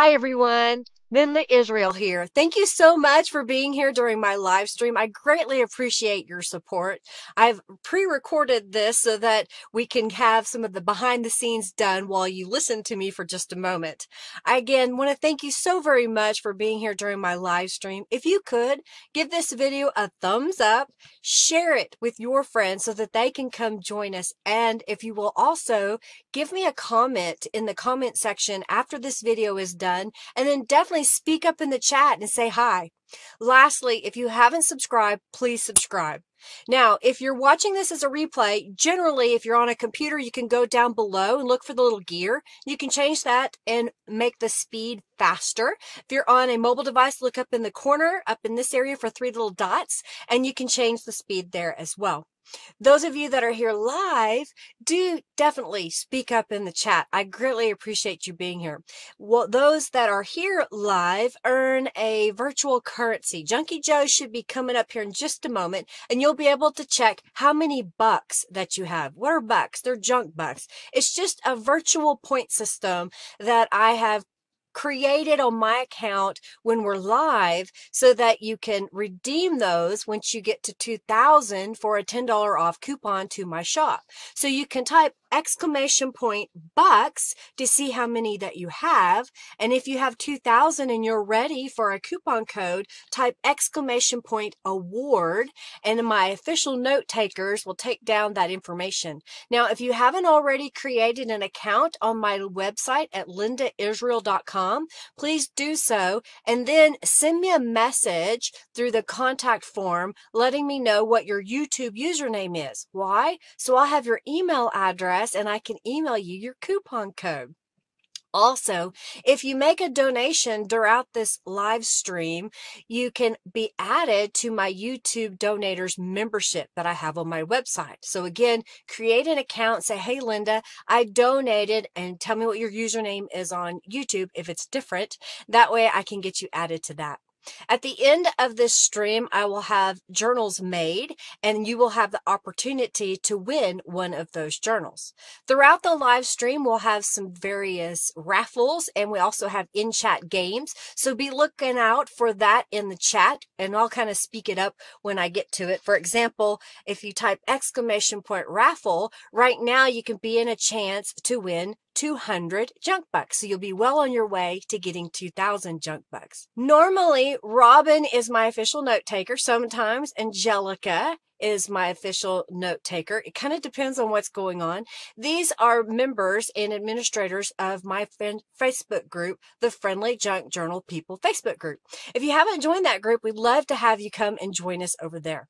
Hi, everyone. Linda Israel here. Thank you so much for being here during my live stream. I greatly appreciate your support. I've pre-recorded this so that we can have some of the behind the scenes done while you listen to me for just a moment. I again want to thank you so very much for being here during my live stream. If you could give this video a thumbs up, share it with your friends so that they can come join us. And if you will also give me a comment in the comment section after this video is done, and then definitely speak up in the chat and say hi. Lastly, if you haven't subscribed, please subscribe. Now, if you're watching this as a replay, generally, if you're on a computer, you can go down below and look for the little gear. You can change that and make the speed faster. If you're on a mobile device, look up in the corner, up in this area for three little dots, and you can change the speed there as well. Those of you that are here live, do definitely speak up in the chat. I greatly appreciate you being here. Well, those that are here live earn a virtual currency. Junkie Joe should be coming up here in just a moment, and you'll be able to check how many bucks that you have. What are bucks? They're junk bucks. It's just a virtual point system that I have created on my account when we're live so that you can redeem those once you get to 2,000 for a $10 off coupon to my shop. So you can type ! bucks to see how many that you have. And if you have 2,000 and you're ready for a coupon code, type ! award. And my official note takers will take down that information. Now, if you haven't already created an account on my website at lindaisrael.com, please do so. And then send me a message through the contact form letting me know what your YouTube username is. Why? So I'll have your email address and I can email you your coupon code. Also, if you make a donation throughout this live stream, you can be added to my YouTube Donators membership that I have on my website. So again, create an account, say, hey, Linda, I donated, and tell me what your username is on YouTube if it's different. That way I can get you added to that. At the end of this stream, I will have journals made, and you will have the opportunity to win one of those journals. Throughout the live stream, we'll have some various raffles, and we also have in-chat games. So be looking out for that in the chat, and I'll kind of speak it up when I get to it. For example, if you type ! raffle, right now you can be in a chance to win 200 junk bucks. So you'll be well on your way to getting 2,000 junk bucks. Normally, Robin is my official note taker. Sometimes Angelica is my official note taker. It kind of depends on what's going on. These are members and administrators of my Facebook group, the Friendly Junk Journal People Facebook group. If you haven't joined that group, we'd love to have you come and join us over there.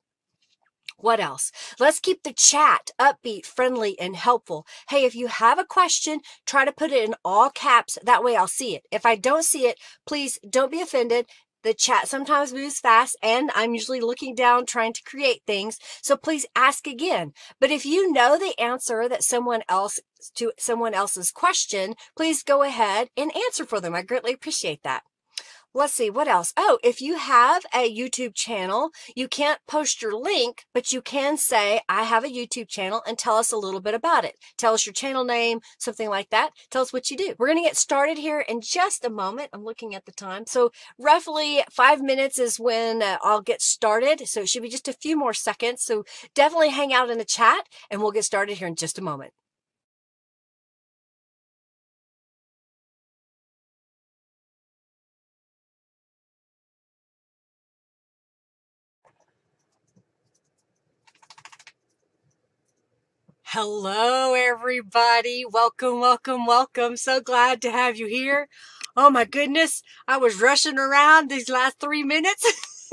What else? Let's keep the chat upbeat, friendly, and helpful. Hey, if you have a question, try to put it in all caps. That way I'll see it. If I don't see it, please don't be offended. The chat sometimes moves fast, and I'm usually looking down trying to create things. So please ask again. But if you know the answer that someone else's question, please go ahead and answer for them. I greatly appreciate that. Let's see, what else? Oh, if you have a YouTube channel, you can't post your link, but you can say, I have a YouTube channel, and tell us a little bit about it. Tell us your channel name, something like that. Tell us what you do. We're going to get started here in just a moment. I'm looking at the time. So roughly 5 minutes is when I'll get started. So it should be just a few more seconds. So definitely hang out in the chat, and we'll get started here in just a moment. Hello, everybody. Welcome, welcome, welcome. So glad to have you here. Oh, my goodness. I was rushing around these last 3 minutes.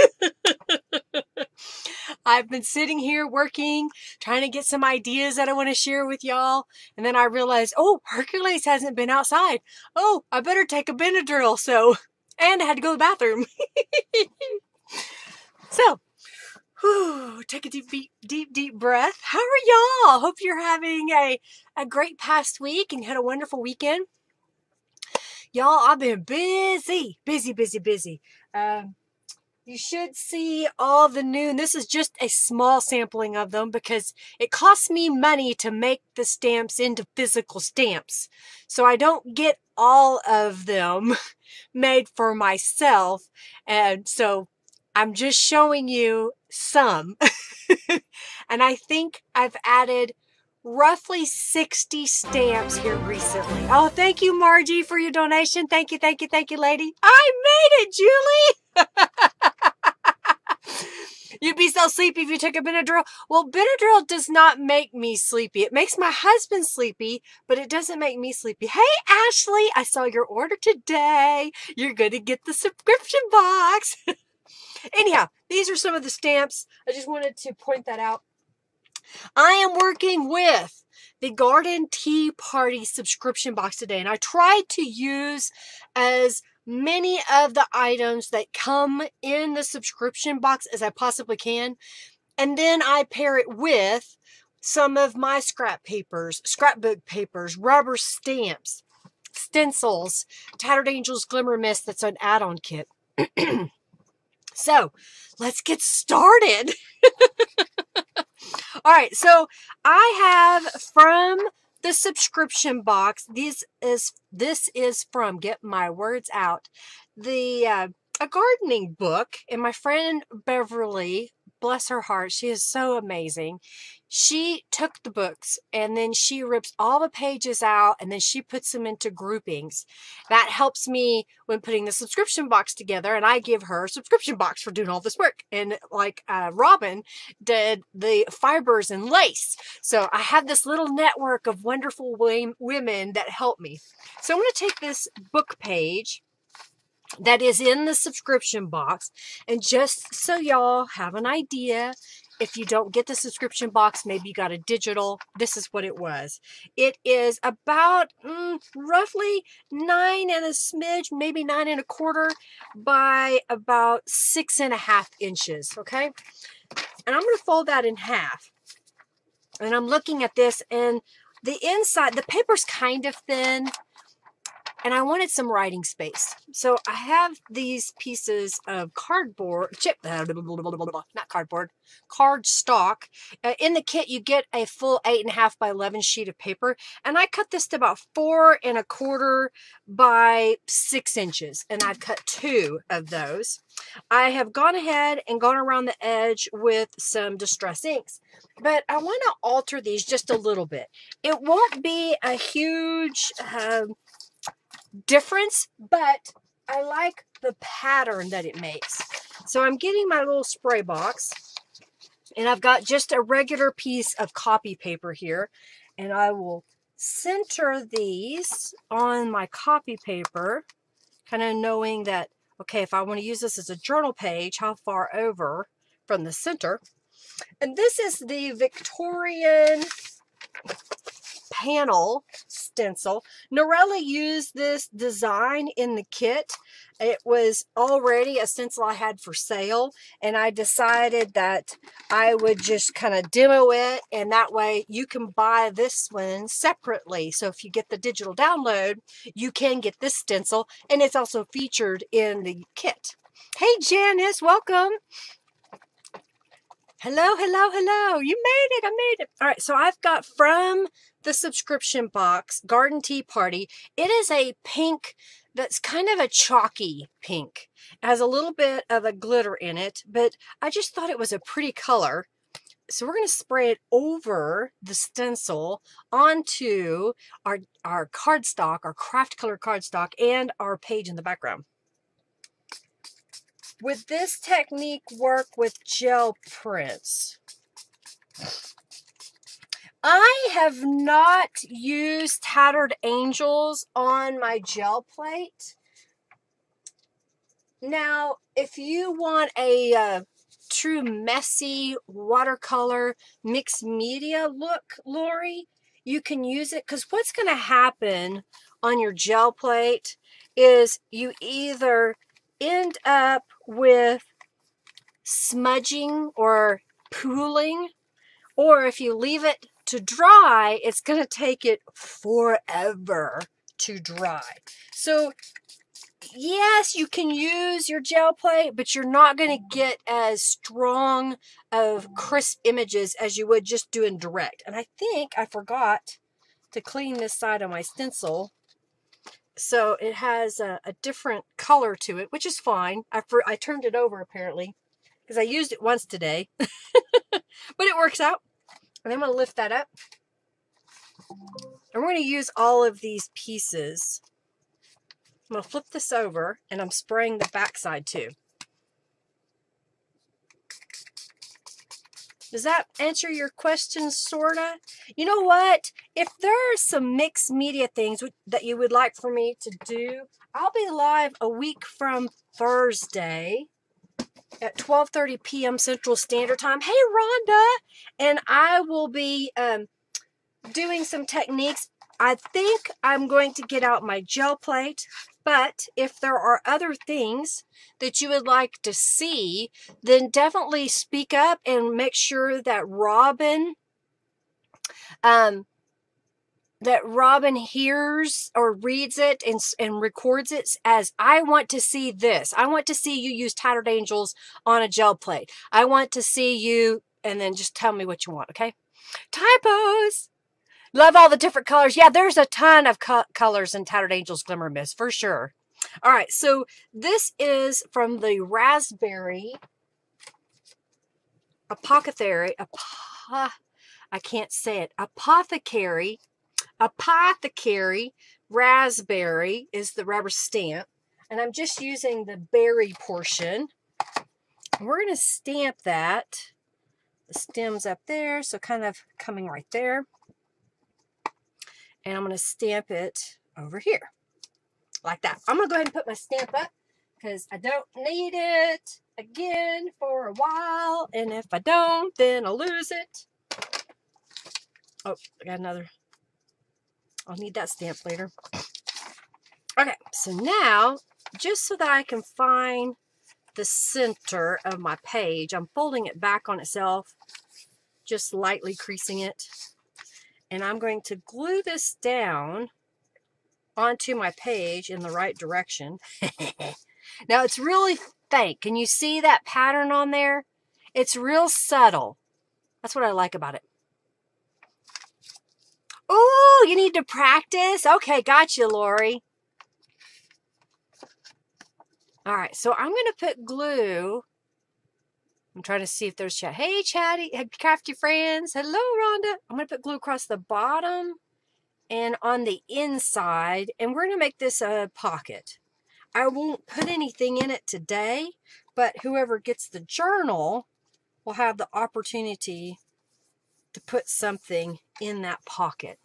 I've been sitting here working, trying to get some ideas that I want to share with y'all. And then I realized, oh, Hercules hasn't been outside. Oh, I better take a Benadryl. And I had to go to the bathroom. Whew, take a deep breath. How are y'all? Hope you're having a great past week and had a wonderful weekend. Y'all, I've been busy. You should see all the new, and this is just a small sampling of them because it costs me money to make the stamps into physical stamps. So I don't get all of them made for myself. And so I'm just showing you some. And I think I've added roughly 60 stamps here recently. Oh, thank you, Margie, for your donation. Thank you, thank you, thank you, lady. I made it, Julie! You'd be so sleepy if you took a Benadryl. Well, Benadryl does not make me sleepy. It makes my husband sleepy, but it doesn't make me sleepy. Hey, Ashley, I saw your order today. You're going to get the subscription box. Anyhow, these are some of the stamps. I just wanted to point that out. I am working with the Garden Tea Party subscription box today, and I tried to use as many of the items that come in the subscription box as I possibly can, and then I pair it with some of my scrap papers, scrapbook papers, rubber stamps, stencils, Tattered Angels Glimmer Mists, that's an add-on kit. So, let's get started. All right, so I have from the subscription box, this is from Get My Words Out, the a gardening book, and my friend Beverly, bless her heart, she is so amazing. She took the books and then she rips all the pages out and then she puts them into groupings. That helps me when putting the subscription box together, and I give her a subscription box for doing all this work. And like Robin did the fibers and lace. So I have this little network of wonderful women that help me. So I'm going to take this book page that is in the subscription box, and just so y'all have an idea, if you don't get the subscription box, maybe you got a digital, this is what it was. It is about roughly 9 and a smidge, maybe 9 and a quarter by about 6.5 inches, okay? And I'm going to fold that in half. And I'm looking at this, and the inside, the paper's kind of thin, and I wanted some writing space. So I have these pieces of cardboard, cardstock. In the kit, you get a full 8.5 by 11 sheet of paper. And I cut this to about 4.25 by 6 inches. And I've cut 2 of those. I have gone ahead and gone around the edge with some Distress Inks, but I want to alter these just a little bit. It won't be a huge difference, but I like the pattern that it makes. So I'm getting my little spray box, and I've got just a regular piece of copy paper here, and I will center these on my copy paper, kind of knowing that, okay, if I want to use this as a journal page, how far over from the center. And this is the Victorian panel stencil. Norella used this design in the kit. It was already a stencil I had for sale, and I decided that I would just kind of demo it, and that way you can buy this one separately. So if you get the digital download, you can get this stencil, and it's also featured in the kit. Hey Janice, welcome. Hello, hello, hello. You made it. I made it. All right, so I've got from the subscription box, Garden Tea Party. It is a pink that's kind of a chalky pink. It has a little bit of a glitter in it, but I just thought it was a pretty color. So we're going to spray it over the stencil onto our cardstock, our craft color cardstock, and our page in the background. Would this technique work with gel prints? I have not used Tattered Angels on my gel plate. Now, if you want a true messy watercolor mixed media look, Lori, you can use it, because what's going to happen on your gel plate is you either end up with smudging or pooling, or if you leave it to dry, it's going to take it forever to dry. So yes, you can use your gel plate, but you're not going to get as strong of crisp images as you would just doing direct. And I think I forgot to clean this side of my stencil. So it has a different color to it, which is fine. I turned it over apparently because I used it once today, but it works out. And I'm going to lift that up. And we're going to use all of these pieces. I'm going to flip this over, and I'm spraying the backside too. Does that answer your question, sorta? You know what? If there are some mixed media things that you would like for me to do, I'll be live a week from Thursday at 12:30 p.m. Central Standard Time. Hey, Rhonda! And I will be doing some techniques. I think I'm going to get out my gel plate, but if there are other things that you would like to see, then definitely speak up and make sure that Robin hears or reads it and records it as, I want to see this. I want to see you use Tattered Angels on a gel plate. I want to see you, and then just tell me what you want, okay? Typos! Love all the different colors. Yeah, there's a ton of colors in Tattered Angels Glimmer Mists, for sure. All right, so this is from the Raspberry Apothecary. I can't say it. Apothecary. Apothecary Raspberry is the rubber stamp. And I'm just using the berry portion. We're going to stamp that. The stem's up there, so kind of coming right there. And I'm going to stamp it over here like that. I'm going to go ahead and put my stamp up because I don't need it again for a while. And if I don't, then I'll lose it. Oh, I got another. I'll need that stamp later. Okay, so now just so that I can find the center of my page, I'm folding it back on itself, just lightly creasing it. And I'm going to glue this down onto my page in the right direction. Now, it's really faint. Can you see that pattern on there? It's real subtle. That's what I like about it. Oh, you need to practice? Okay, gotcha, Lori. All right, so I'm going to put glue. I'm trying to see if there's chat. Hey, chatty, crafty friends. Hello, Rhonda. I'm going to put glue across the bottom and on the inside, and we're going to make this a pocket. I won't put anything in it today, but whoever gets the journal will have the opportunity to put something in that pocket.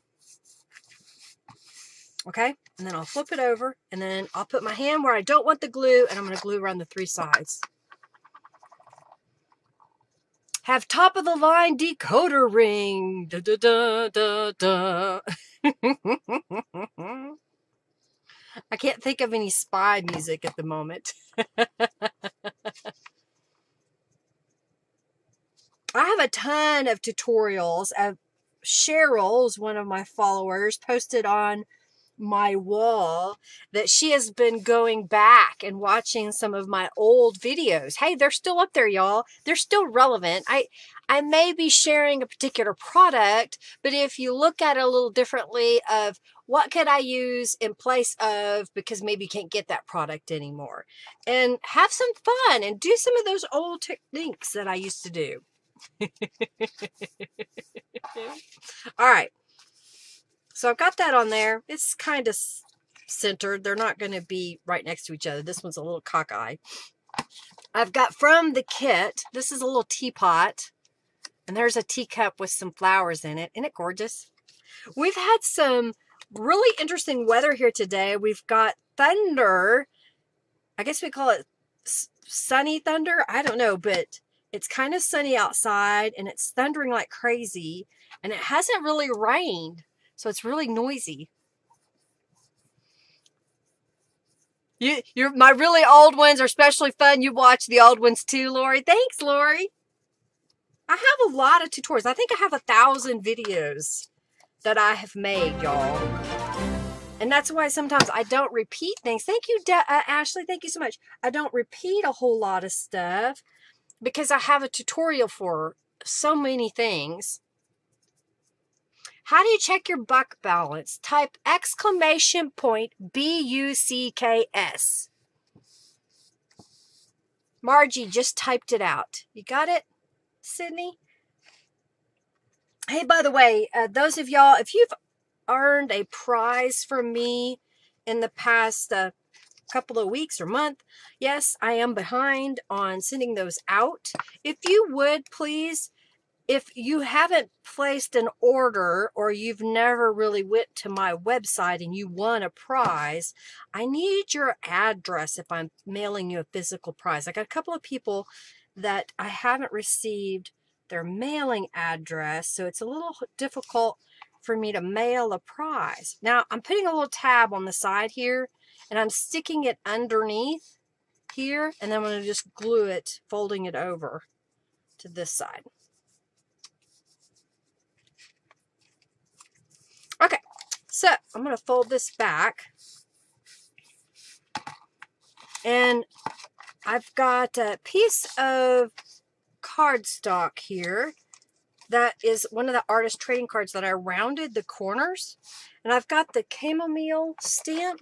Okay, and then I'll flip it over, and then I'll put my hand where I don't want the glue, and I'm going to glue around the three sides. Have top of the line decoder ring. Da, da, da, da, da. I can't think of any spy music at the moment. I have a ton of tutorials. Cheryl's one of my followers posted on my wall that she has been going back and watching some of my old videos. Hey, they're still up there, y'all. They're still relevant. I may be sharing a particular product, but if you look at it a little differently of what could I use in place of, because maybe you can't get that product anymore, and have some fun and do some of those old techniques that I used to do. All right. So I've got that on there. It's kind of centered. They're not going to be right next to each other. This one's a little cockeyed. I've got from the kit, this is a little teapot. And there's a teacup with some flowers in it. Isn't it gorgeous? We've had some really interesting weather here today. We've got thunder. I guess we call it sunny thunder. I don't know, but it's kind of sunny outside. And it's thundering like crazy. And it hasn't really rained. So it's really noisy. My really old ones are especially fun. You watch the old ones too, Lori. Thanks, Lori. I have a lot of tutorials. I think I have 1,000 videos that I have made, y'all. And that's why sometimes I don't repeat things. Thank you, Ashley. Thank you so much. I don't repeat a whole lot of stuff because I have a tutorial for so many things. How do you check your buck balance? Type exclamation point BUCKS. Margie just typed it out. You got it, Sydney? Hey, by the way, those of y'all, if you've earned a prize from me in the past couple of weeks or month, yes, I am behind on sending those out. If you would, please, if you haven't placed an order or you've never really went to my website and you won a prize, I need your address if I'm mailing you a physical prize. I got a couple of people that I haven't received their mailing address, so it's a little difficult for me to mail a prize. Now, I'm putting a little tab on the side here, and I'm sticking it underneath here, and then I'm going to just glue it, folding it over to this side. Okay, so I'm going to fold this back, and I've got a piece of cardstock here that is one of the artist trading cards that I rounded the corners, and I've got the chamomile stamp.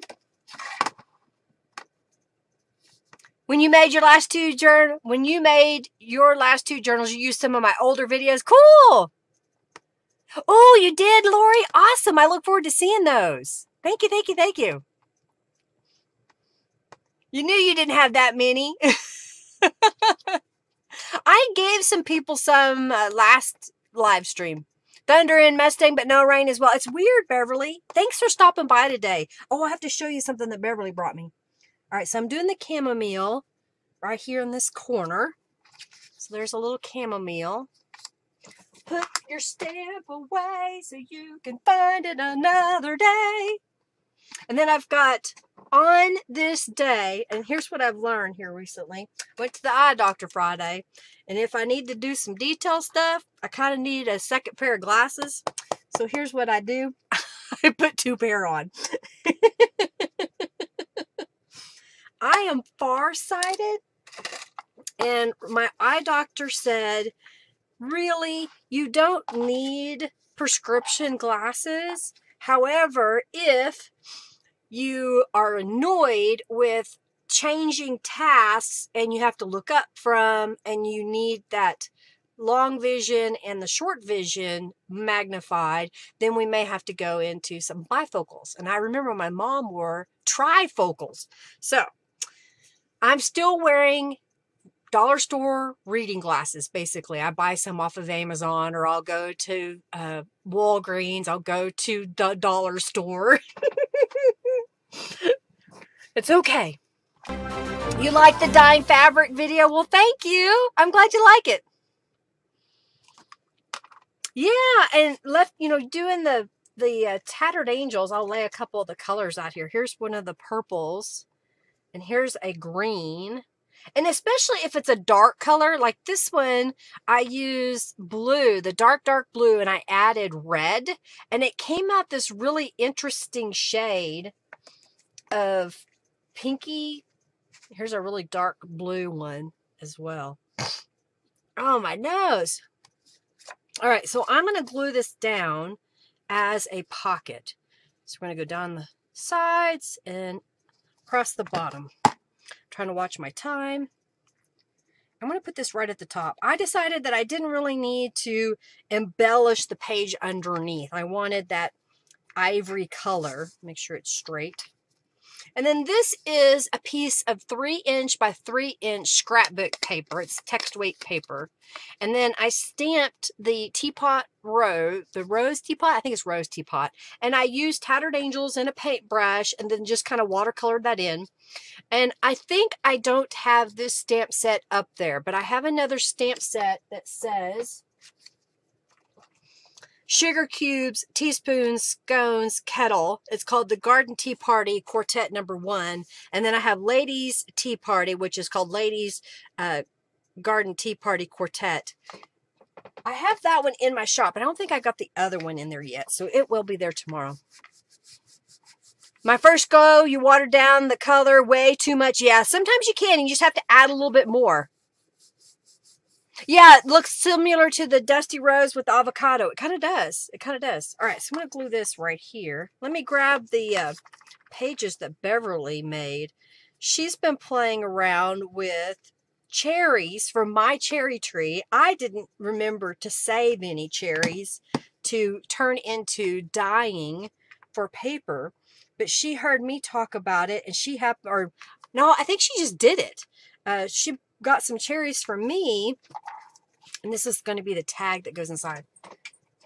When you made your last two journal, when you made your last two journals, you used some of my older videos. Cool. Oh, you did, Lori. Awesome. I look forward to seeing those. Thank you. Thank you. Thank you. You knew you didn't have that many. I gave some people some last live stream. Thunder and Mustang, but no rain as well. It's weird, Beverly. Thanks for stopping by today. Oh, I have to show you something that Beverly brought me. All right, so I'm doing the chamomile right here in this corner. So there's a little chamomile. Put your stamp away so you can find it another day. And then I've got on this day, and here's what I've learned here recently. Went to the eye doctor Friday, and if I need to do some detail stuff, I kind of need a second pair of glasses. So here's what I do. I put two pair on. I am farsighted, and my eye doctor said, really, you don't need prescription glasses. However, if you are annoyed with changing tasks and you have to look up from and you need that long vision and the short vision magnified, then we may have to go into some bifocals. And I remember my mom wore trifocals. So I'm still wearing dollar store reading glasses, basically. I buy some off of Amazon, or I'll go to Walgreens. I'll go to the dollar store. It's okay. You like the dyeing fabric video? Well, thank you. I'm glad you like it. Yeah, and left, you know, doing the Tattered Angels, I'll lay a couple of the colors out here. Here's one of the purples, and here's a green. And especially if it's a dark color, like this one, I used blue, the dark blue, and I added red. And it came out this really interesting shade of pinky. Here's a really dark blue one as well. Oh, my nose. All right, so I'm going to glue this down as a pocket. So we're going to go down the sides and across the bottom. Trying to watch my time. I'm going to put this right at the top. I decided that I didn't really need to embellish the page underneath. I wanted that ivory color. Make sure it's straight. And then this is a piece of 3-inch by 3-inch scrapbook paper. It's text weight paper. And then I stamped the teapot row, the rose teapot. I think it's rose teapot. And I used Tattered Angels and a paintbrush and then just kind of watercolored that in. And I think I don't have this stamp set up there, but I have another stamp set that says sugar cubes, teaspoons, scones, kettle. It's called the Garden Tea Party Quartet #1. And then I have Ladies Tea Party, which is called Ladies Garden Tea Party Quartet. I have that one in my shop, but I don't think I got the other one in there yet. So it will be there tomorrow. My first go, you watered down the color way too much. Yeah, sometimes you can. You just have to add a little bit more. Yeah, it looks similar to the Dusty Rose with the avocado. It kind of does. It kind of does. All right, so I'm going to glue this right here. Let me grab the pages that Beverly made. She's been playing around with cherries from my cherry tree. I didn't remember to save any cherries to turn into dyeing for paper. But she heard me talk about it, and she happened, or no, I think she just did it. She got some cherries from me, and this is going to be the tag that goes inside,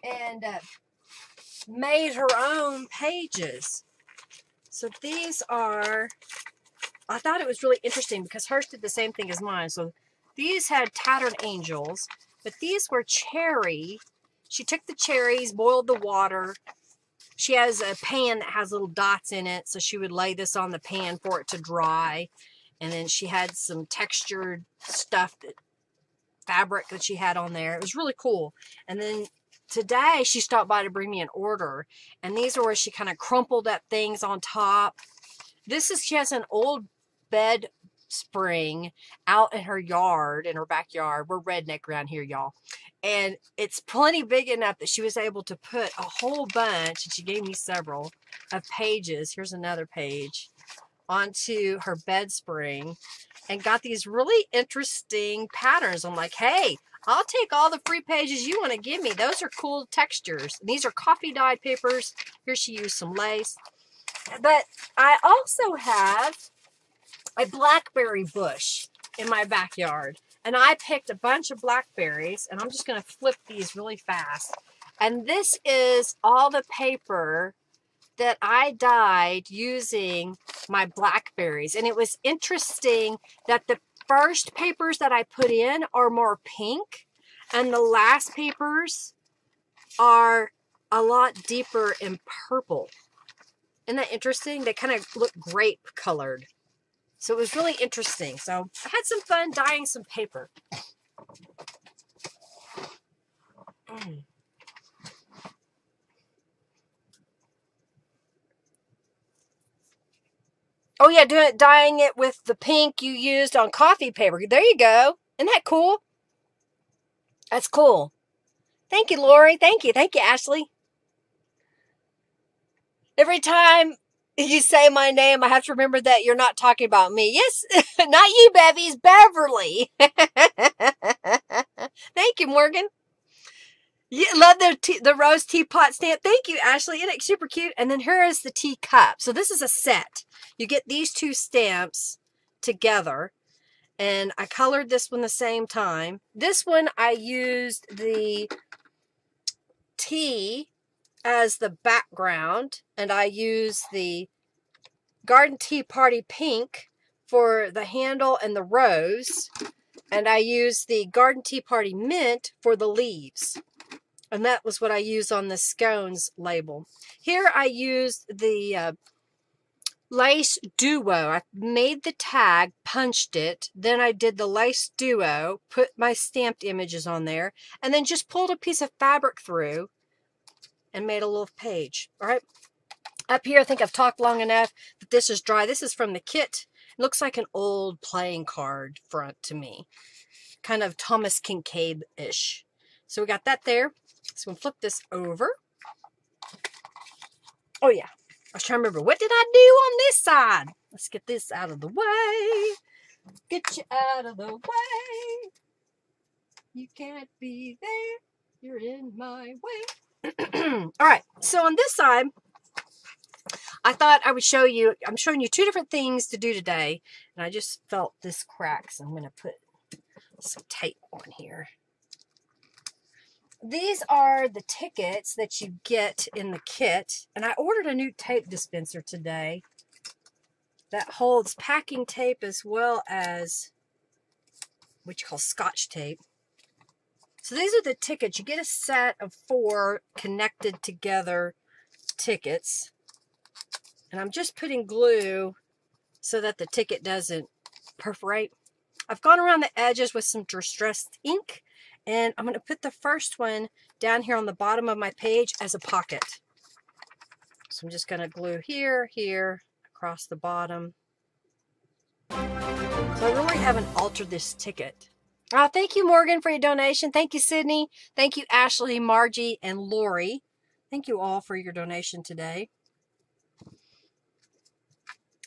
and made her own pages. So these are, I thought it was really interesting because hers did the same thing as mine. So these had tattered angels, but these were cherry. She took the cherries, boiled the water. She has a pan that has little dots in it, so she would lay this on the pan for it to dry. And then she had some textured stuff, that fabric that she had on there. It was really cool. And then today she stopped by to bring me an order. And these are where she kind of crumpled up things on top. This is, she has an old bed spring out in her yard, in her backyard. We're redneck around here, y'all. And it's plenty big enough that she was able to put a whole bunch, and she gave me several, of pages. Here's another page, onto her bed spring, and got these really interesting patterns. I'm like, hey, I'll take all the free pages you want to give me. Those are cool textures. And these are coffee dyed papers. Here she used some lace. But I also have a blackberry bush in my backyard. And I picked a bunch of blackberries, and I'm just going to flip these really fast. And this is all the paper that I dyed using my blackberries. And it was interesting that the first papers that I put in are more pink, and the last papers are a lot deeper in purple. Isn't that interesting? They kind of look grape colored. So it was really interesting. So I had some fun dyeing some paper. Oh yeah, dyeing it with the pink you used on coffee paper. There you go. Isn't that cool? That's cool. Thank you, Lori. Thank you. Thank you, Ashley. Every time you say my name, I have to remember that you're not talking about me. Yes, not you, Bevies, Beverly. Thank you, Morgan. You love the rose teapot stamp. Thank you, Ashley. Isn't it super cute? And then here is the teacup. So this is a set. You get these two stamps together, and I colored this one the same time. This one I used the tea as the background, and I use the Garden Tea Party pink for the handle and the rose, and I use the Garden Tea Party mint for the leaves, and that was what I used on the scones label. Here I used the lace duo. I made the tag, punched it, then I did the lace duo, put my stamped images on there, and then just pulled a piece of fabric through and made a little page. All right, up here I think I've talked long enough that this is dry. This is from the kit. It looks like an old playing card front to me, kind of Thomas Kincaid-ish. So we got that there. So we'll flip this over. Oh yeah, I was trying to remember, what did I do on this side? Let's get this out of the way. Get you out of the way. You can't be there. You're in my way. All right, so on this side, I thought I would show you, I'm showing you two different things to do today, and I just felt this crack, so I'm going to put some tape on here. These are the tickets that you get in the kit, and I ordered a new tape dispenser today that holds packing tape as well as what you call Scotch tape. So these are the tickets. You get a set of 4 connected together tickets. And I'm just putting glue so that the ticket doesn't perforate. I've gone around the edges with some Distress Ink. And I'm going to put the first one down here on the bottom of my page as a pocket. So I'm just going to glue here, here, across the bottom. So I really haven't altered this ticket. Oh, thank you, Morgan, for your donation. Thank you, Sydney. Thank you, Ashley, Margie, and Lori. Thank you all for your donation today.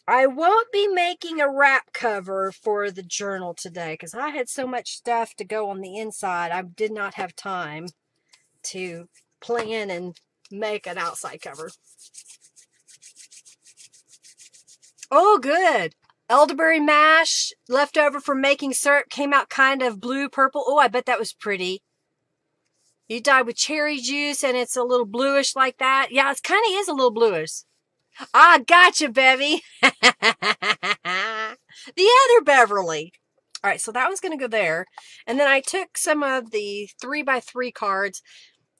I won't be making a wrap cover for the journal today because I had so much stuff to go on the inside. I did not have time to plan and make an outside cover. Oh, good. Elderberry mash left over from making syrup came out kind of blue purple. Oh, I bet that was pretty. You dyed with cherry juice and it's a little bluish like that. Yeah, it kind of is a little bluish. Ah, gotcha, Bevy. The other Beverly. All right, so that one's going to go there. And then I took some of the 3x3 cards.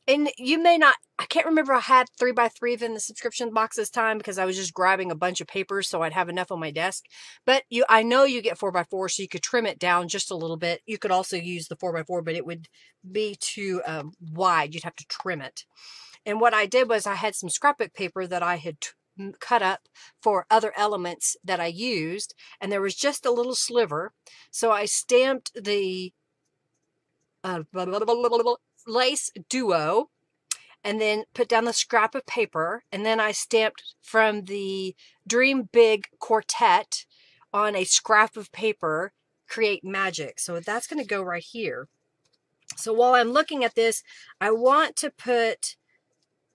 And you may not, I can't remember I had 3x3 in the subscription box this time because I was just grabbing a bunch of papers so I'd have enough on my desk. But you, I know you get 4x4, so you could trim it down just a little bit. You could also use the 4x4, but it would be too wide. You'd have to trim it. And what I did was I had some scrapbook paper that I had cut up for other elements that I used. And there was just a little sliver. So I stamped the... lace duo and then put down the scrap of paper, and then I stamped from the Dream Big Quartet on a scrap of paper, Create Magic. So that's going to go right here. So while I'm looking at this, I want to put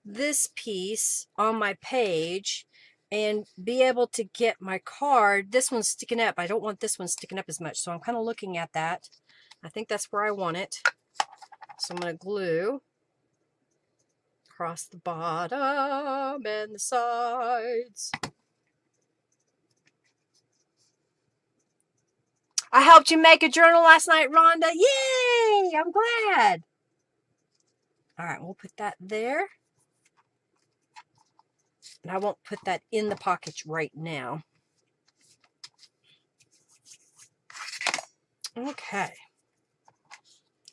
this piece on my page and be able to get my card. This one's sticking up. I don't want this one sticking up as much, so I'm kind of looking at that. I think that's where I want it. So I'm going to glue across the bottom and the sides. I helped you make a journal last night, Rhonda. Yay! I'm glad. All right, we'll put that there. And I won't put that in the pockets right now. Okay.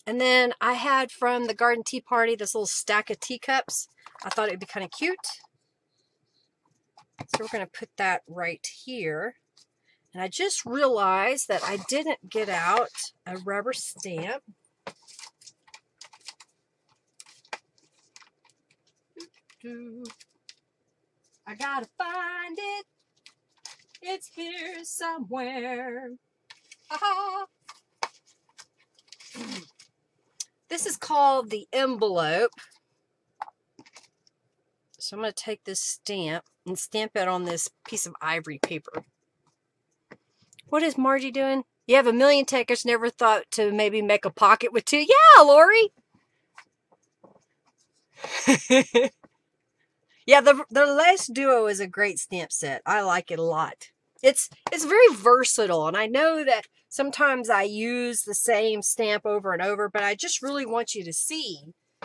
And then I had from the Garden Tea Party this little stack of teacups. I thought it would be kind of cute. So we're going to put that right here. And I just realized that I didn't get out a rubber stamp. I gotta find it. It's here somewhere. Aha! This is called the envelope. So I'm going to take this stamp and stamp it on this piece of ivory paper. What is Margie doing? You have a million takers, never thought to maybe make a pocket with two. Yeah, Lori. Yeah, the lace duo is a great stamp set. I like it a lot. It's very versatile, and I know that sometimes I use the same stamp over and over, but I just really want you to see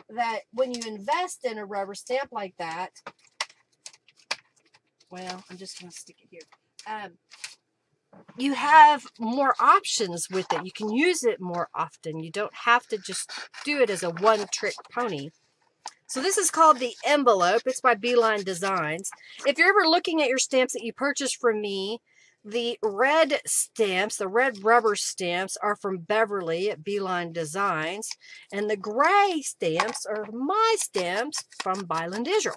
that when you invest in a rubber stamp like that, well, I'm just going to stick it here. You have more options with it. You can use it more often. You don't have to just do it as a one-trick pony. So this is called the envelope. It's by B Line Designs. If you're ever looking at your stamps that you purchased from me, the red stamps, the red rubber stamps, are from Beverly at B Line Designs, and the gray stamps are my stamps from Byland Israel.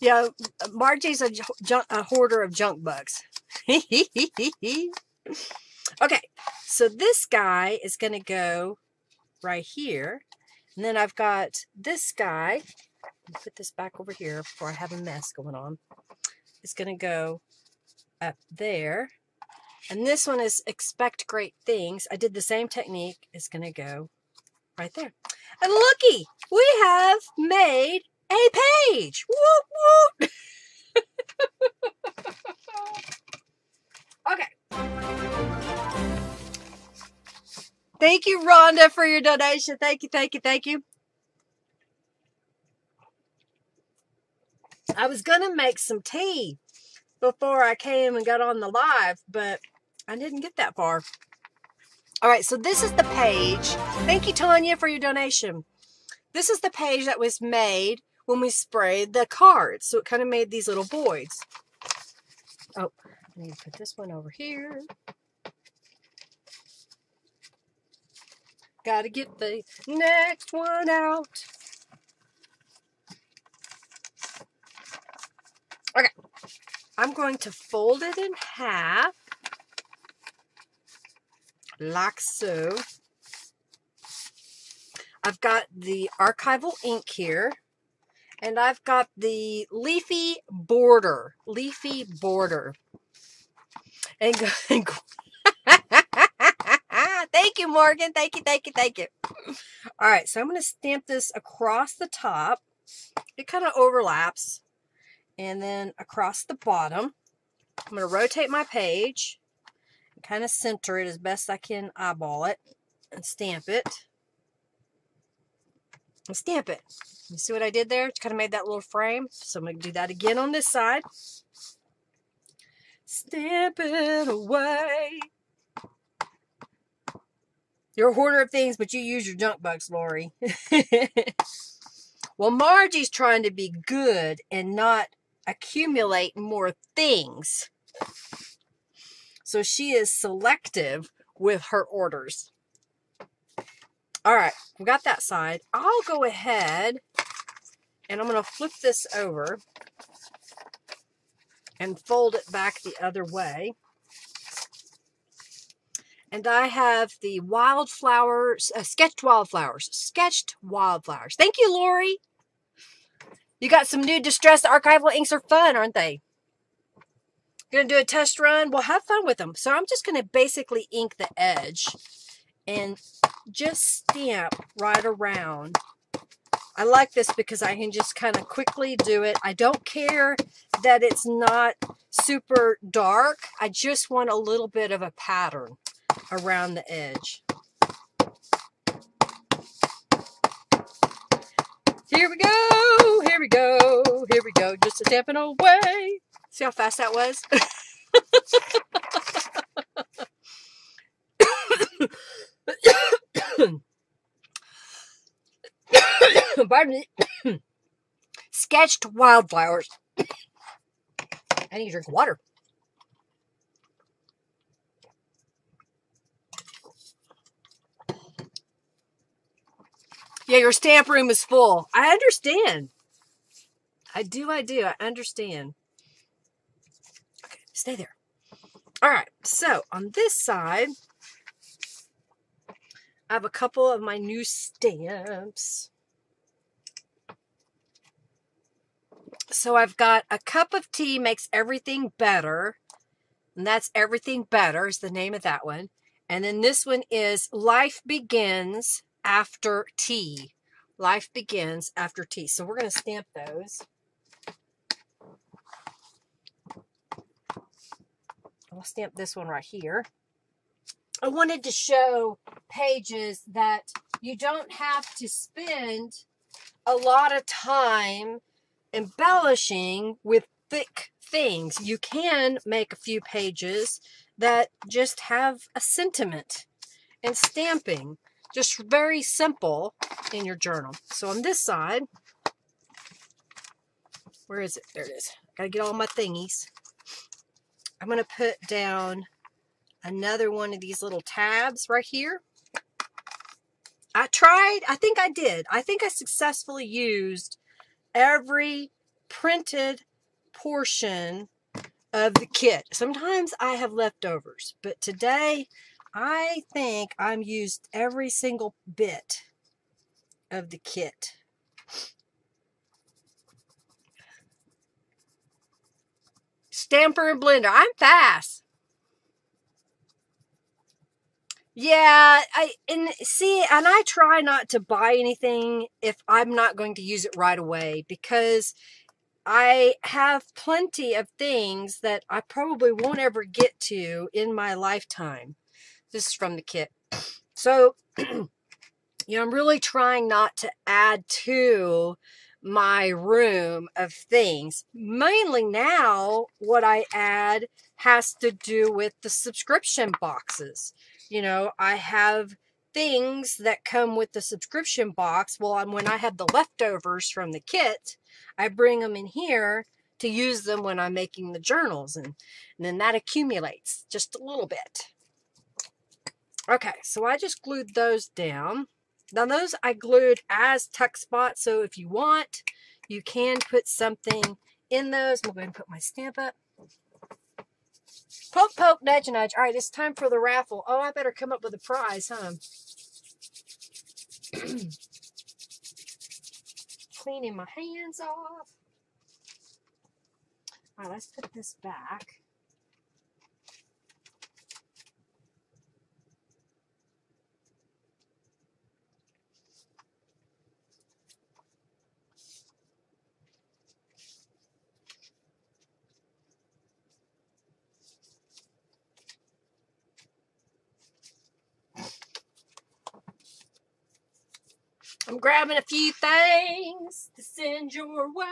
Yeah, Margie's a hoarder of junk bugs. Okay, so this guy is going to go right here. And then I've got this guy. I'll put this back over here before I have a mess going on. It's going to go up there. And this one is Expect Great Things. I did the same technique. It's going to go right there. And looky, we have made a page. Whoop, whoop. Okay. Thank you, Rhonda, for your donation. Thank you, thank you, thank you. I was going to make some tea before I came and got on the live, but I didn't get that far. All right, so this is the page. Thank you, Tanya, for your donation. This is the page that was made when we sprayed the cards. So it kind of made these little voids. Oh, I need to put this one over here. Gotta get the next one out. Okay, I'm going to fold it in half, like so. I've got the Archival Ink here, and I've got the leafy border, And thank you, Morgan. Thank you. All right, so I'm going to stamp this across the top. It kind of overlaps. And then across the bottom, I'm going to rotate my page and kind of center it as best I can, eyeball it, and stamp it. And stamp it. You see what I did there? It kind of made that little frame. So I'm going to do that again on this side. Stamp it away. You're a hoarder of things, but you use your junk bucks, Lori. Well, Margie's trying to be good and not accumulate more things. So she is selective with her orders. All right, we got that side. I'll go ahead and I'm going to flip this over and fold it back the other way. And I have the wildflowers, sketched wildflowers. Thank you, Lori. You got some new Distress Archival Inks. Are fun, aren't they? Going to do a test run. Well, have fun with them. So I'm just going to basically ink the edge and just stamp right around. I like this because I can just kind of quickly do it. I don't care that it's not super dark. I just want a little bit of a pattern around the edge. Here we go, here we go, here we go, just stamping away. See how fast that was? Pardon me. Sketched wildflowers. I need to drink water. Yeah, your stamp room is full. I understand. I do. I understand. Okay, stay there. All right, so on this side, I have a couple of my new stamps. So I've got A Cup of Tea Makes Everything Better. And that's Everything Better is the name of that one. And then this one is Life Begins After Tea. Life Begins After Tea. So we're going to stamp those. I'll stamp this one right here. I wanted to show pages that you don't have to spend a lot of time embellishing with thick things. You can make a few pages that just have a sentiment, and stamping just very simple in your journal. So on this side, where is it? There it is. I gotta get all my thingies. I'm gonna put down another one of these little tabs right here. I tried, I think I did. I think I successfully used every printed portion of the kit. Sometimes I have leftovers, but today I think I'm used every single bit of the kit. Stamper and blender. I'm fast. Yeah, I try not to buy anything if I'm not going to use it right away, because I have plenty of things that I probably won't ever get to in my lifetime. This is from the kit. So, you know, I'm really trying not to add to my room of things. Mainly now, what I add has to do with the subscription boxes. You know, I have things that come with the subscription box. Well, when I have the leftovers from the kit, I bring them in here to use them when I'm making the journals, and then that accumulates just a little bit. Okay, so I just glued those down. Now those I glued as tuck spots, so if you want, you can put something in those. I'm going to put my stamp up. Poke, poke, nudge, nudge. All right, it's time for the raffle. Oh, I better come up with a prize, huh? Cleaning my hands off. All right, let's put this back. I'm grabbing a few things to send your way.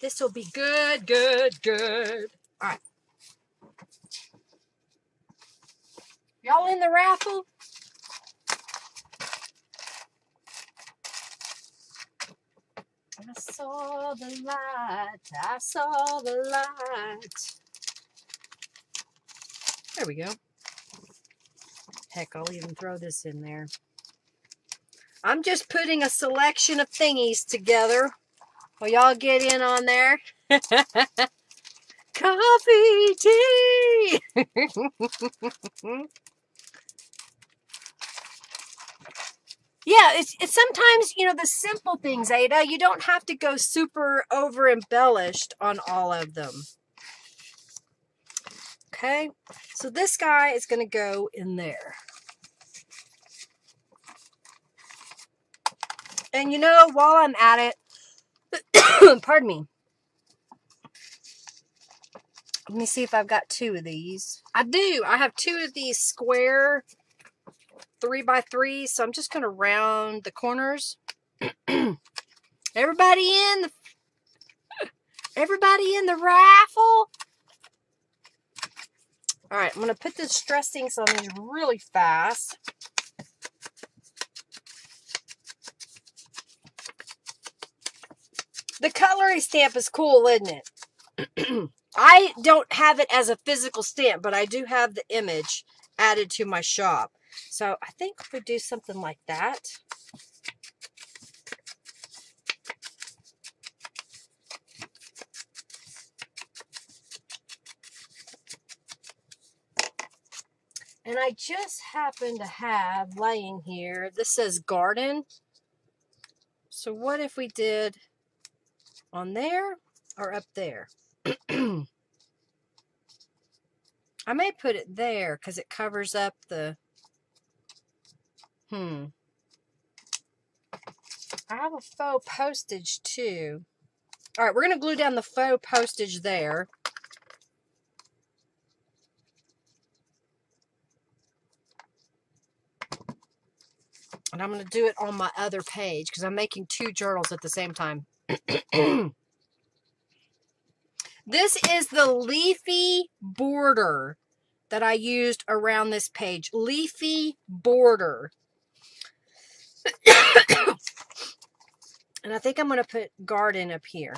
This will be good, good. All right. Y'all in the raffle? I saw the light. I saw the light. There we go. Heck, I'll even throw this in there. I'm just putting a selection of thingies together. Well, y'all get in on there. Coffee, tea. Yeah, it's sometimes, you know, the simple things, Ada, you don't have to go super over embellished on all of them. Okay, so this guy is going to go in there. And, you know, while I'm at it, pardon me. Let me see if I've got two of these. I do. I have two of these square 3x3s. So I'm just going to round the corners. Everybody in the raffle. All right. I'm going to put the distress inks on these really fast. The coloring stamp is cool, isn't it? I don't have it as a physical stamp, but I do have the image added to my shop. So I think we do something like that. And I just happen to have laying here, this says garden. So what if we did on there or up there? I may put it there because it covers up the, I have a faux postage too. All right, we're going to glue down the faux postage there. And I'm going to do it on my other page because I'm making two journals at the same time. This is the leafy border that I used around this page. Leafy border. And I think I'm going to put garden up here.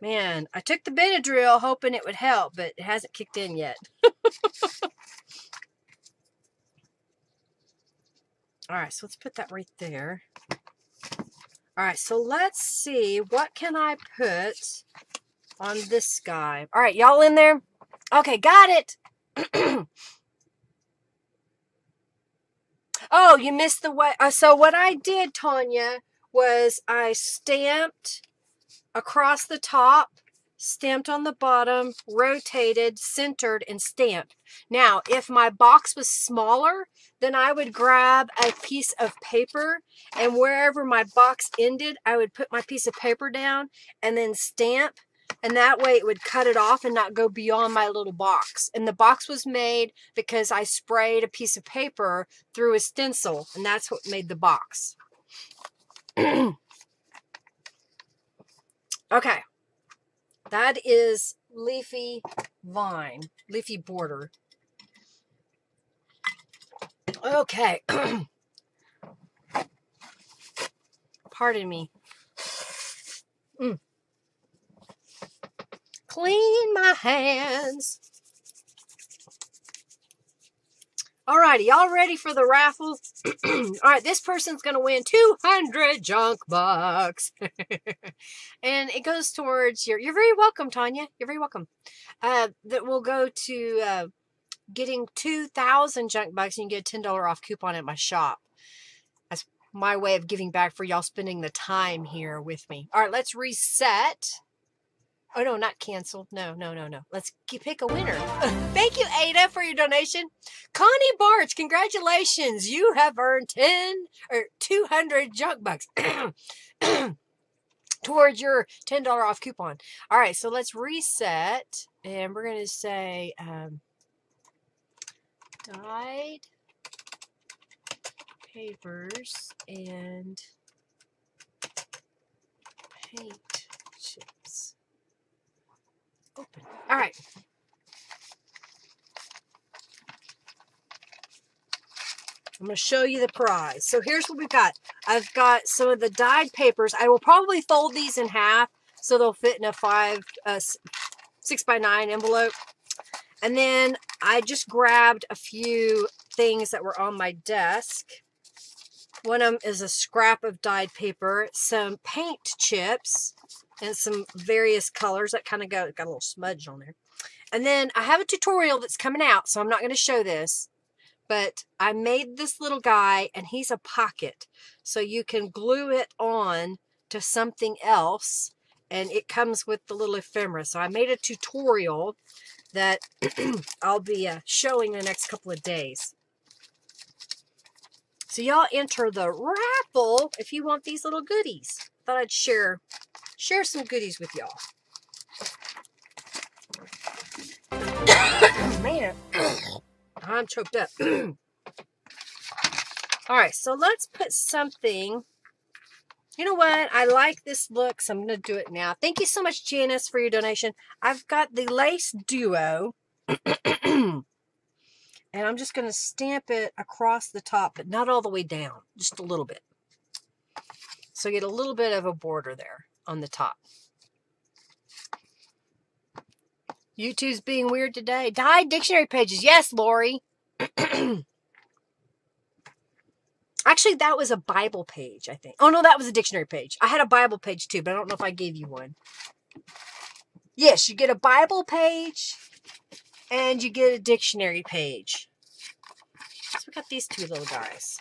Man, I took the Benadryl hoping it would help, but it hasn't kicked in yet. All right, so let's put that right there. All right, so let's see. What can I put on this guy? All right, y'all in there? Okay, got it. Oh, you missed the way. So what I did, Tanya, was I stamped across the top, stamped on the bottom, rotated, centered, and stamped. Now, if my box was smaller, then I would grab a piece of paper, and wherever my box ended, I would put my piece of paper down and then stamp, And that way it would cut it off and not go beyond my little box. And the box was made because I sprayed a piece of paper through a stencil, and that's what made the box. Okay. That is leafy vine, leafy border. Okay. Pardon me. Clean my hands. Alrighty, y'all ready for the raffle? Alright, this person's going to win 200 junk bucks. And it goes towards your... You're very welcome, Tanya. You're very welcome. That will go to getting 2,000 junk bucks, and you can get a $10 off coupon at my shop. That's my way of giving back for y'all spending the time here with me. Alright, let's reset. Oh, no, not cancel. No, no, no, no. Let's pick a winner. Thank you, Ada, for your donation. Connie Barch, congratulations. You have earned 10 or 200 junk bucks towards your $10 off coupon. All right, so let's reset. And we're going to say dyed papers and paint chips. Open. All right. I'm going to show you the prize. So here's what we've got. I've got some of the dyed papers. I will probably fold these in half so they'll fit in a 6x9 envelope. And then I just grabbed a few things that were on my desk. One of them is a scrap of dyed paper, some paint chips, and some various colors that kind of got a little smudge on there. And then I have a tutorial that's coming out, so I'm not going to show this, but I made this little guy, and he's a pocket. So you can glue it on to something else, and it comes with the little ephemera. So I made a tutorial that I'll be showing the next couple of days. So y'all enter the raffle if you want these little goodies. Thought I'd share some goodies with y'all. Man, I'm choked up. All right, so let's put something. You know what? I like this look, so I'm going to do it now. Thank you so much, Janice, for your donation. I've got the Lace Duo. And I'm just going to stamp it across the top, but not all the way down, just a little bit. So you get a little bit of a border there on the top. YouTube's being weird today. Dyed dictionary pages. Yes, Lori. Actually, that was a Bible page, I think. Oh, no, that was a dictionary page. I had a Bible page, too, but I don't know if I gave you one. Yes, you get a Bible page. And you get a dictionary page. So we got these two little guys.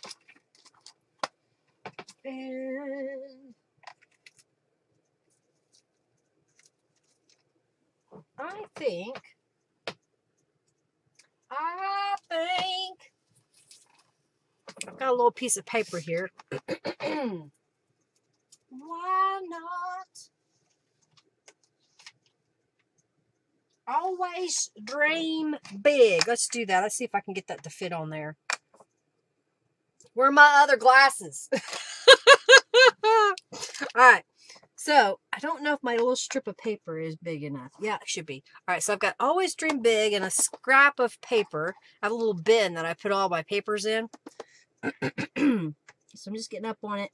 And I think I've got a little piece of paper here. Why not? Always dream big. Let's do that. Let's see if I can get that to fit on there. Where are my other glasses? All right. So I don't know if my little strip of paper is big enough. Yeah, it should be. All right. So I've got always dream big and a scrap of paper. I have a little bin that I put all my papers in. So I'm just getting up on it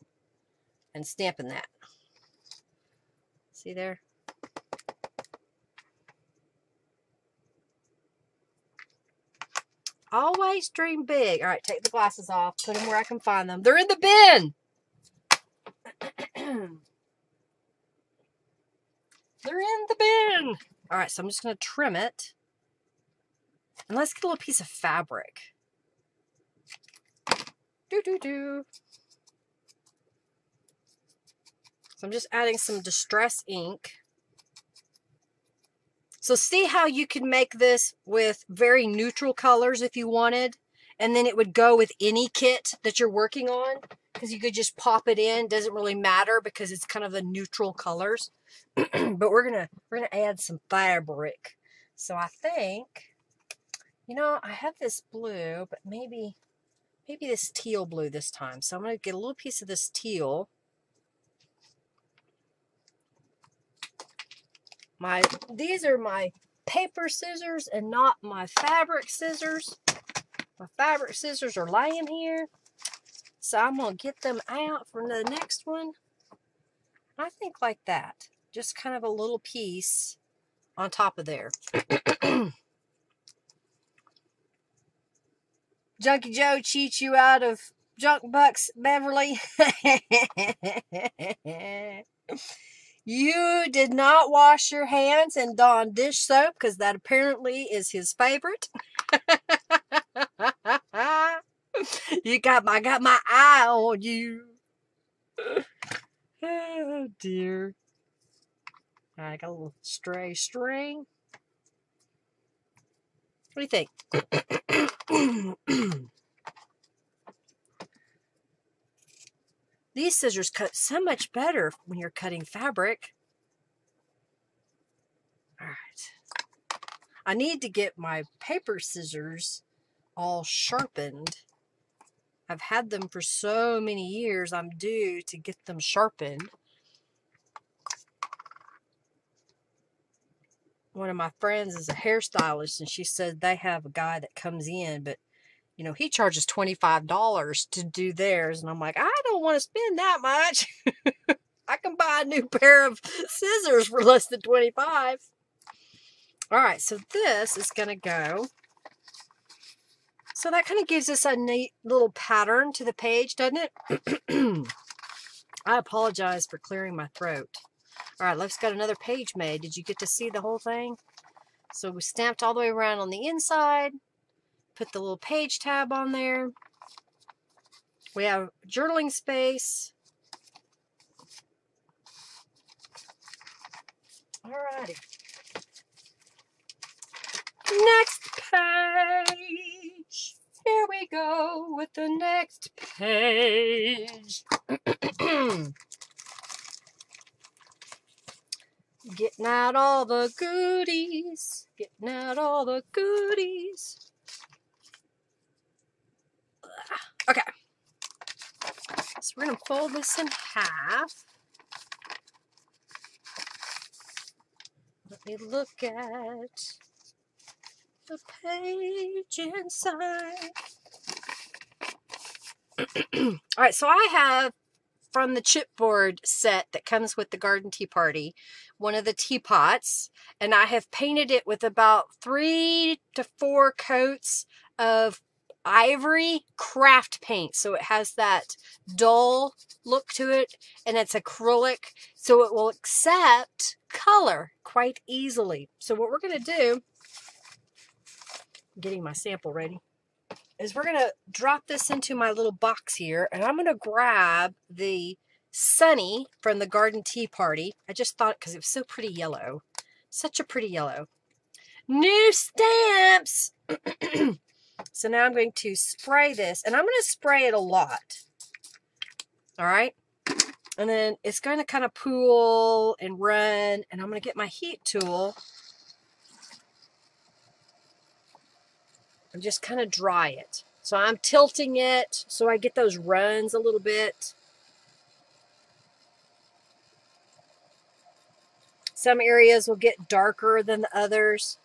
and stamping that. See there? Always dream big. All right, take the glasses off. Put them where I can find them. They're in the bin. They're in the bin. All right, so I'm just going to trim it. And let's get a little piece of fabric. Do-do-do. So I'm just adding some Distress Ink. So see how you can make this with very neutral colors if you wanted, and then it would go with any kit that you're working on. because you could just pop it in. Doesn't really matter because it's kind of a neutral colors. But we're gonna add some fabric. So I think, you know, I have this blue, but maybe this teal blue this time. So I'm gonna get a little piece of this teal. These are my paper scissors and not my fabric scissors. My fabric scissors are laying here. So I'm going to get them out for the next one. I think like that. Just kind of a little piece on top of there. Junkie Joe cheats you out of junk bucks, Beverly. You did not wash your hands and don dish soap because that apparently is his favorite. I got my eye on you. Oh dear. All right, I got a little stray string. What do you think? These scissors cut so much better when you're cutting fabric. All right. I need to get my paper scissors all sharpened. I've had them for so many years. I'm due to get them sharpened. One of my friends is a hairstylist, and she said they have a guy that comes in, but you know, he charges $25 to do theirs. And I'm like, I don't want to spend that much. I can buy a new pair of scissors for less than $25. All right, so this is going to go. So that kind of gives us a neat little pattern to the page, doesn't it? I apologize for clearing my throat. All right, let's get another page made. Did you get to see the whole thing? So we stamped all the way around on the inside. Put the little page tab on there. We have journaling space. Alrighty. Next page. Here we go with the next page. Getting out all the goodies. Getting out all the goodies. Okay, so we're going to fold this in half. Let me look at the page inside. All right, so I have from the chipboard set that comes with the Garden Tea Party, one of the teapots, and I have painted it with about 3 to 4 coats of ivory craft paint, so it has that dull look to it, and it's acrylic, so it will accept color quite easily. So what we're going to do, I'm getting my sample ready, is we're going to drop this into my little box here, and I'm going to grab the Sunny from the Garden Tea Party. I just thought, because it was so pretty yellow, such a pretty yellow. New stamps! So now I'm going to spray this, and I'm going to spray it a lot, all right? And then it's going to kind of pool and run, and I'm going to get my heat tool and just kind of dry it. So I'm tilting it so I get those runs a little bit. Some areas will get darker than the others.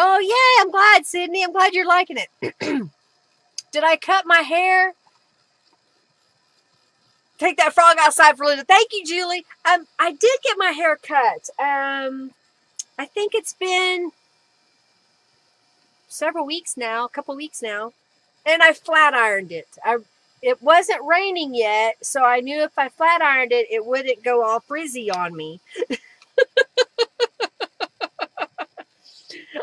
Oh, yeah, I'm glad, Sydney. I'm glad you're liking it. Did I cut my hair? Take that frog outside for Linda. Thank you, Julie. I did get my hair cut. I think it's been several weeks now, a couple weeks now. And I flat ironed it. It wasn't raining yet, so I knew if I flat ironed it, it wouldn't go all frizzy on me.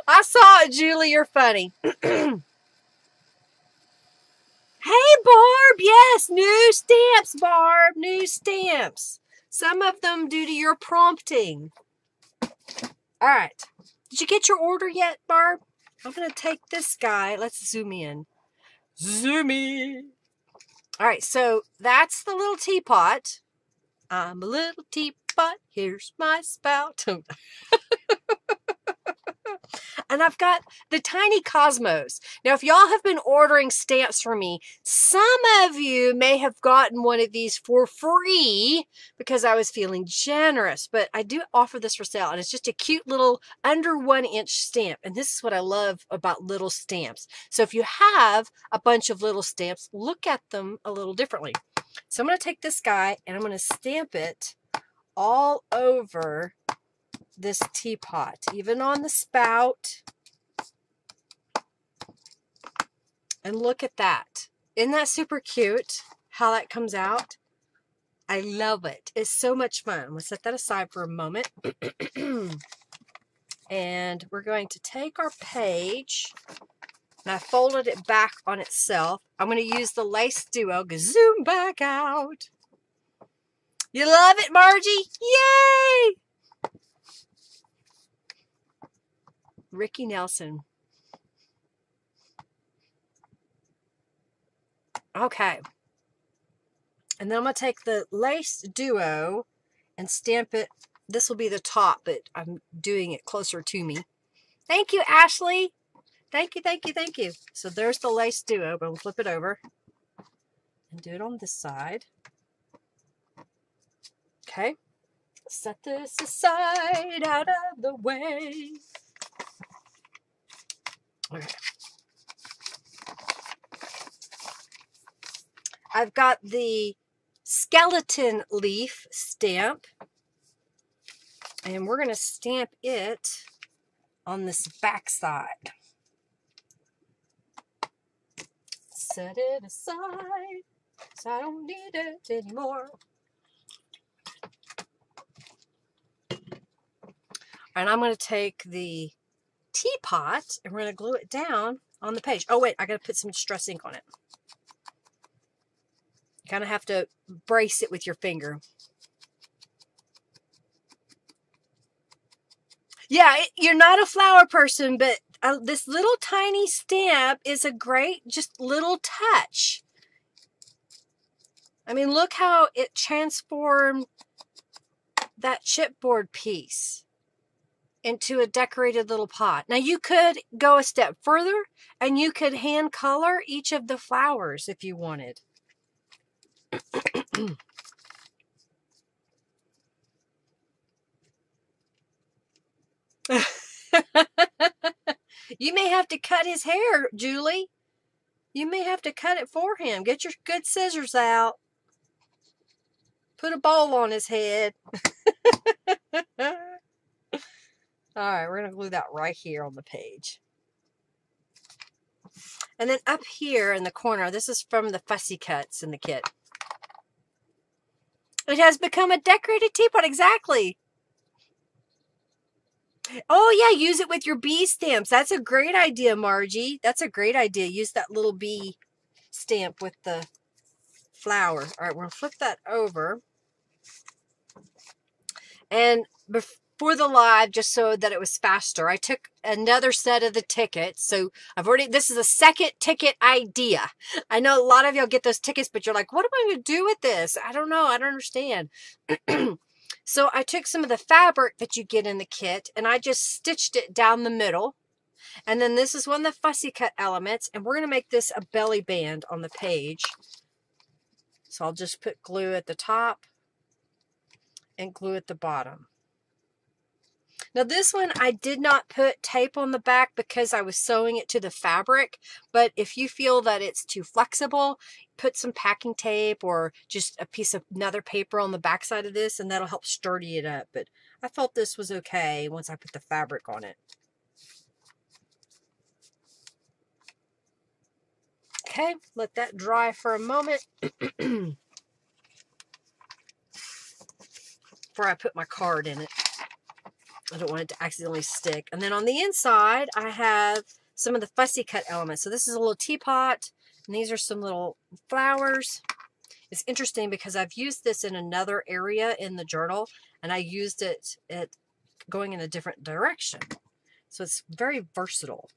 I saw it, Julie. You're funny. Hey, Barb. Yes, new stamps, Barb. New stamps. Some of them due to your prompting. All right. Did you get your order yet, Barb? I'm going to take this guy. Let's zoom in. Zoomy. All right, so that's the little teapot. I'm a little teapot. Here's my spout. And I've got the tiny cosmos. Now, if y'all have been ordering stamps from me, some of you may have gotten one of these for free because I was feeling generous, but I do offer this for sale, and it's just a cute little under 1-inch stamp. And this is what I love about little stamps. So if you have a bunch of little stamps, look at them a little differently. So I'm going to take this guy and I'm going to stamp it all over this teapot, even on the spout. And look at that. Isn't that super cute how that comes out? I love it. It's so much fun. I'm going to set that aside for a moment. And we're going to take our page, and I folded it back on itself. I'm going to use the Lace Duo. Zoom back out. You love it, Margie? Yay! Ricky Nelson. Okay. And then I'm going to take the Lace Duo and stamp it. This will be the top, but I'm doing it closer to me. Thank you, Ashley. Thank you, thank you, thank you. So there's the Lace Duo, but I'm going to flip it over and do it on this side. Okay. Set this aside, out of the way. Okay. I've got the skeleton leaf stamp, and we're going to stamp it on this back side. Set it aside, so I don't need it anymore. And I'm going to take the teapot and we're going to glue it down on the page. Oh wait, I got to put some Distress Ink on it. You kind of have to brace it with your finger. Yeah, you're not a flower person, but this little tiny stamp is a great just little touch. I mean, look how it transformed that chipboard piece into a decorated little pot. Now you could go a step further and you could hand color each of the flowers if you wanted. You may have to cut his hair, Julie. You may have to cut it for him. Get your good scissors out. Put a bowl on his head. All right, we're going to glue that right here on the page. And then up here in the corner, this is from the Fussy Cuts in the kit. It has become a decorated teapot, exactly. Oh, yeah, use it with your bee stamps. That's a great idea, Margie. That's a great idea. Use that little bee stamp with the flower. All right, we're going to flip that over. And for the live, just so that it was faster, I took another set of the tickets. So I've already, this is a second ticket idea. I know a lot of y'all get those tickets, but you're like, what am I going to do with this? I don't know. I don't understand. So I took some of the fabric that you get in the kit and I just stitched it down the middle. And then this is one of the Fussy Cut elements, and we're going to make this a belly band on the page. So I'll just put glue at the top and glue at the bottom. Now this one, I did not put tape on the back because I was sewing it to the fabric, but if you feel that it's too flexible, put some packing tape or just a piece of another paper on the back side of this, and that'll help sturdy it up. But I felt this was okay once I put the fabric on it. Okay, let that dry for a moment before I put my card in it. I don't want it to accidentally stick. And then on the inside, I have some of the Fussy Cut elements. So this is a little teapot, and these are some little flowers. It's interesting because I've used this in another area in the journal, and I used it going in a different direction. So it's very versatile.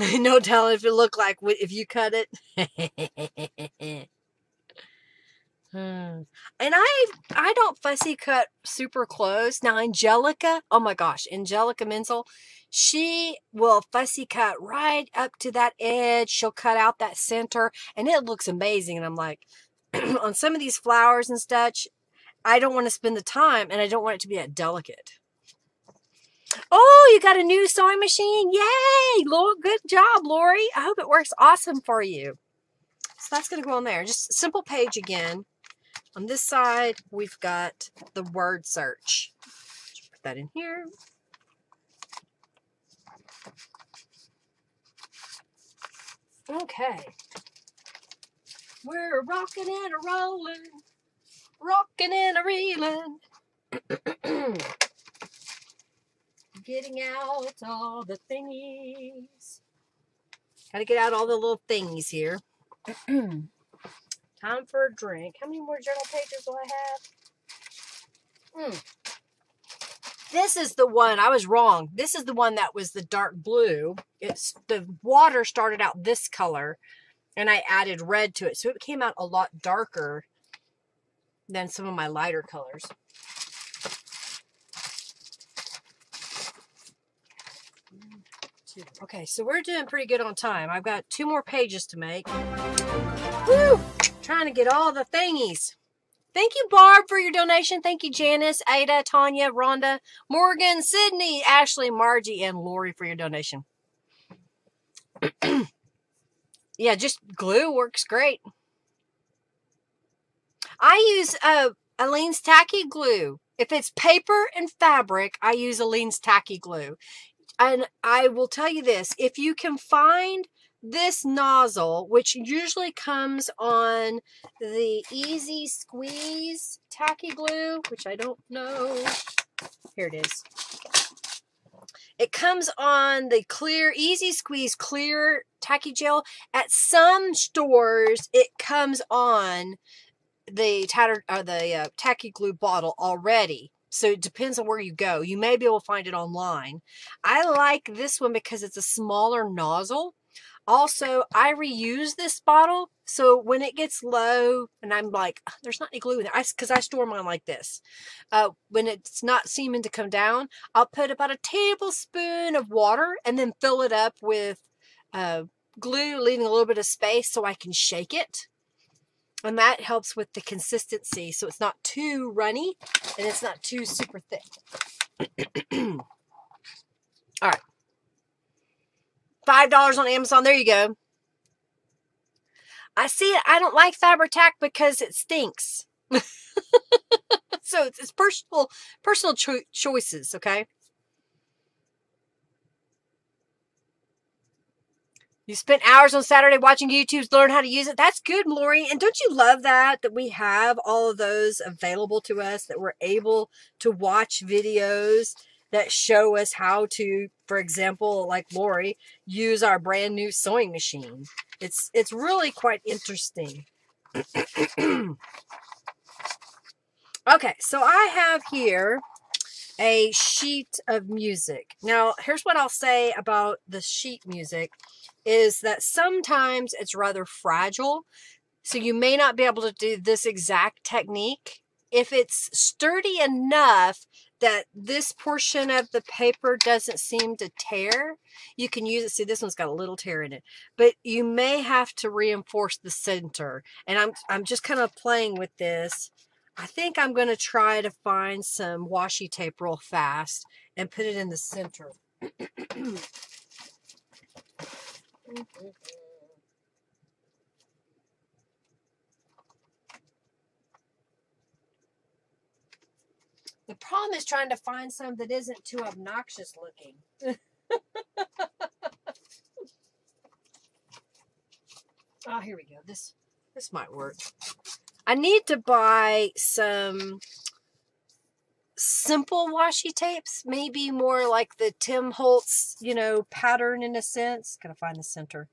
No telling if it looked like if you cut it. And I don't fussy cut super close. Now Angelica, oh my gosh, Angelica Menzel, she will fussy cut right up to that edge. She'll cut out that center and it looks amazing. And I'm like, on some of these flowers and such, I don't want to spend the time and I don't want it to be that delicate. Oh, you got a new sewing machine. Yay, good job, Lori. I hope it works awesome for you. So that's going to go on there. Just simple page again. On this side, we've got the word search. Put that in here. Okay. We're rocking and a rolling, rocking and a reeling. Getting out all the thingies. Got to get out all the little thingies here. Time for a drink. How many more journal pages will I have? This is the one. I was wrong. This is the one that was the dark blue. It's the water started out this color and I added red to it. So it came out a lot darker than some of my lighter colors. Okay, so we're doing pretty good on time. I've got 2 more pages to make. Woo! Trying to get all the thingies. Thank you, Barb, for your donation. Thank you, Janice, Ada, Tanya, Rhonda, Morgan, Sydney, Ashley, Margie, and Lori for your donation. Yeah, just glue works great. I use Aleene's Tacky Glue. If it's paper and fabric, I use Aleene's Tacky Glue. And I will tell you this, if you can find this nozzle, which usually comes on the Easy Squeeze Tacky Glue, which I don't know. Here it is. It comes on the clear, Easy Squeeze clear tacky gel. At some stores, it comes on the tacky glue bottle already. So it depends on where you go. You may be able to find it online. I like this one because it's a smaller nozzle. Also, I reuse this bottle. So when it gets low and I'm like, there's not any glue in there, because I store mine like this. When it's not seeming to come down, I'll put about a tablespoon of water and then fill it up with glue, leaving a little bit of space so I can shake it. And that helps with the consistency, so it's not too runny, and it's not too super thick. All right. $5 on Amazon. There you go. I see it. I don't like Fabri-Tac because it stinks. So it's personal choices, okay? You spent hours on Saturday watching YouTube to learn how to use it. That's good, Lori. And don't you love that we have all of those available to us, that we're able to watch videos that show us how to, for example, like Lori, use our brand new sewing machine. It's really quite interesting. Okay, so I have here a sheet of music. Now, here's what I'll say about the sheet music. Is that sometimes it's rather fragile, so you may not be able to do this exact technique. If it's sturdy enough that this portion of the paper doesn't seem to tear, you can use it. See, this one's got a little tear in it, but you may have to reinforce the center. And I'm just kind of playing with this. I think I'm going to try to find some washi tape real fast and put it in the center. The problem is trying to find some that isn't too obnoxious looking. Oh, here we go. This might work. I need to buy some simple washi tapes, maybe more like the Tim Holtz, you know, pattern in a sense. Gotta find the center.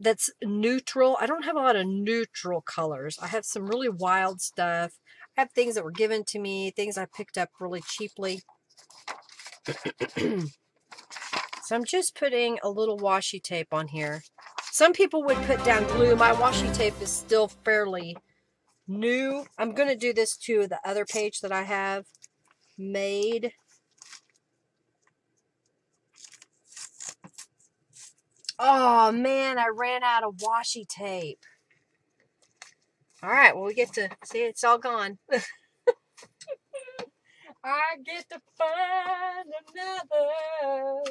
That's neutral. I don't have a lot of neutral colors. I have some really wild stuff. I have things that were given to me, things I picked up really cheaply. So I'm just putting a little washi tape on here. Some people would put down glue. My washi tape is still fairly new. I'm going to do this to the other page that I have made. Oh man, I ran out of washi tape. All right, well, we get to see it's all gone. I get to find another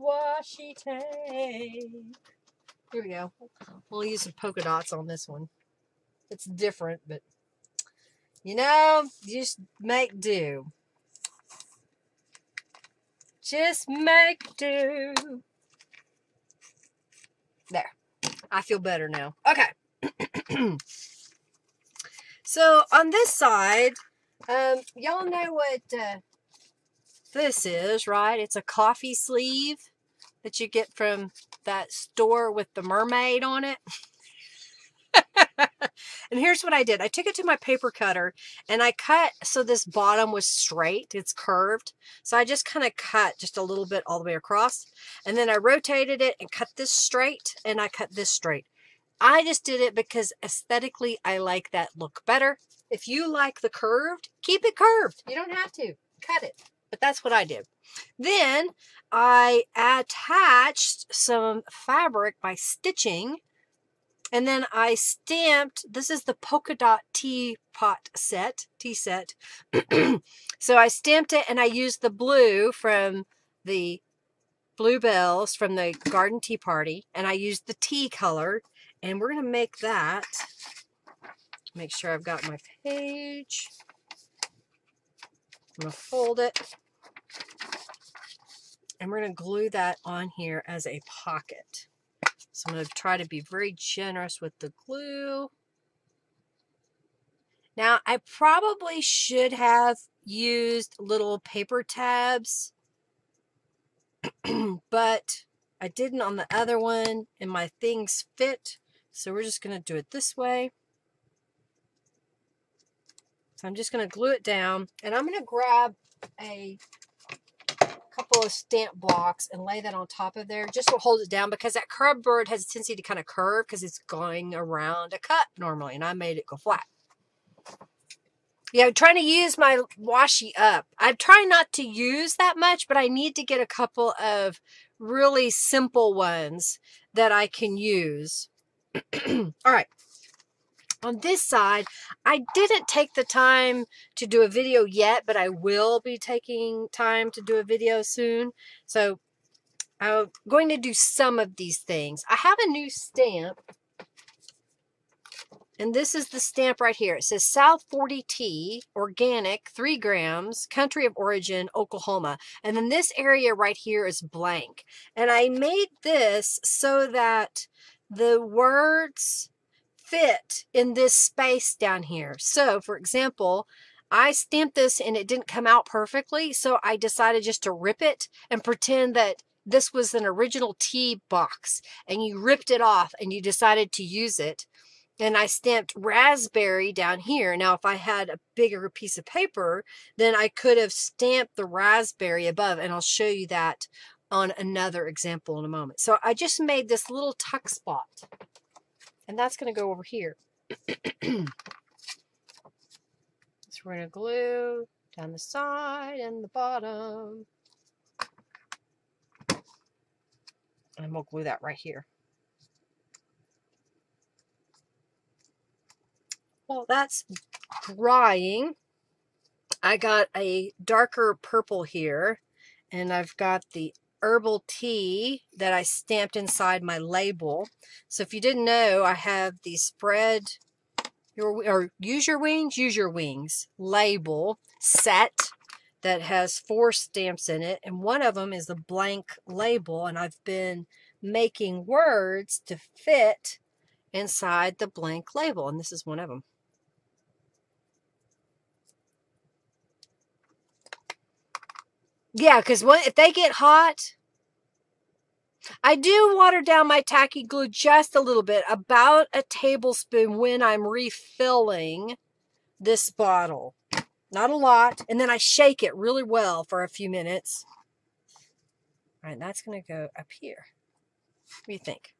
washi tape. Here we go. We'll use some polka dots on this one. It's different, but you know, just make do. Just make do. There. I feel better now. Okay. So on this side, y'all know what this is, right? It's a coffee sleeve that you get from that store with the mermaid on it. And here's what I did. I took it to my paper cutter and I cut so this bottom was straight. It's curved. So I just kind of cut just a little bit all the way across. And then I rotated it and cut this straight and I cut this straight. I just did it because aesthetically I like that look better. If you like the curved, keep it curved. You don't have to cut it. But that's what I did. Then I attached some fabric by stitching. And then I stamped, this is the polka dot teapot set, tea set. So I stamped it and I used the blue from the bluebells from the Garden Tea Party. And I used the tea color. And we're going to make that. Make sure I've got my page. I'm going to fold it. And we're going to glue that on here as a pocket. So I'm going to try to be very generous with the glue. Now, I probably should have used little paper tabs, but I didn't on the other one, and my things fit. So we're just going to do it this way. So I'm just going to glue it down, and I'm going to grab a couple of stamp blocks and lay that on top of there just to hold it down, because that curved bird has a tendency to kind of curve because it's going around a cut normally, and I made it go flat. Yeah, I'm trying to use my washi up. I'm trying not to use that much, but I need to get a couple of really simple ones that I can use. All right. On this side, I didn't take the time to do a video yet, but I will be taking time to do a video soon. So I'm going to do some of these things. I have a new stamp, and this is the stamp right here. It says South 40 Tea, organic, 3 grams, country of origin, Oklahoma. And then this area right here is blank. And I made this so that the words fit in this space down here. So for example, I stamped this and it didn't come out perfectly, so I decided just to rip it and pretend that this was an original tea box, and you ripped it off and you decided to use it. And I stamped raspberry down here. Now, if I had a bigger piece of paper, then I could have stamped the raspberry above, and I'll show you that on another example in a moment. So I just made this little tuck spot. And that's going to go over here. So we're going to glue down the side and the bottom. And we'll glue that right here. Well, that's drying. I got a darker purple here. And I've got the herbal tea that I stamped inside my label. So if you didn't know, I have the spread use your wings label set that has 4 stamps in it, and one of them is the blank label, and I've been making words to fit inside the blank label, and this is one of them. Yeah, because if they get hot, I do water down my tacky glue just a little bit, about a tablespoon when I'm refilling this bottle. Not a lot. And then I shake it really well for a few minutes. All right, that's going to go up here. What do you think?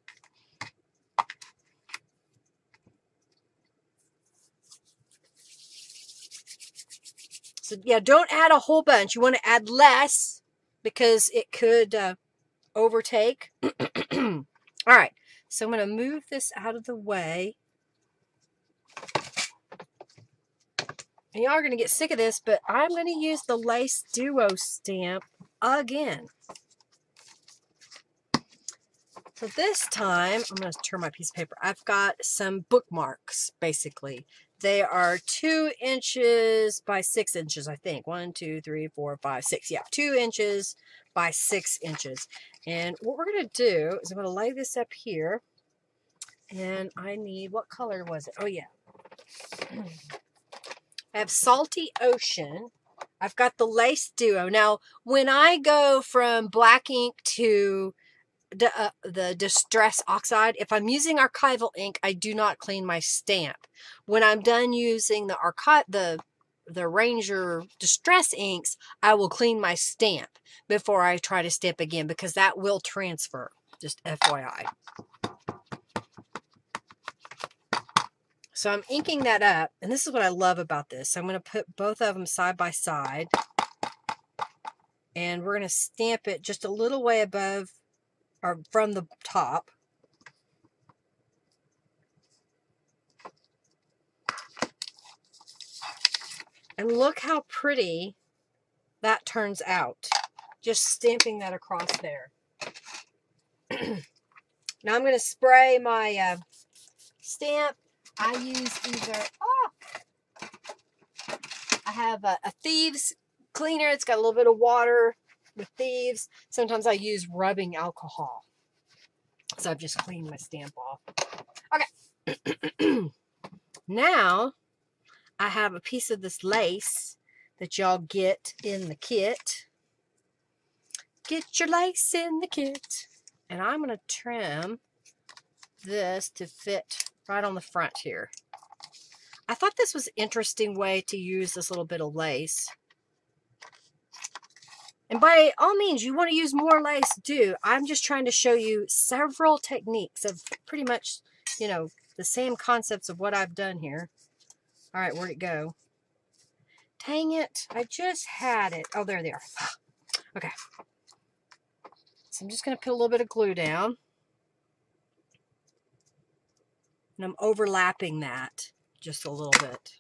So yeah, don't add a whole bunch. You want to add less because it could overtake. All right, so I'm going to move this out of the way. And y'all are going to get sick of this, but I'm going to use the Lace Duo stamp again. So this time, I'm going to turn my piece of paper. I've got some bookmarks, basically. They are 2 inches by 6 inches, I think. 1, 2, 3, 4, 5, 6. Yeah, 2 inches by 6 inches. And what we're going to do is I'm going to lay this up here. And I need, what color was it? Oh, yeah. I have Salty Ocean. I've got the Lace Duo. Now, when I go from black ink to the Distress Oxide, if I'm using Archival Ink, I do not clean my stamp. When I'm done using the Ranger Distress Inks, I will clean my stamp before I try to stamp again, because that will transfer. Just FYI. So I'm inking that up, and this is what I love about this. So I'm going to put both of them side by side, and we're going to stamp it just a little way above, or from the top. And look how pretty that turns out, just stamping that across there. Now I'm going to spray my stamp. I use either, I have a Thieves cleaner. It's got a little bit of water with Thieves. Sometimes I use rubbing alcohol. So I've just cleaned my stamp off. Okay. Now I have a piece of this lace that y'all get in the kit. Get your lace in the kit. And I'm going to trim this to fit right on the front here. I thought this was an interesting way to use this little bit of lace. And by all means, you want to use more lace, do. I'm just trying to show you several techniques of pretty much, you know, the same concepts of what I've done here. All right, where'd it go? Dang it, I just had it. Oh, there they are. Okay. So I'm just going to put a little bit of glue down. And I'm overlapping that just a little bit.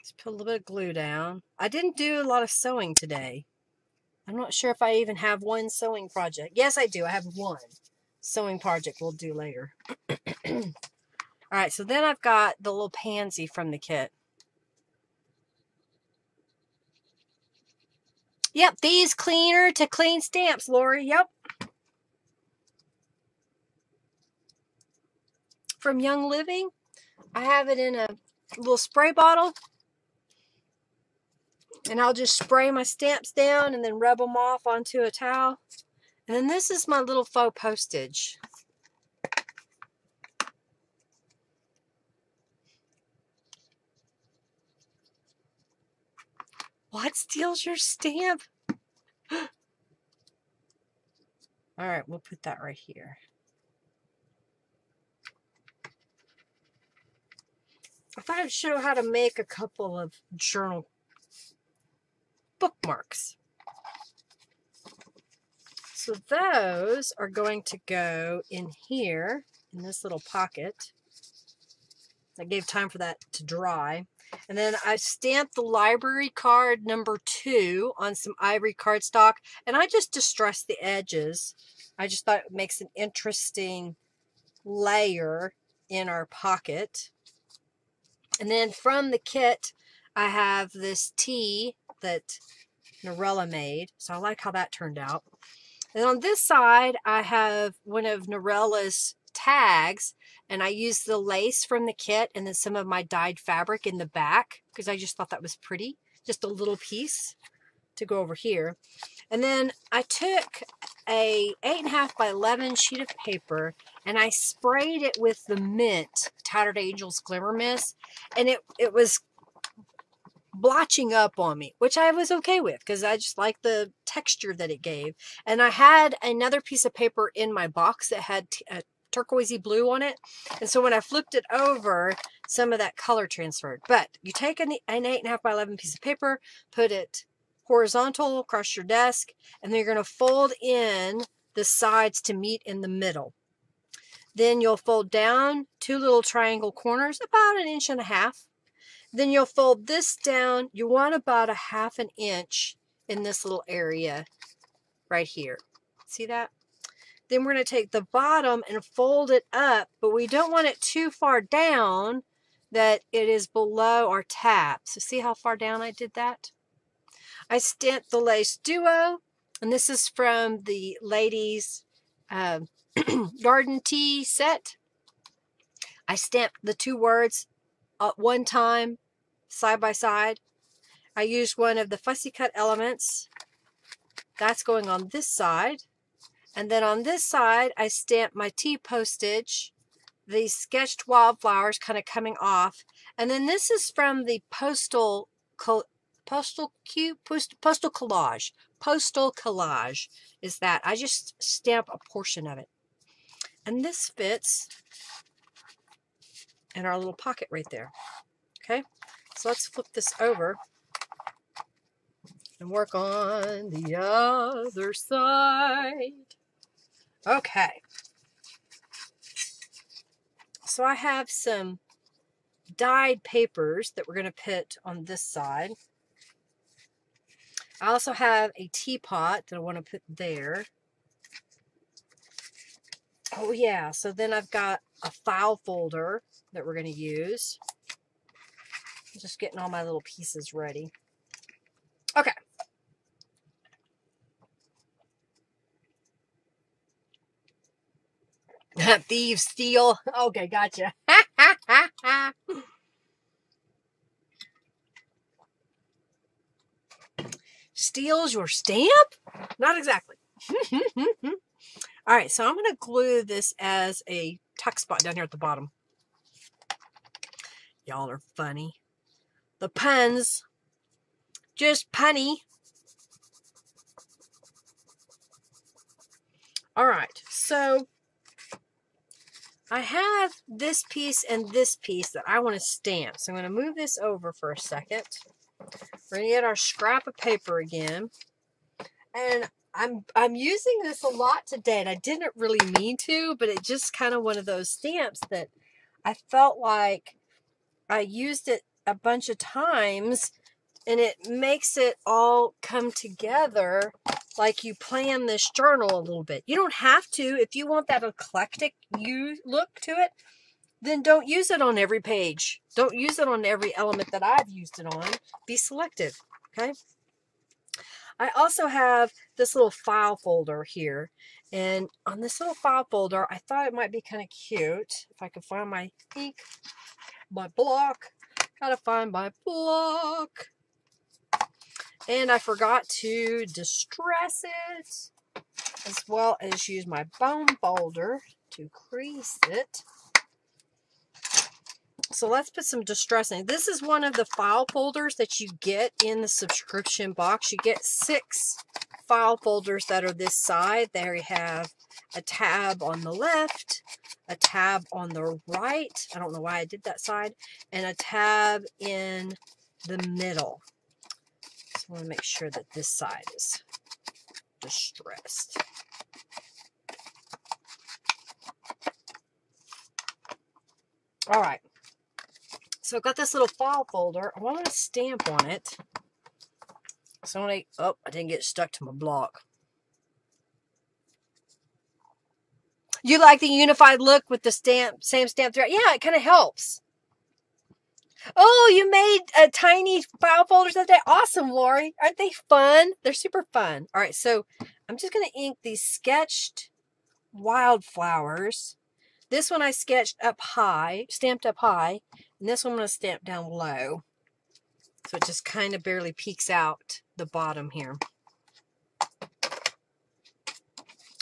Just put a little bit of glue down. I didn't do a lot of sewing today. I'm not sure if I even have one sewing project. Yes, I do. I have one sewing project we'll do later. All right, so then I've got the little pansy from the kit. Yep, Thieves cleaner to clean stamps, Lori. Yep. From Young Living. I have it in a little spray bottle, and I'll just spray my stamps down and then rub them off onto a towel. And then this is my little faux postage. What steals your stamp? All right, we'll put that right here. I thought I'd show how to make a couple of journal bookmarks. So those are going to go in here, in this little pocket. I gave time for that to dry. And then I stamped the library card #2 on some ivory cardstock, and I just distressed the edges. I just thought it makes an interesting layer in our pocket. And then from the kit, I have this tea that Norella made. So I like how that turned out. And on this side, I have one of Norella's tags. And I used the lace from the kit and then some of my dyed fabric in the back, because I just thought that was pretty. Just a little piece to go over here. And then I took a 8.5 by 11 sheet of paper, and I sprayed it with the mint Tattered Angels Glimmer Mists, and it was blotching up on me, which I was okay with because I just like the texture that it gave. And I had another piece of paper in my box that had a turquoisey blue on it. And so when I flipped it over, some of that color transferred. But you take an 8.5 by 11 piece of paper, put it horizontal across your desk, and then you're going to fold in the sides to meet in the middle. Then you'll fold down two little triangle corners, about 1.5 inches. Then you'll fold this down. You want about 0.5 inches in this little area right here. See that? Then we're going to take the bottom and fold it up, but we don't want it too far down that it is below our tab. So see how far down I did that? I stamped the Lace Duo, and this is from the ladies' garden tea set. I stamped the two words at one time, side by side. I used one of the fussy cut elements. That's going on this side. And then on this side, I stamped my tea postage, the sketched wildflowers kind of coming off. And then this is from the postal collage is that. I just stamp a portion of it. And this fits in our little pocket right there. Okay, so let's flip this over and work on the other side. Okay, so I have some dyed papers that we're going to put on this side. I also have a teapot that I want to put there. Oh yeah, so then I've got a file folder that we're going to use. I'm just getting all my little pieces ready. Okay. Thieves steal. Okay, gotcha. Steals your stamp? Not exactly. All right, so I'm going to glue this as a tuck spot down here at the bottom. Y'all are funny. The puns. Just punny. All right, so I have this piece and this piece that I want to stamp. So I'm going to move this over for a second. We're going to get our scrap of paper again. And I'm using this a lot today, and I didn't really mean to, but it just kind of one of those stamps that I felt like I used it a bunch of times, and it makes it all come together like you plan this journal a little bit. You don't have to. If you want that eclectic look to it, then don't use it on every page. Don't use it on every element that I've used it on. Be selective, okay? I also have this little file folder here, and on this little file folder, I thought it might be kind of cute if I could find my ink, my block. Gotta find my block. And I forgot to distress it, as well as use my bone folder to crease it. So let's put some distress ink. This is one of the file folders that you get in the subscription box. You get 6 file folders that are this side. There you have a tab on the left, a tab on the right. I don't know why I did that side. And a tab in the middle. So I want to make sure that this side is distressed. All right. So I've got this little file folder. I want to stamp on it. So I didn't get stuck to my block. You like the unified look with the stamp, same stamp throughout? Yeah, it kind of helps. Oh, you made tiny file folders that day. Awesome, Lori. Aren't they fun? They're super fun. All right, so I'm just going to ink these sketched wildflowers. This one I sketched up high, stamped up high, and this one I'm going to stamp down low. So it just kind of barely peeks out the bottom here.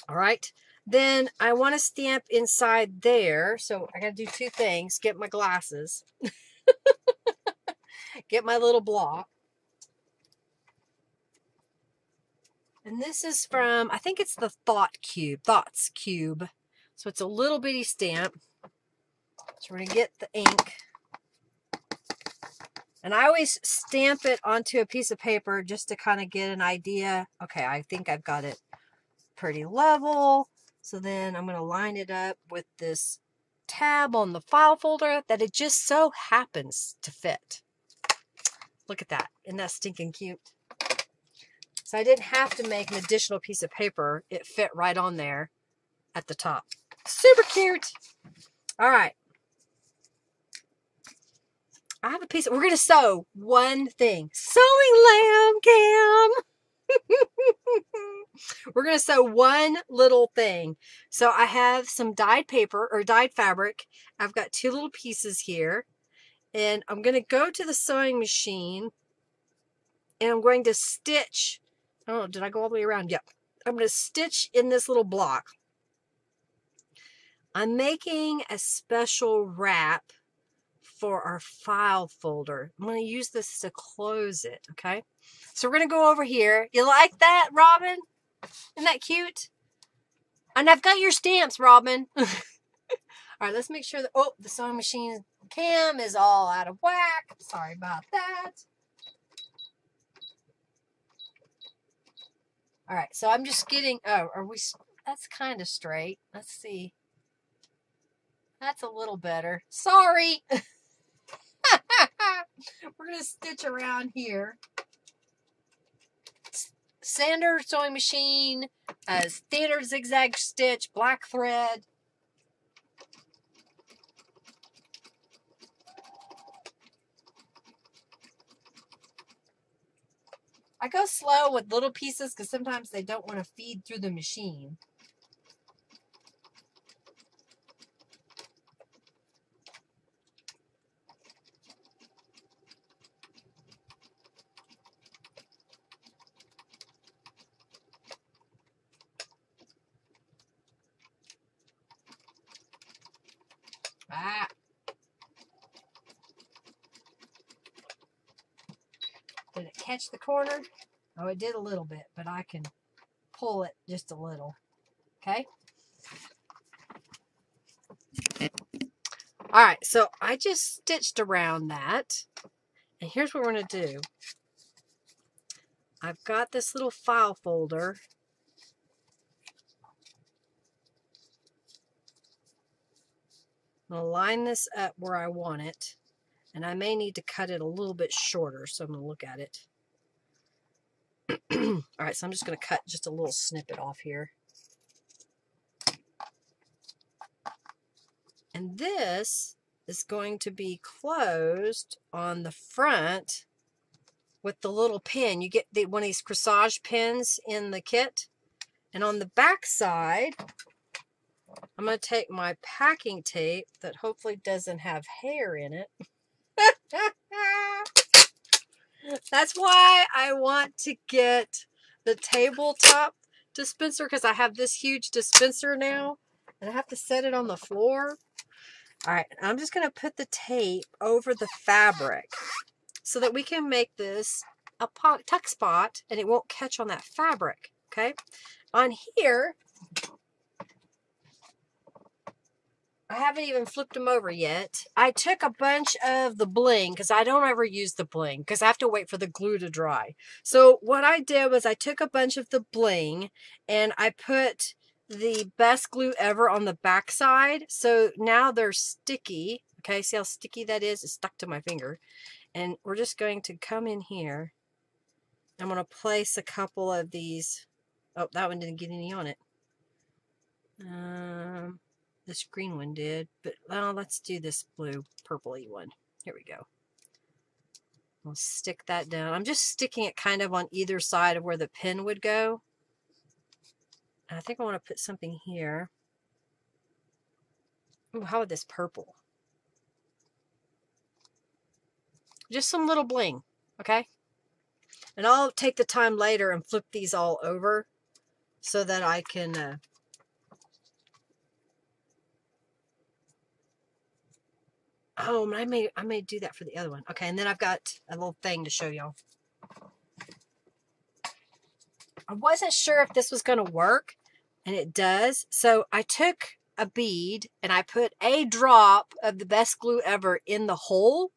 All right. Then I want to stamp inside there. So I got to do two things. Get my glasses. get my little block. And this is from, I think it's the Thoughts Cube. So it's a little bitty stamp. So we're going to get the ink. And I always stamp it onto a piece of paper just to kind of get an idea. Okay, I think I've got it pretty level. So then I'm going to line it up with this tab on the file folder that it just so happens to fit. Look at that. Isn't that stinking cute? So I didn't have to make an additional piece of paper. It fit right on there at the top. Super cute. All right. I have a piece. We're going to sew one thing. Sewing lamb cam. We're going to sew one little thing. So I have some dyed paper or dyed fabric. I've got two little pieces here. And I'm going to go to the sewing machine. And I'm going to stitch. Oh, did I go all the way around? Yep. I'm going to stitch in this little block. I'm making a special wrap for our file folder. I'm going to use this to close it, okay? So we're going to go over here. You like that, Robin? Isn't that cute? And I've got your stamps, Robin. All right, let's make sure that, oh, the sewing machine cam is all out of whack. Sorry about that. All right, so I'm just getting, oh, are we, that's kind of straight. Let's see. That's a little better. Sorry. We're going to stitch around here. Sander sewing machine, standard zigzag stitch, black thread. I go slow with little pieces because sometimes they don't want to feed through the machine. Ah. Did it catch the corner? Oh, it did a little bit, but I can pull it just a little. Okay. All right, so I just stitched around that. And here's what we're going to do. I've got this little file folder. I'm going to line this up where I want it. And I may need to cut it a little bit shorter, so I'm going to look at it. All right, so I'm just going to cut just a little snippet off here. And this is going to be closed on the front with the little pin. You get one of these corsage pins in the kit. And on the back side, I'm going to take my packing tape that hopefully doesn't have hair in it. That's why I want to get the tabletop dispenser, because I have this huge dispenser now and I have to set it on the floor. All right, I'm just going to put the tape over the fabric so that we can make this a tuck spot and it won't catch on that fabric. Okay, on here, I haven't even flipped them over yet. I took a bunch of the bling because I don't ever use the bling because I have to wait for the glue to dry. So what I did was I took a bunch of the bling and I put the best glue ever on the back side. So now they're sticky. Okay, see how sticky that is? It's stuck to my finger. And we're just going to come in here. I'm going to place a couple of these. Oh, that one didn't get any on it. This green one did, but well, let's do this blue purpley one. Here we go. I'll stick that down. I'm just sticking it kind of on either side of where the pin would go. And I think I want to put something here. Ooh, how about this purple? Just some little bling, okay? And I'll take the time later and flip these all over so that I can... Oh, I may do that for the other one. Okay, and then I've got a little thing to show y'all. I wasn't sure if this was going to work, and it does. So I took a bead, and I put a drop of the best glue ever in the hole,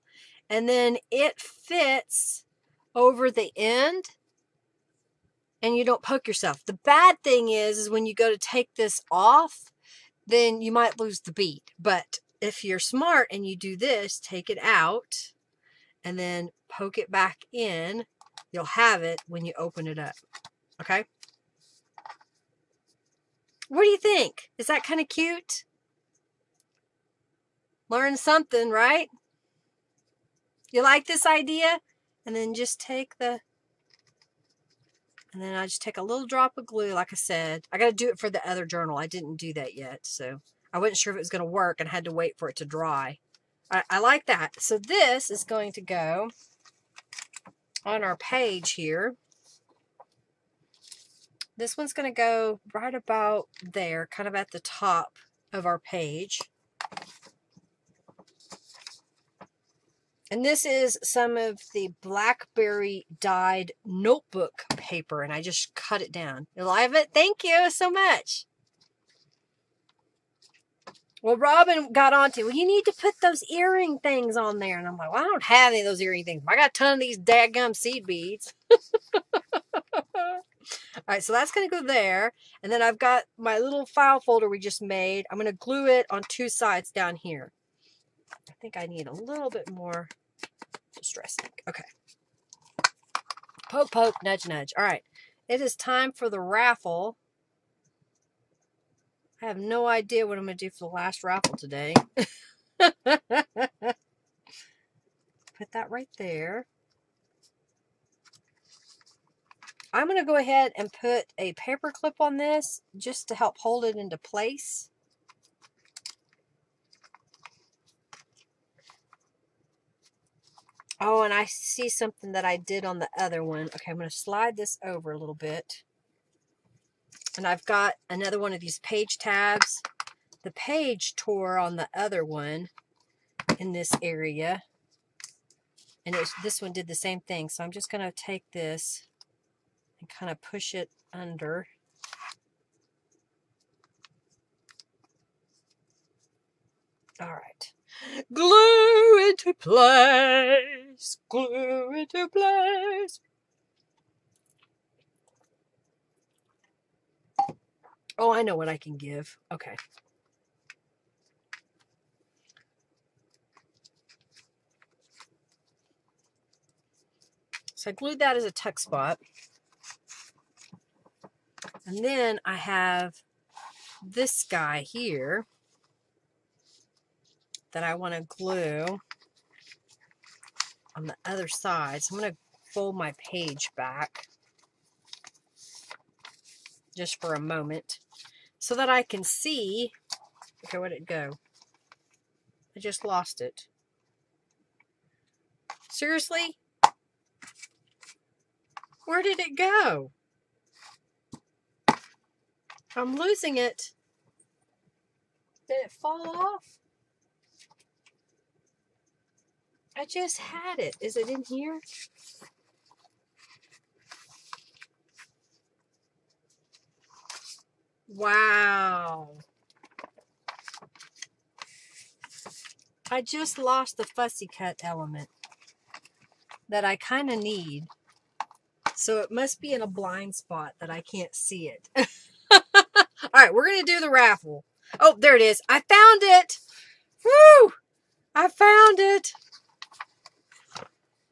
and then it fits over the end, and you don't poke yourself. The bad thing is when you go to take this off, then you might lose the bead. But if you're smart and you do this, take it out, and then poke it back in, you'll have it when you open it up. Okay? What do you think? Is that kind of cute? Learn something, right? You like this idea? And then just take the... And then I just take a little drop of glue, like I said. I got to do it for the other journal. I didn't do that yet, so I wasn't sure if it was going to work and had to wait for it to dry. I like that. So this is going to go on our page here. This one's going to go right about there, kind of at the top of our page. And this is some of the blackberry dyed notebook paper, and I just cut it down. You love it? Thank you so much. Well, Robin got onto, well, you need to put those earring things on there. And I'm like, well, I don't have any of those earring things. I got a ton of these dadgum seed beads. All right, so that's going to go there. And then I've got my little file folder we just made. I'm going to glue it on two sides down here. I think I need a little bit more Distress Ink. Okay. Poke, poke, nudge, nudge. All right. It is time for the raffle. I have no idea what I'm going to do for the last raffle today. Put that right there. I'm going to go ahead and put a paper clip on this just to help hold it into place. Oh, and I see something that I did on the other one. Okay, I'm going to slide this over a little bit. And I've got another one of these page tabs. The page tore on the other one in this area. And this one did the same thing. So I'm just going to take this and kind of push it under. All right. Glue into place, glue into place. Oh, I know what I can give. Okay. So I glued that as a tuck spot. And then I have this guy here that I want to glue on the other side. So I'm going to fold my page back just for a moment so that I can see. Okay, where'd it go? I just lost it. Seriously? Where did it go? I'm losing it. Did it fall off? I just had it. Is it in here? Wow. I just lost the fussy cut element that I kind of need. So it must be in a blind spot that I can't see it. All right, we're going to do the raffle. Oh, there it is. I found it. Woo! I found it.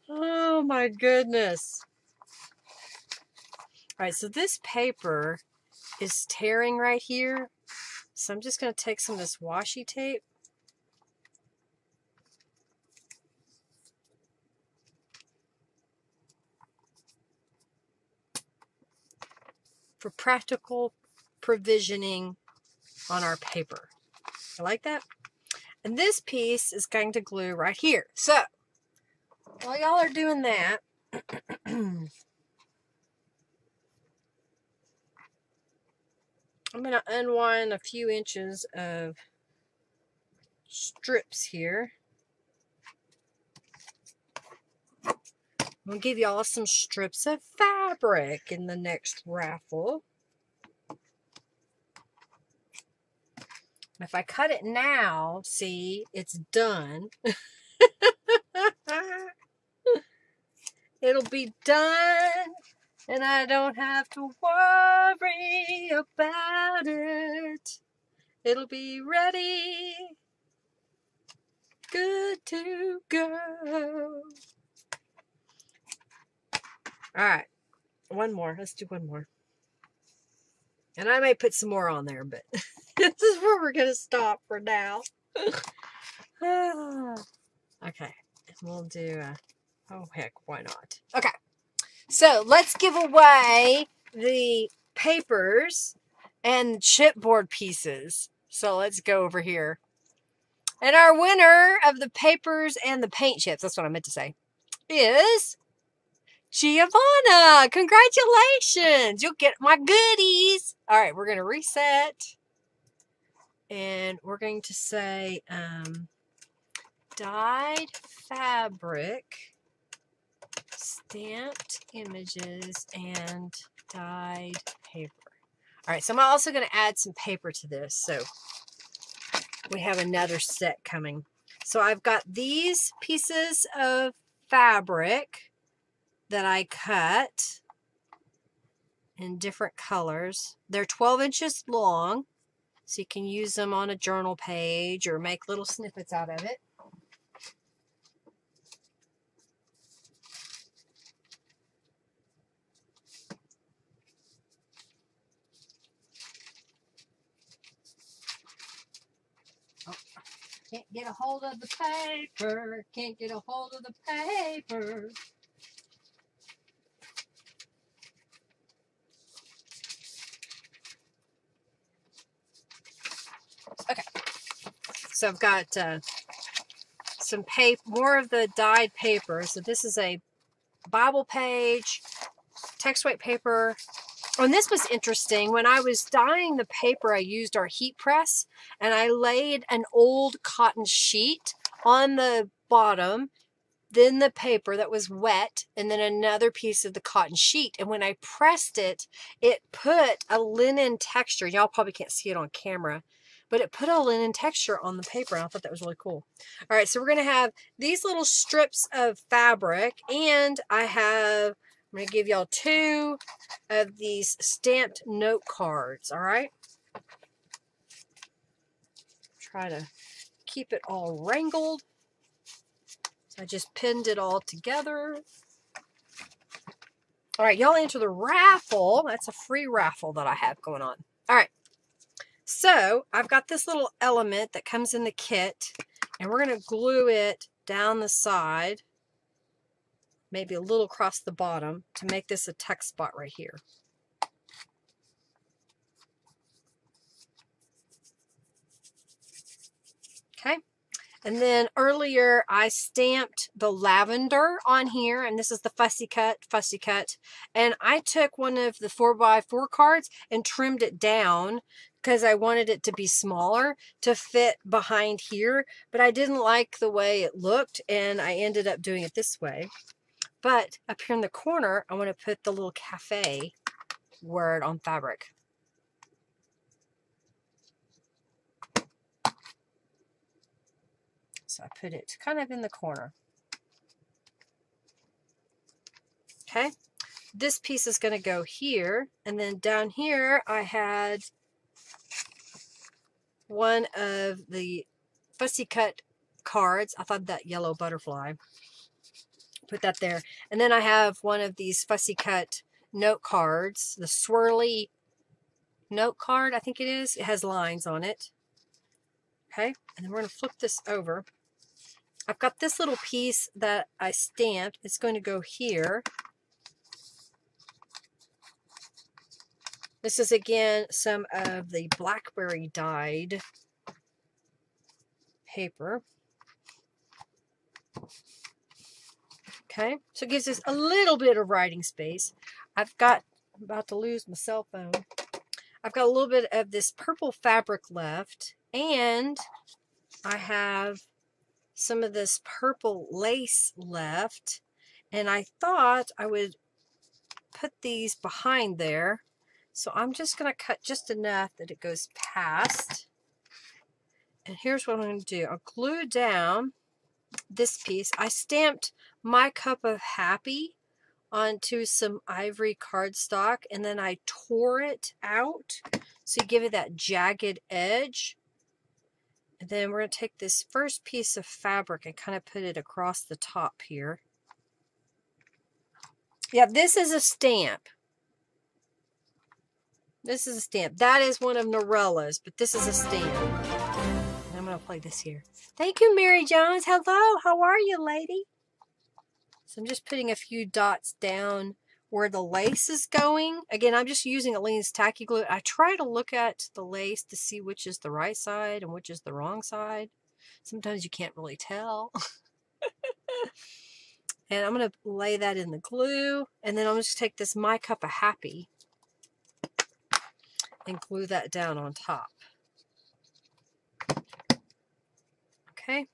Oh my goodness. All right, so this paper is tearing right here. So I'm just going to take some of this washi tape. For practical provisioning on our paper. I like that. And this piece is going to glue right here. So while y'all are doing that, I'm going to unwind a few inches of strips here. We'll give y'all some strips of fabric in the next raffle. If I cut it now, see, it's done. It'll be done, and I don't have to worry about it. It'll be ready, good to go. All right, one more. Let's do one more. And I may put some more on there, but this is where we're going to stop for now. Okay, we'll do, oh heck, why not? Okay, so let's give away the papers and chipboard pieces. So let's go over here. And our winner of the papers and the paint chips, that's what I meant to say, is Giovanna. Congratulations. You'll get my goodies. All right, we're going to reset. And we're going to say dyed fabric, stamped images, and dyed paper. All right, so I'm also going to add some paper to this. So we have another set coming. So I've got these pieces of fabric that I cut in different colors. They're 12 inches long, so you can use them on a journal page or make little snippets out of it. Oh, can't get a hold of the paper, can't get a hold of the paper. Okay, so I've got some paper, more of the dyed paper. So this is a Bible page, text weight paper. Oh, and this was interesting. When I was dyeing the paper, I used our heat press, and I laid an old cotton sheet on the bottom, then the paper that was wet, and then another piece of the cotton sheet. And when I pressed it, it put a linen texture. Y'all probably can't see it on camera, but it put a linen texture on the paper, and I thought that was really cool. All right, so we're going to have these little strips of fabric, and I'm going to give y'all two of these stamped note cards, all right? Try to keep it all wrangled. I just pinned it all together. All right, y'all enter the raffle. That's a free raffle that I have going on. All right. So I've got this little element that comes in the kit, and we're going to glue it down the side, maybe a little across the bottom, to make this a text spot right here. Okay, and then earlier I stamped the lavender on here, and this is the fussy cut, and I took one of the 4x4 cards and trimmed it down, because I wanted it to be smaller to fit behind here, but I didn't like the way it looked, and I ended up doing it this way. But up here in the corner, I want to put the little cafe word on fabric. So I put it kind of in the corner. Okay, this piece is going to go here, and then down here I had one of the fussy cut cards. I thought that yellow butterfly, put that there. And then I have one of these fussy cut note cards, the swirly note card, I think it is. It has lines on it. Okay, and then we're going to flip this over. I've got this little piece that I stamped. It's going to go here. This is, again, some of the blackberry dyed paper. Okay, so it gives us a little bit of writing space. I'm about to lose my cell phone. I've got a little bit of this purple fabric left, and I have some of this purple lace left. And I thought I would put these behind there. So I'm just going to cut just enough that it goes past. And here's what I'm going to do. I'll glue down this piece. I stamped My Cup of Happy onto some ivory cardstock, and then I tore it out. So you give it that jagged edge. And then we're going to take this first piece of fabric and kind of put it across the top here. Yeah, this is a stamp. This is a stamp. That is one of Norella's, but this is a stamp. I'm going to play this here. Thank you, Mary Jones. Hello. How are you, lady? So I'm just putting a few dots down where the lace is going. Again, I'm just using Aleene's Tacky Glue. I try to look at the lace to see which is the right side and which is the wrong side. Sometimes you can't really tell. And I'm going to lay that in the glue. And then I'm just going to take this My Cup of Happy and glue that down on top. Okay.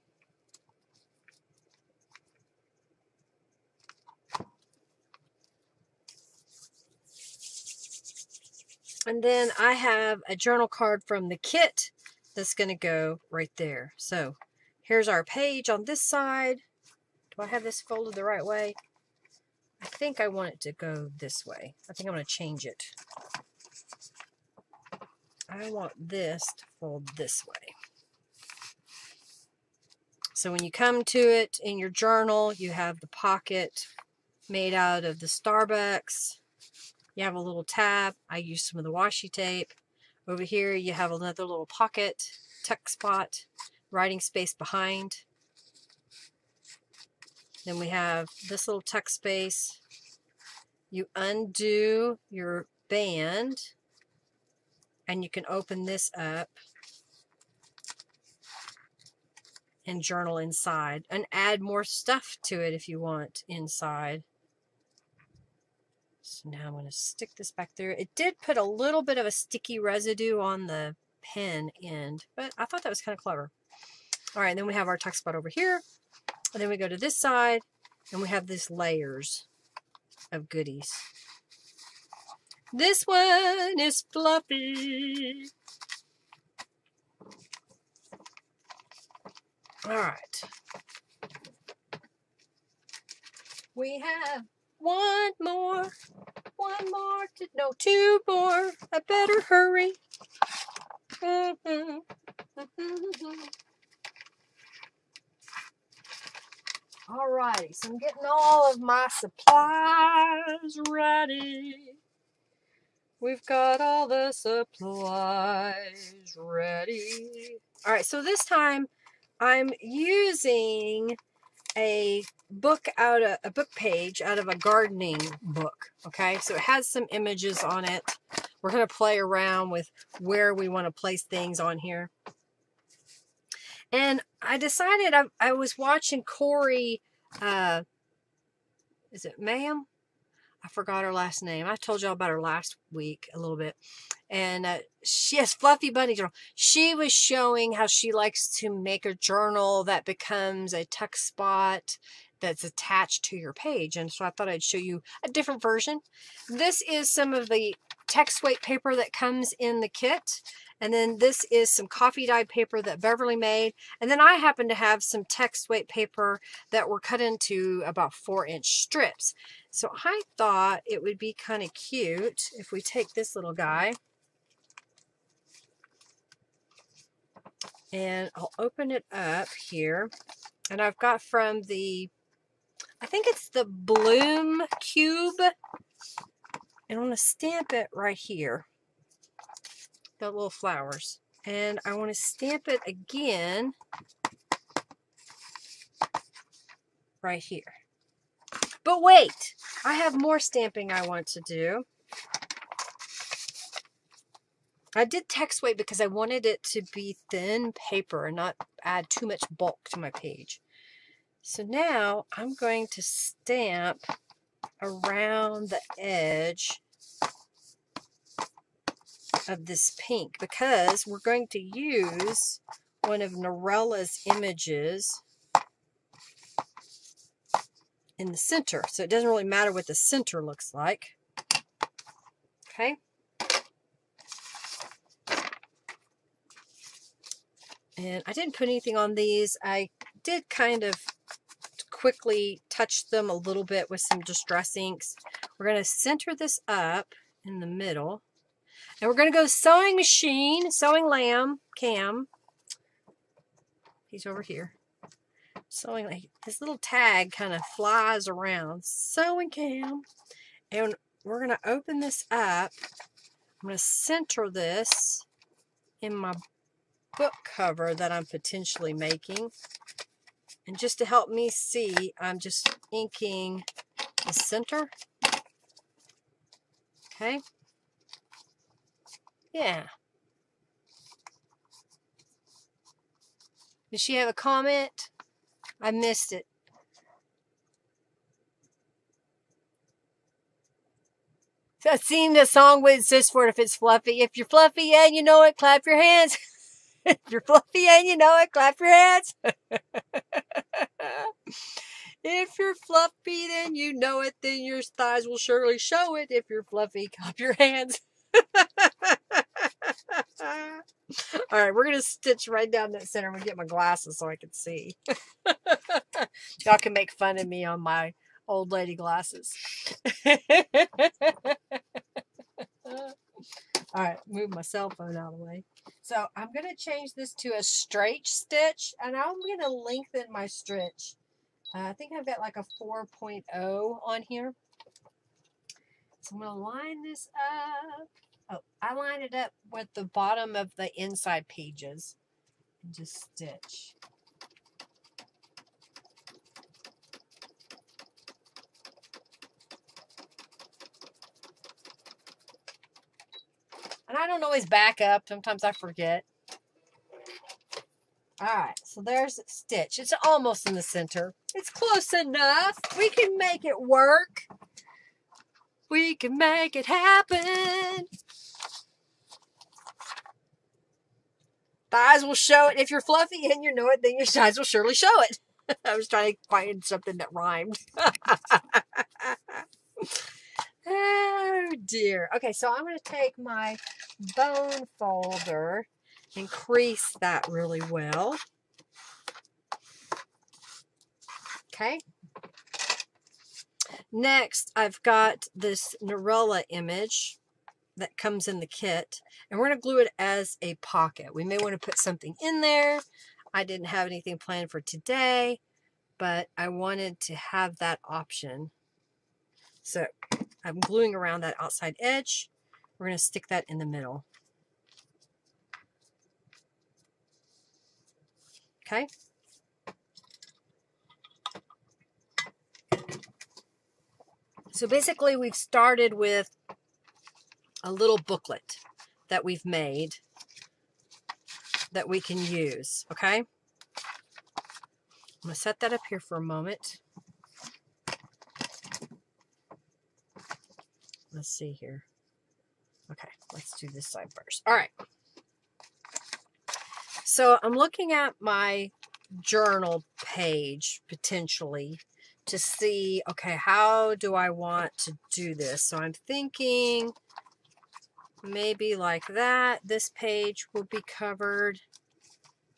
And then I have a journal card from the kit that's going to go right there. So here's our page on this side. Do I have this folded the right way? I think I want it to go this way. I think I'm going to change it. I want this to fold this way. So when you come to it in your journal, you have the pocket made out of the Starbucks. You have a little tab. I use some of the washi tape. Over here, you have another little pocket, tuck spot, writing space behind. Then we have this little tuck space. You undo your band, and you can open this up and journal inside, and add more stuff to it if you want inside. So now I'm going to stick this back through. It did put a little bit of a sticky residue on the pen end, but I thought that was kind of clever. All right, and then we have our tuck spot over here, and then we go to this side, and we have these layers of goodies. This one is fluffy. All right, we have two more, I better hurry. All righty, so I'm getting all of my supplies ready. We've got all the supplies ready. All right, so this time, I'm using a book page out of a gardening book. Okay, so it has some images on it. We're going to play around with where we want to place things on here. And I decided I was watching Corey, is it Ma'am? I forgot her last name. I told y'all about her last week a little bit. And she has Fluffy Bunny Journal. She was showing how she likes to make a journal that becomes a tuck spot that's attached to your page. And so I thought I'd show you a different version. This is some of the text weight paper that comes in the kit. And then this is some coffee dye paper that Beverly made. And then I happen to have some text weight paper that were cut into about 4-inch strips. So I thought it would be kind of cute if we take this little guy and I'll open it up here. And I've got from the, I think it's the Bloom Cube. And I'm going to stamp it right here, the little flowers. And I want to stamp it again right here. But wait, I have more stamping I want to do. I did text weight because I wanted it to be thin paper and not add too much bulk to my page. So now I'm going to stamp around the edge of this pink because we're going to use one of Norella's images in the center. So it doesn't really matter what the center looks like. Okay. And I didn't put anything on these. I did kind of quickly touch them a little bit with some Distress Inks. We're going to center this up in the middle. And we're going to go sewing machine, sewing lamb, Cam. He's over here. Sewing, like, this little tag kind of flies around. Sewing Cam. And we're going to open this up. I'm going to center this in my book cover that I'm potentially making. And just to help me see, I'm just inking the center. Okay. Yeah. Did she have a comment? I missed it. I've seen the song with exists for it if it's fluffy. If you're fluffy and you know it, clap your hands. If you're fluffy and you know it, clap your hands. If you're fluffy, then you know it, then your thighs will surely show it. If you're fluffy, clap your hands. All right, we're going to stitch right down that center. I'm going to get my glasses so I can see. Y'all can make fun of me on my old lady glasses. All right, move my cell phone out of the way. So I'm going to change this to a straight stitch, and I'm going to lengthen my stitch. I think I've got like a 4.0 on here. So I'm going to line this up. Oh, I line it up with the bottom of the inside pages and just stitch. And I don't always back up. Sometimes I forget. All right, so there's a stitch. It's almost in the center. It's close enough. We can make it work. We can make it happen. Thighs will show it. If you're fluffy and you know it, then your thighs will surely show it. I was trying to find something that rhymed. Oh, dear. Okay, so I'm going to take my bone folder and crease that really well. Okay. Next, I've got this Norella image that comes in the kit, and we're going to glue it as a pocket. We may want to put something in there. I didn't have anything planned for today, but I wanted to have that option. So I'm gluing around that outside edge. We're going to stick that in the middle. Okay. So basically we've started with a little booklet that we've made that we can use. Okay. I'm going to set that up here for a moment. Let's see here. Okay, let's do this side first. All right. So I'm looking at my journal page potentially to see, okay, how do I want to do this? So I'm thinking maybe like that. This page will be covered.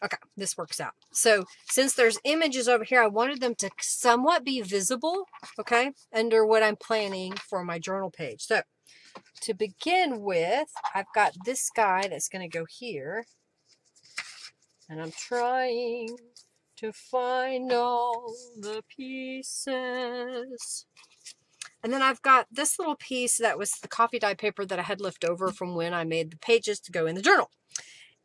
Okay, this works out. So since there's images over here, I wanted them to somewhat be visible, okay, under what I'm planning for my journal page. So to begin with, I've got this guy that's going to go here. And I'm trying to find all the pieces. And then I've got this little piece that was the coffee dye paper that I had left over from when I made the pages to go in the journal.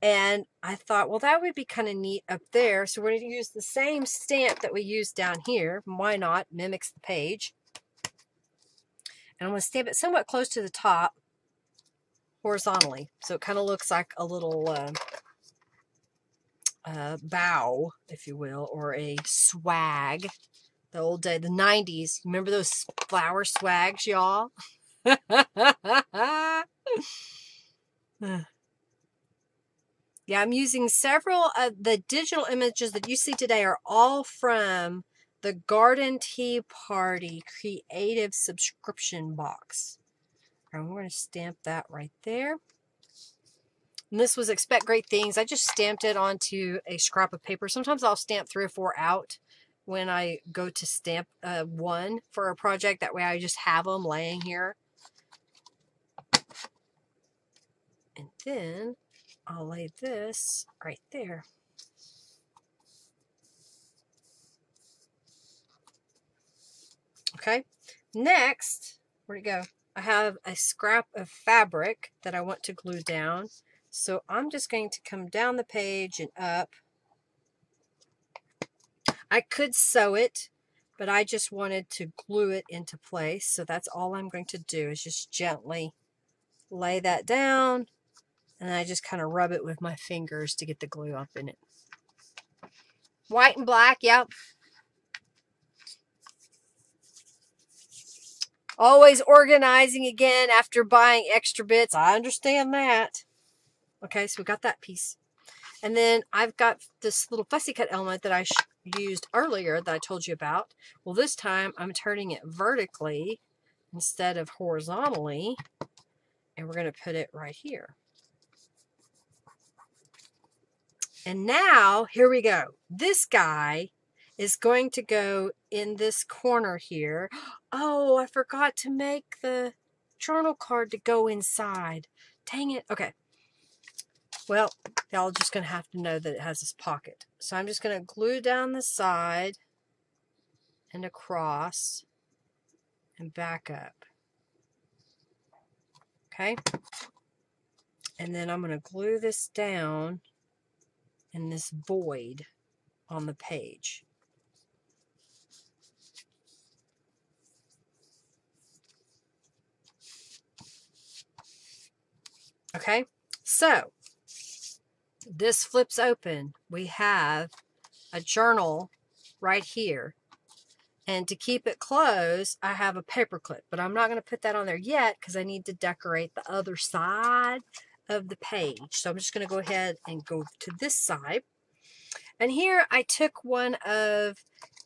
And I thought, well, that would be kind of neat up there. So we're going to use the same stamp that we used down here. Why not? Mimics the page. And I'm going to stamp it somewhat close to the top horizontally. So it kind of looks like a little bow, if you will, or a swag. The old day, the 90s. Remember those flower swags, y'all? Yeah, I'm using several of the digital images that you see today are all from the Garden Tea Party Creative Subscription Box. And we're going to stamp that right there. And this was Expect Great Things. I just stamped it onto a scrap of paper. Sometimes I'll stamp 3 or 4 out when I go to stamp one for a project. That way I just have them laying here. And then I'll lay this right there. Okay, next, where'd it go? I have a scrap of fabric that I want to glue down. So I'm just going to come down the page and up. I could sew it, but I just wanted to glue it into place. So that's all I'm going to do is just gently lay that down. And I just kind of rub it with my fingers to get the glue up in it. White and black, yep. Always organizing again after buying extra bits. I understand that. Okay, so we got that piece. And then I've got this little fussy cut element that I used earlier that I told you about. Well, this time I'm turning it vertically instead of horizontally. And we're going to put it right here. And now, here we go. This guy is going to go in this corner here. Oh, I forgot to make the journal card to go inside. Dang it. Okay. Well, y'all just going to have to know that it has this pocket. So I'm just going to glue down the side and across and back up. Okay. And then I'm going to glue this down in this void on the page. Okay, so this flips open. We have a journal right here. And to keep it closed, I have a paper clip. But I'm not going to put that on there yet because I need to decorate the other side of the page. So I'm just going to go ahead and go to this side. And here I took one of,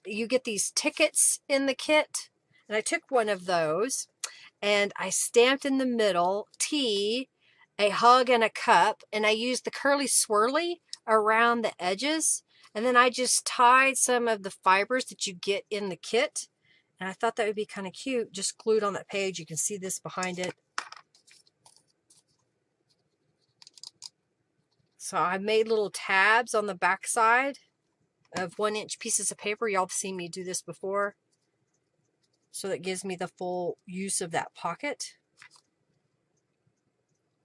you get these tickets in the kit. And I took one of those and I stamped in the middle, T, a hug and a cup, and I used the curly swirly around the edges, and then I just tied some of the fibers that you get in the kit, and I thought that would be kind of cute, just glued on that page. You can see this behind it. So I made little tabs on the back side of 1-inch pieces of paper. Y'all have seen me do this before. So that gives me the full use of that pocket.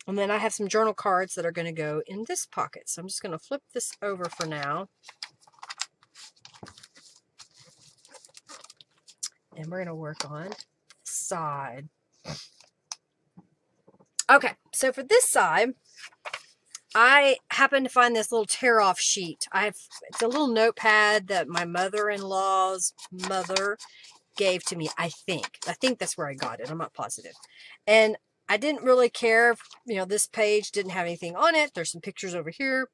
And then I have some journal cards that are going to go in this pocket. So I'm just going to flip this over for now. And we're going to work on this side. Okay, so for this side, I happened to find this little tear-off sheet. It's a little notepad that my mother-in-law's mother gave to me, I think. I think that's where I got it. I'm not positive. And I didn't really care if, you know, this page didn't have anything on it. There's some pictures over here.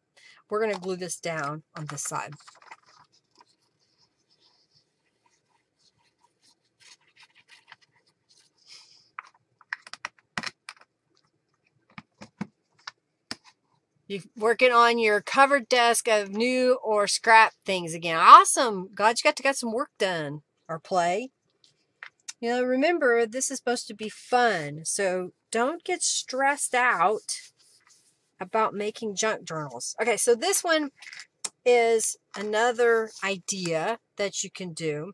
We're going to glue this down on this side. You're working on your covered desk of new or scrap things again. Awesome. God, you got to get some work done or play. You know, remember, this is supposed to be fun, so don't get stressed out about making junk journals. Okay, so this one is another idea that you can do.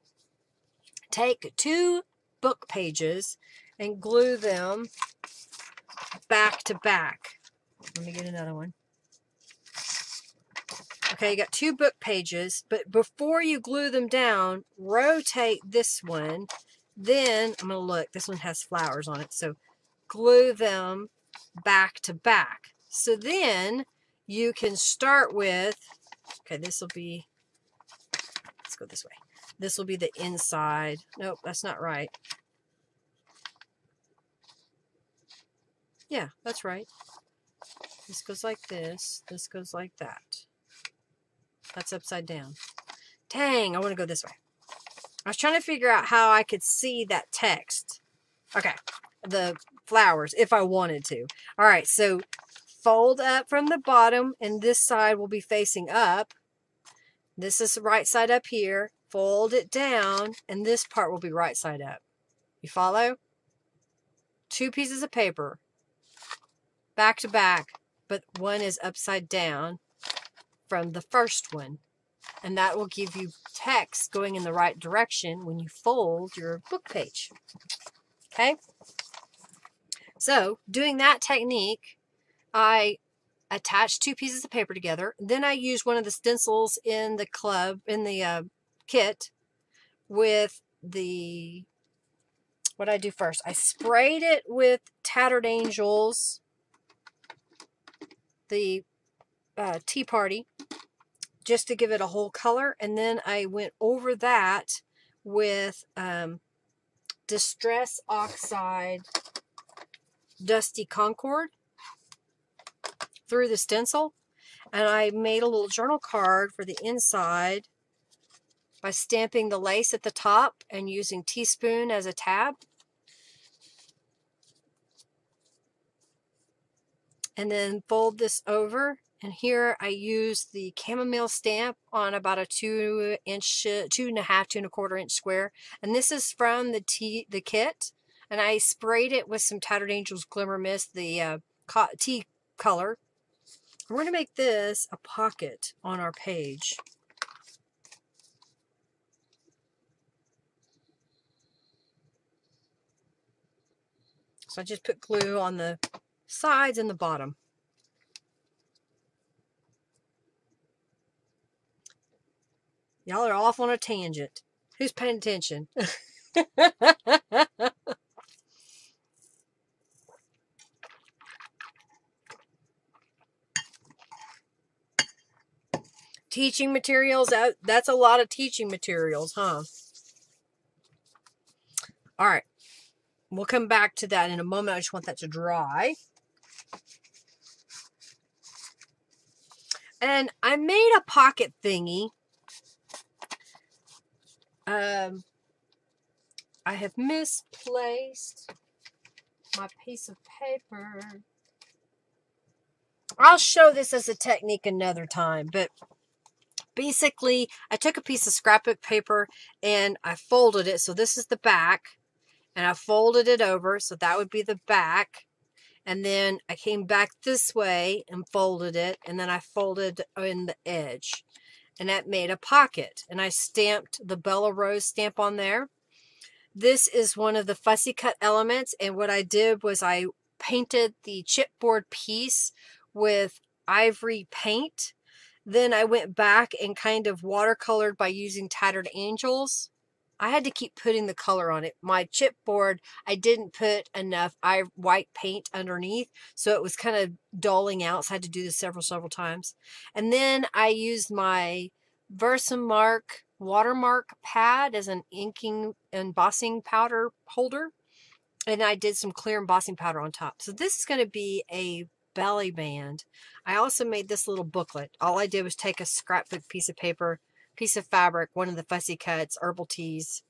Take 2 book pages and glue them back to back. Let me get another one. Okay, you got 2 book pages, but before you glue them down, rotate this one. Then I'm going to look, this one has flowers on it, so glue them back to back. So then you can start with, okay, this will be, let's go this way. This will be the inside. Nope, that's not right. Yeah, that's right. This goes like this. This goes like that. That's upside down. Dang, I want to go this way. I was trying to figure out how I could see that text. Okay, the flowers, if I wanted to. All right, so fold up from the bottom, and this side will be facing up. This is the right side up here. Fold it down, and this part will be right side up. You follow? Two pieces of paper, back to back, but one is upside down from the first one. And that will give you text going in the right direction when you fold your book page. Okay? So, doing that technique, I attached two pieces of paper together. Then I used one of the stencils in the club, in the kit, with the, what did I do first? I sprayed it with Tattered Angels, the Tea Party, just to give it a whole color. And then I went over that with Distress Oxide Dusty Concord through the stencil. And I made a little journal card for the inside by stamping the lace at the top and using teaspoon as a tab. And then fold this over. And here I use the chamomile stamp on about a 2 and a quarter inch square. And this is from the kit. And I sprayed it with some Tattered Angels Glimmer Mist, the tea color. We're going to make this a pocket on our page. So I just put glue on the sides and the bottom. Y'all are off on a tangent. Who's paying attention? Teaching materials. That's a lot of teaching materials, huh? All right. We'll come back to that in a moment. I just want that to dry. And I made a pocket thingy. I have misplaced my piece of paper. I'll show this as a technique another time, but basically I took a piece of scrapbook paper and I folded it. So this is the back, and I folded it over. So that would be the back. And then I came back this way and folded it. And then I folded in the edge. And that made a pocket. And I stamped the Bella Rose stamp on there. This is one of the fussy cut elements. And what I did was I painted the chipboard piece with ivory paint. Then I went back and kind of watercolored by using Tattered Angels. I had to keep putting the color on it. My chipboard, I didn't put enough white paint underneath, so it was kind of dulling out, so I had to do this several times. And then I used my Versamark watermark pad as an inking embossing powder holder, and I did some clear embossing powder on top. So this is going to be a belly band. I also made this little booklet. All I did was take a scrapbook piece of paper, piece of fabric, one of the fussy cuts, herbal teas,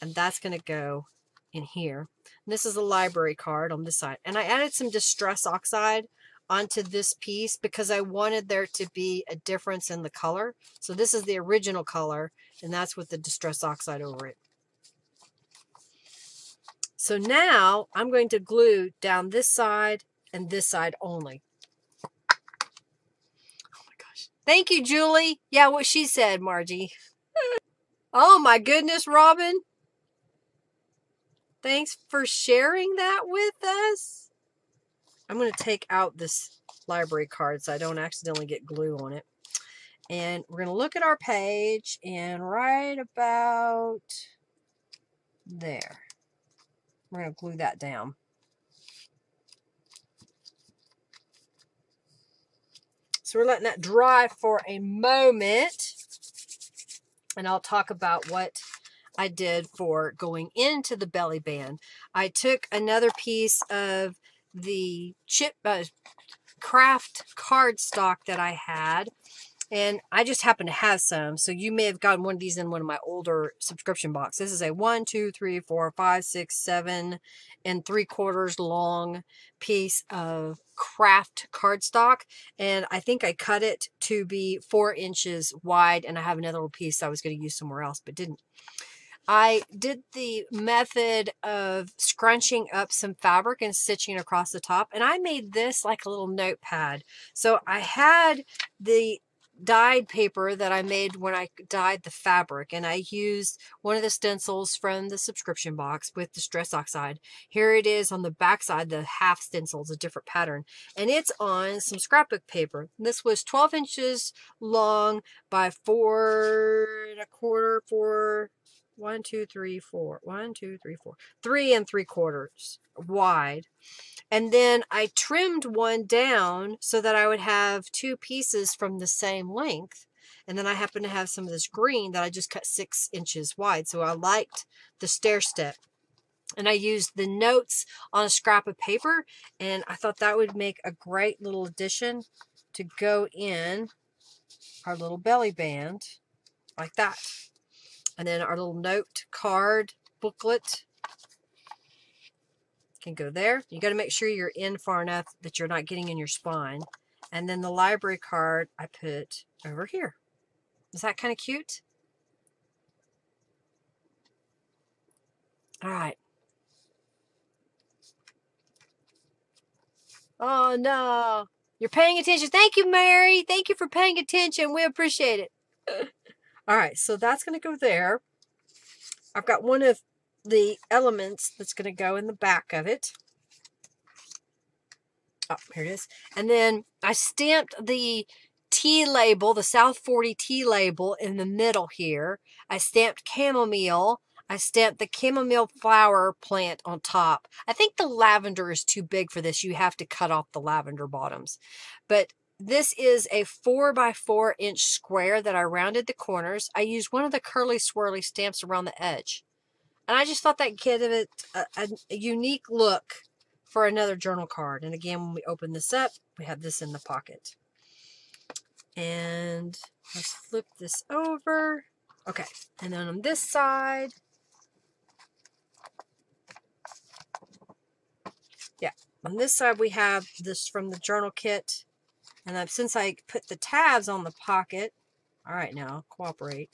and that's going to go in here. And this is a library card on this side. And I added some Distress Oxide onto this piece because I wanted there to be a difference in the color. So this is the original color, and that's with the Distress Oxide over it. So now I'm going to glue down this side and this side only. Thank you, Julie. Yeah, what she said, Margie. Oh, my goodness, Robin. Thanks for sharing that with us. I'm going to take out this library card so I don't accidentally get glue on it. And we're going to look at our page and right about there. We're going to glue that down. So we're letting that dry for a moment, and I'll talk about what I did for going into the belly band. I took another piece of the craft cardstock that I had, And I just happen to have some. So you may have gotten one of these in one of my older subscription boxes. This is a 1, 2, 3, 4, 5, 6, 7 3/4 long piece of craft cardstock. And I think I cut it to be 4 inches wide. And I have another little piece I was going to use somewhere else, but didn't. I did the method of scrunching up some fabric and stitching across the top. And I made this like a little notepad. So I had the dyed paper that I made when I dyed the fabric, and I used one of the stencils from the subscription box with Distress Oxide. Here it is on the back side, the half stencil is a different pattern, and it's on some scrapbook paper. This was 12 inches long by 4 1/4, 3 3/4 wide. And then I trimmed one down so that I would have two pieces from the same length. And then I happen to have some of this green that I just cut 6 inches wide. So I liked the stair step. And I used the notes on a scrap of paper. And I thought that would make a great little addition to go in our little belly band like that. And then our little note card booklet can go there. You got to make sure you're in far enough that you're not getting in your spine. And then the library card I put over here. Is that kind of cute? All right. Oh, no. You're paying attention. Thank you, Mary. Thank you for paying attention. We appreciate it. All right, so that's going to go there. I've got one of the elements that's going to go in the back of it. Oh, here it is. And then I stamped the tea label, the South 40 tea label in the middle here. I stamped chamomile. I stamped the chamomile flower plant on top. I think the lavender is too big for this. You have to cut off the lavender bottoms. But this is a 4 by 4 inch square that I rounded the corners. I used one of the curly swirly stamps around the edge. And I just thought that gave it a unique look for another journal card. And again, when we open this up, we have this in the pocket. And let's flip this over. Okay, and then on this side. Yeah, on this side we have this from the journal kit. And then since I put the tabs on the pocket, all right now, cooperate.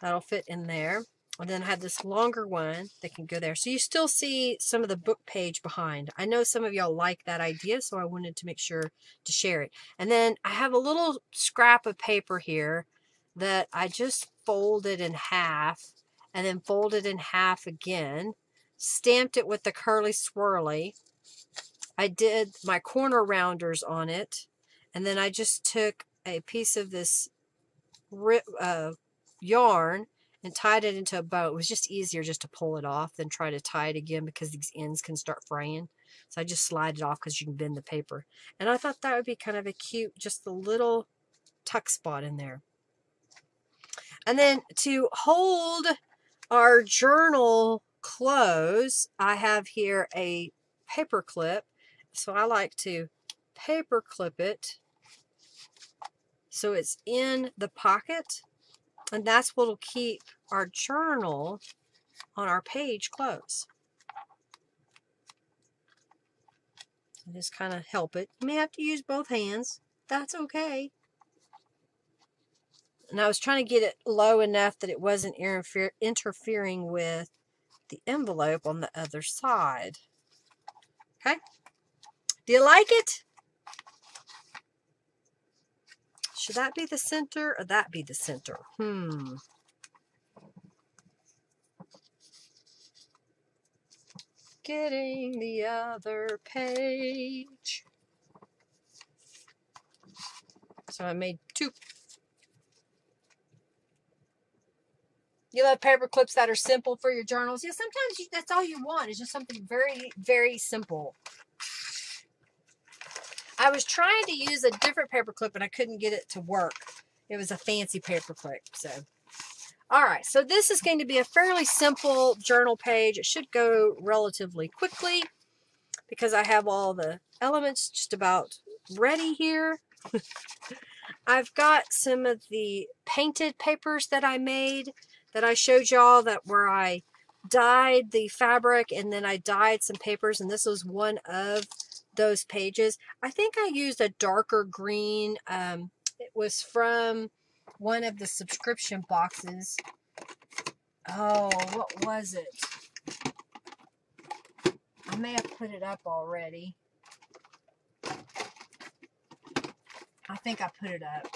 That'll fit in there. And then I have this longer one that can go there. So you still see some of the book page behind. I know some of y'all like that idea, so I wanted to make sure to share it. And then I have a little scrap of paper here that I just folded in half and then folded in half again, stamped it with the curly swirly. I did my corner rounders on it, and then I just took a piece of this yarn and tied it into a bow. It was just easier just to pull it off than try to tie it again because these ends can start fraying. So I just slide it off because you can bend the paper. And I thought that would be kind of a cute, just a little tuck spot in there. And then to hold our journal close, I have here a paper clip. So I like to paper clip it so it's in the pocket, and that's what will keep our journal on our page closed. So just kind of help it. You may have to use both hands. That's okay. And I was trying to get it low enough that it wasn't interfering with the envelope on the other side. Okay? Do you like it? Should that be the center or that be the center? Getting the other page. So I made two. You love paper clips that are simple for your journals? Yeah, sometimes that's all you want is just something very, very simple. I was trying to use a different paper clip and I couldn't get it to work. It was a fancy paper clip. So, all right. So this is going to be a fairly simple journal page. It should go relatively quickly because I have all the elements just about ready here. I've got some of the painted papers that I made that I showed y'all, that where I dyed the fabric and then I dyed some papers, and this was one of those pages. I think I used a darker green. It was from one of the subscription boxes. Oh, what was it? I may have put it up already. I think I put it up.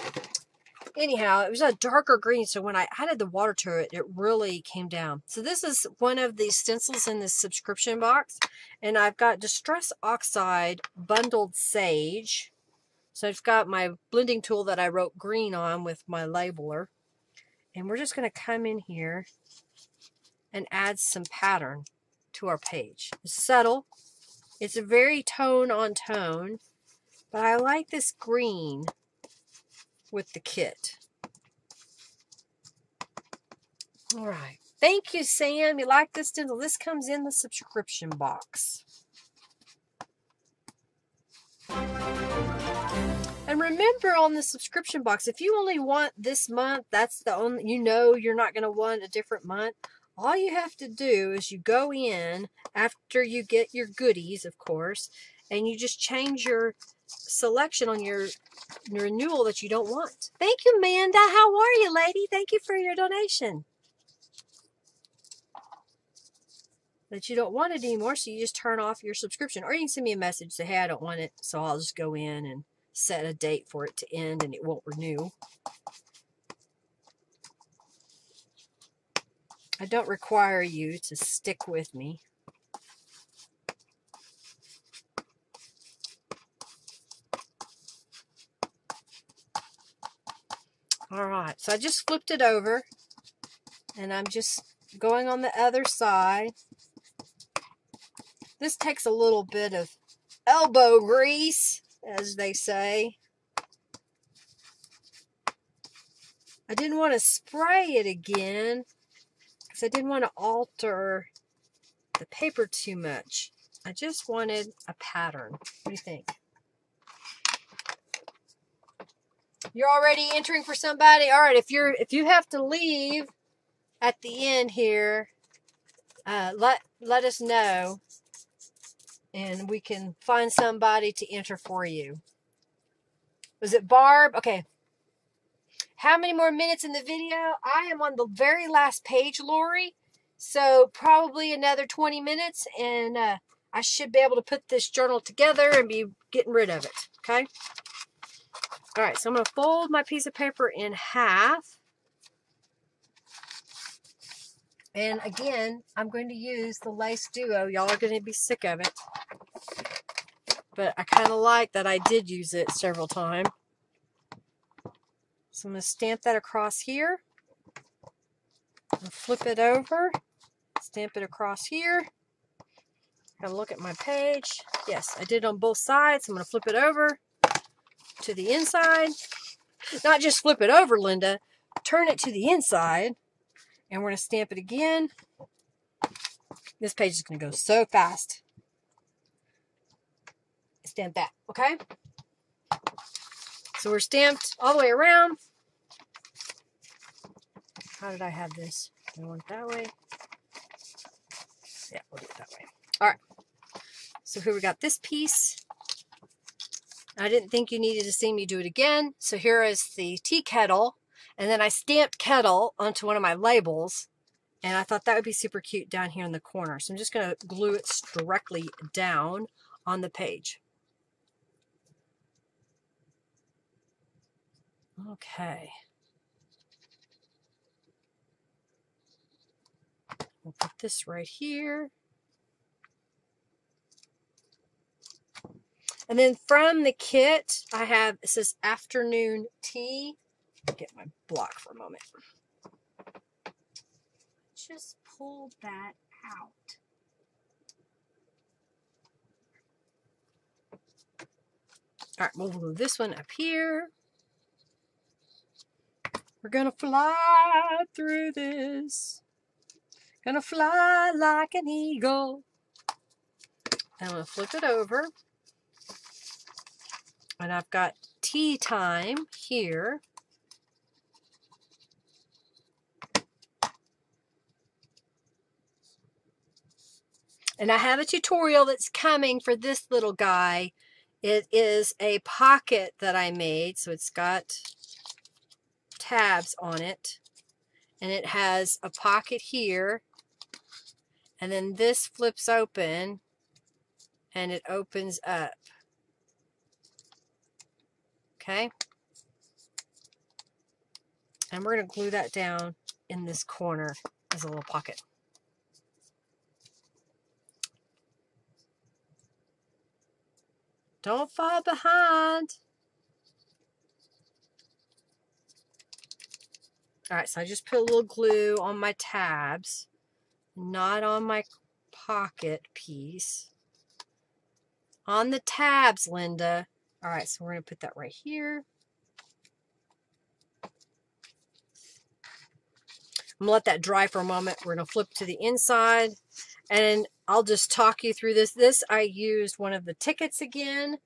Anyhow, it was a darker green, so when I added the water to it, it really came down. So this is one of the stencils in this subscription box, and I've got Distress Oxide Bundled Sage. So I've got my blending tool that I wrote green on with my labeler, and we're just going to come in here and add some pattern to our page. It's subtle. It's very tone on tone. But I like this green with the kit. All right. Thank you, Sam. You like this stencil? This comes in the subscription box. And remember, on the subscription box, if you only want this month, that's the only, you know, you're not going to want a different month. All you have to do is you go in after you get your goodies, of course, and you just change your selection on your renewal that you don't want. Thank you, Amanda. How are you, lady? Thank you for your donation. That you don't want it anymore, so you just turn off your subscription. Or you can send me a message, say, hey, I don't want it, so I'll just go in and set a date for it to end and it won't renew. I don't require you to stick with me. All right, so I just flipped it over, and I'm just going on the other side. This takes a little bit of elbow grease, as they say. I didn't want to spray it again, because I didn't want to alter the paper too much. I just wanted a pattern. What do you think? You're already entering for somebody. All right, if you have to leave at the end here, let us know, and we can find somebody to enter for you. Was it Barb? Okay. How many more minutes in the video? I am on the very last page, Lori. So probably another 20 minutes, and I should be able to put this journal together and be getting rid of it. Okay. All right, so I'm going to fold my piece of paper in half. And again, I'm going to use the Lace Duo. Y'all are going to be sick of it. But I kind of like that I did use it several times. So I'm going to stamp that across here. And flip it over. Stamp it across here. Got to look at my page. Yes, I did it on both sides. I'm going to flip it over to the inside. Not just flip it over, Linda. Turn it to the inside, and we're going to stamp it again. This page is going to go so fast. Stamp that, okay? So we're stamped all the way around. How did I have this? I want it that way. Yeah, we'll do it that way. All right. So here we got this piece. I didn't think you needed to see me do it again. So here is the tea kettle. And then I stamped kettle onto one of my labels. And I thought that would be super cute down here in the corner. So I'm just going to glue it directly down on the page. Okay. We'll put this right here. And then from the kit, I have, it says afternoon tea. Get my block for a moment. Just pull that out. All right, we'll move this one up here. We're going to fly through this. Going to fly like an eagle. I'm going to flip it over. And I've got tea time here. And I have a tutorial that's coming for this little guy. It is a pocket that I made, so it's got tabs on it. And it has a pocket here. And then this flips open and it opens up. Okay. And we're going to glue that down in this corner as a little pocket. Don't fall behind. All right, so I just put a little glue on my tabs, not on my pocket piece. On the tabs, Linda. All right, so we're going to put that right here. I'm going to let that dry for a moment. We're going to flip to the inside, and I'll just talk you through this. This, I used one of the tickets again,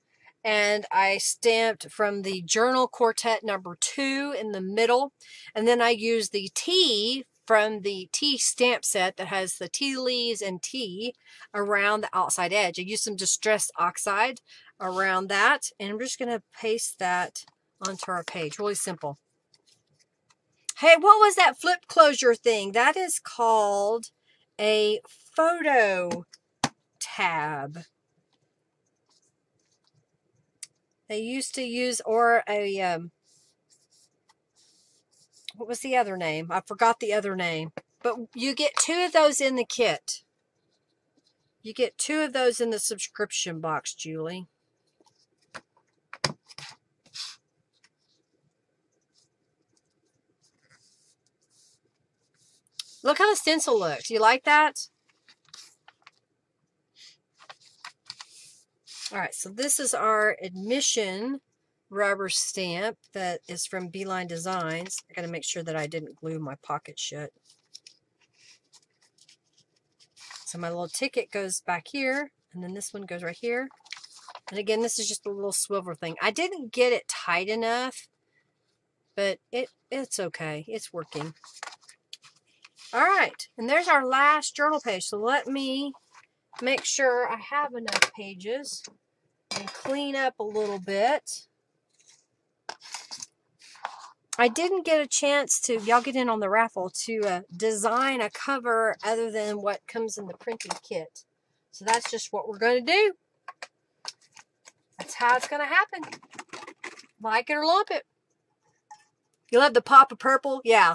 and I stamped from the Journal Quartet #2 in the middle. And then I used the tea from the tea stamp set that has the tea leaves and tea around the outside edge. I used some Distress Oxide around that, and I'm just going to paste that onto our page. Really simple. Hey, what was that flip closure thing? That is called a photo tab. They used to use, or a, what was the other name? I forgot the other name. But you get 2 of those in the kit. You get 2 of those in the subscription box, Julie. Look how the stencil looks. You like that? All right, so this is our admission rubber stamp that is from B Line Designs. I got to make sure that I didn't glue my pocket shut. So my little ticket goes back here, and then this one goes right here. And again, this is just a little swivel thing. I didn't get it tight enough, but it's okay. It's working. All right, and there's our last journal page. So let me make sure I have enough pages and clean up a little bit. I didn't get a chance to, y'all get in on the raffle, to design a cover other than what comes in the printing kit. So that's just what we're going to do. That's how it's going to happen. Like it or lump it. You love the pop of purple? Yeah.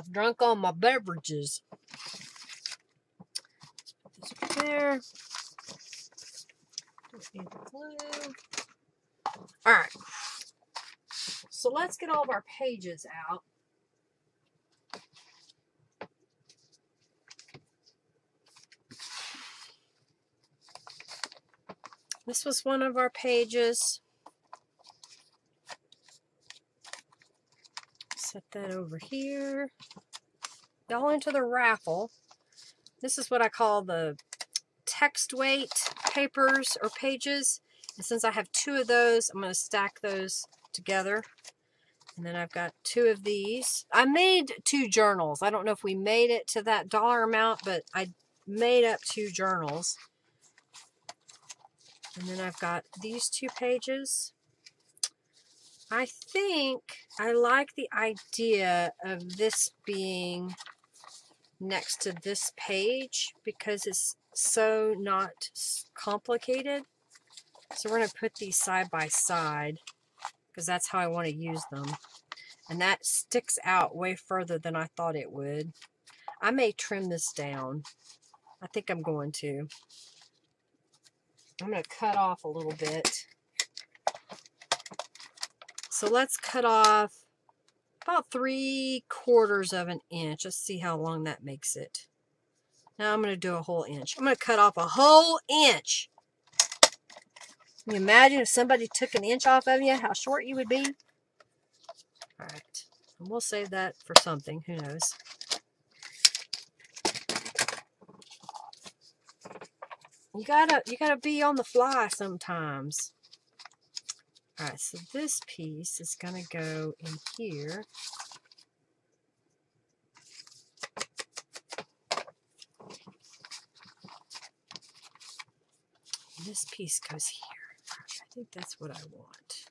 I've drunk all my beverages. Let's put this right there. Don't need the glue. All right. So let's get all of our pages out. This was one of our pages. Set that over here. Y'all into the raffle. This is what I call the text weight papers or pages. And since I have 2 of those, I'm going to stack those together. And then I've got 2 of these. I made 2 journals. I don't know if we made it to that dollar amount, but I made up 2 journals. And then I've got these 2 pages. I think I like the idea of this being next to this page because it's so not complicated. So we're going to put these side by side because that's how I want to use them. And that sticks out way further than I thought it would. I may trim this down. I think I'm going to. I'm going to cut off a little bit. So let's cut off about 3/4 of an inch. Let's see how long that makes it. Now I'm going to do a whole inch. I'm going to cut off a whole inch. Can you imagine if somebody took an inch off of you, how short you would be? All right. And we'll save that for something. Who knows? You gotta be on the fly sometimes. All right, so this piece is gonna go in here. And this piece goes here. I think that's what I want.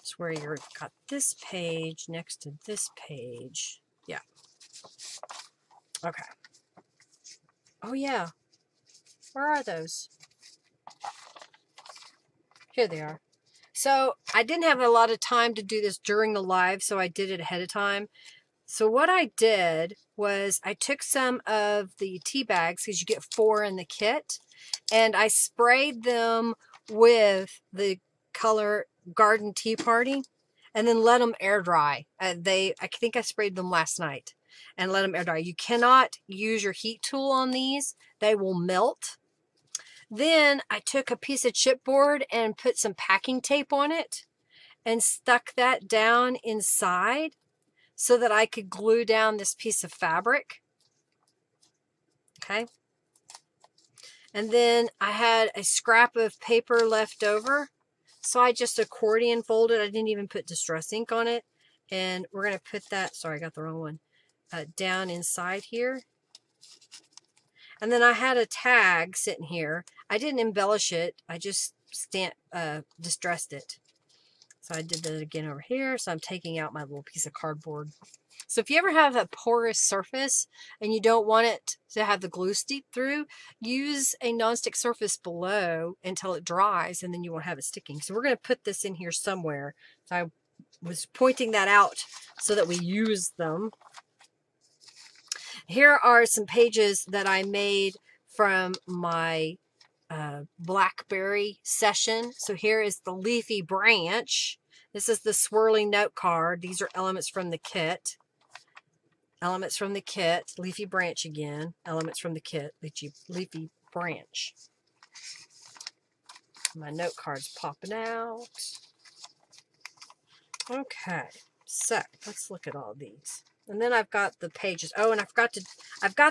It's where you've got this page next to this page. Yeah. Okay. Oh yeah. Where are those? Here they are. So I didn't have a lot of time to do this during the live, so I did it ahead of time. So what I did was I took some of the tea bags, because you get 4 in the kit, and I sprayed them with the color Garden Tea Party and then let them air dry. I think I sprayed them last night and let them air dry. You cannot use your heat tool on these. They will melt. Then I took a piece of chipboard and put some packing tape on it and stuck that down inside so that I could glue down this piece of fabric. Okay. And then I had a scrap of paper left over, so I just accordion folded. I didn't even put Distress Ink on it. And we're going to put that, sorry, I got the wrong one, down inside here. And then I had a tag sitting here. I didn't embellish it. I just distressed it. So I did that again over here. So I'm taking out my little piece of cardboard. So if you ever have a porous surface and you don't want it to have the glue stick through, use a nonstick surface below until it dries, and then you won't have it sticking. So we're going to put this in here somewhere. So I was pointing that out so that we use them. Here are some pages that I made from my Blackberry session. So here is the leafy branch. This is the swirling note card. These are elements from the kit. Elements from the kit. Leafy branch again. Elements from the kit. Leafy branch. My note card's popping out. Okay. So let's look at all these. And then I've got the pages. Oh, and I've got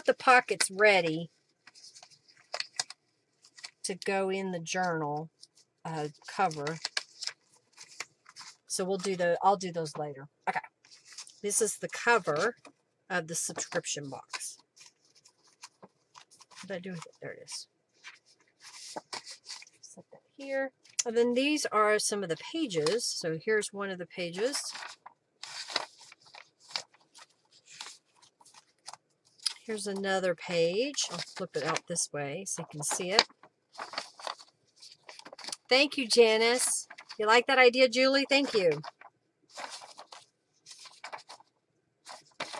the pockets ready to go in the journal cover. So we'll do I'll do those later. Okay. This is the cover of the subscription box. What did I do with it? There it is. Set that here. And then these are some of the pages. So here's one of the pages. Here's another page. I'll flip it out this way so you can see it. Thank you, Janice. You like that idea, Julie? Thank you.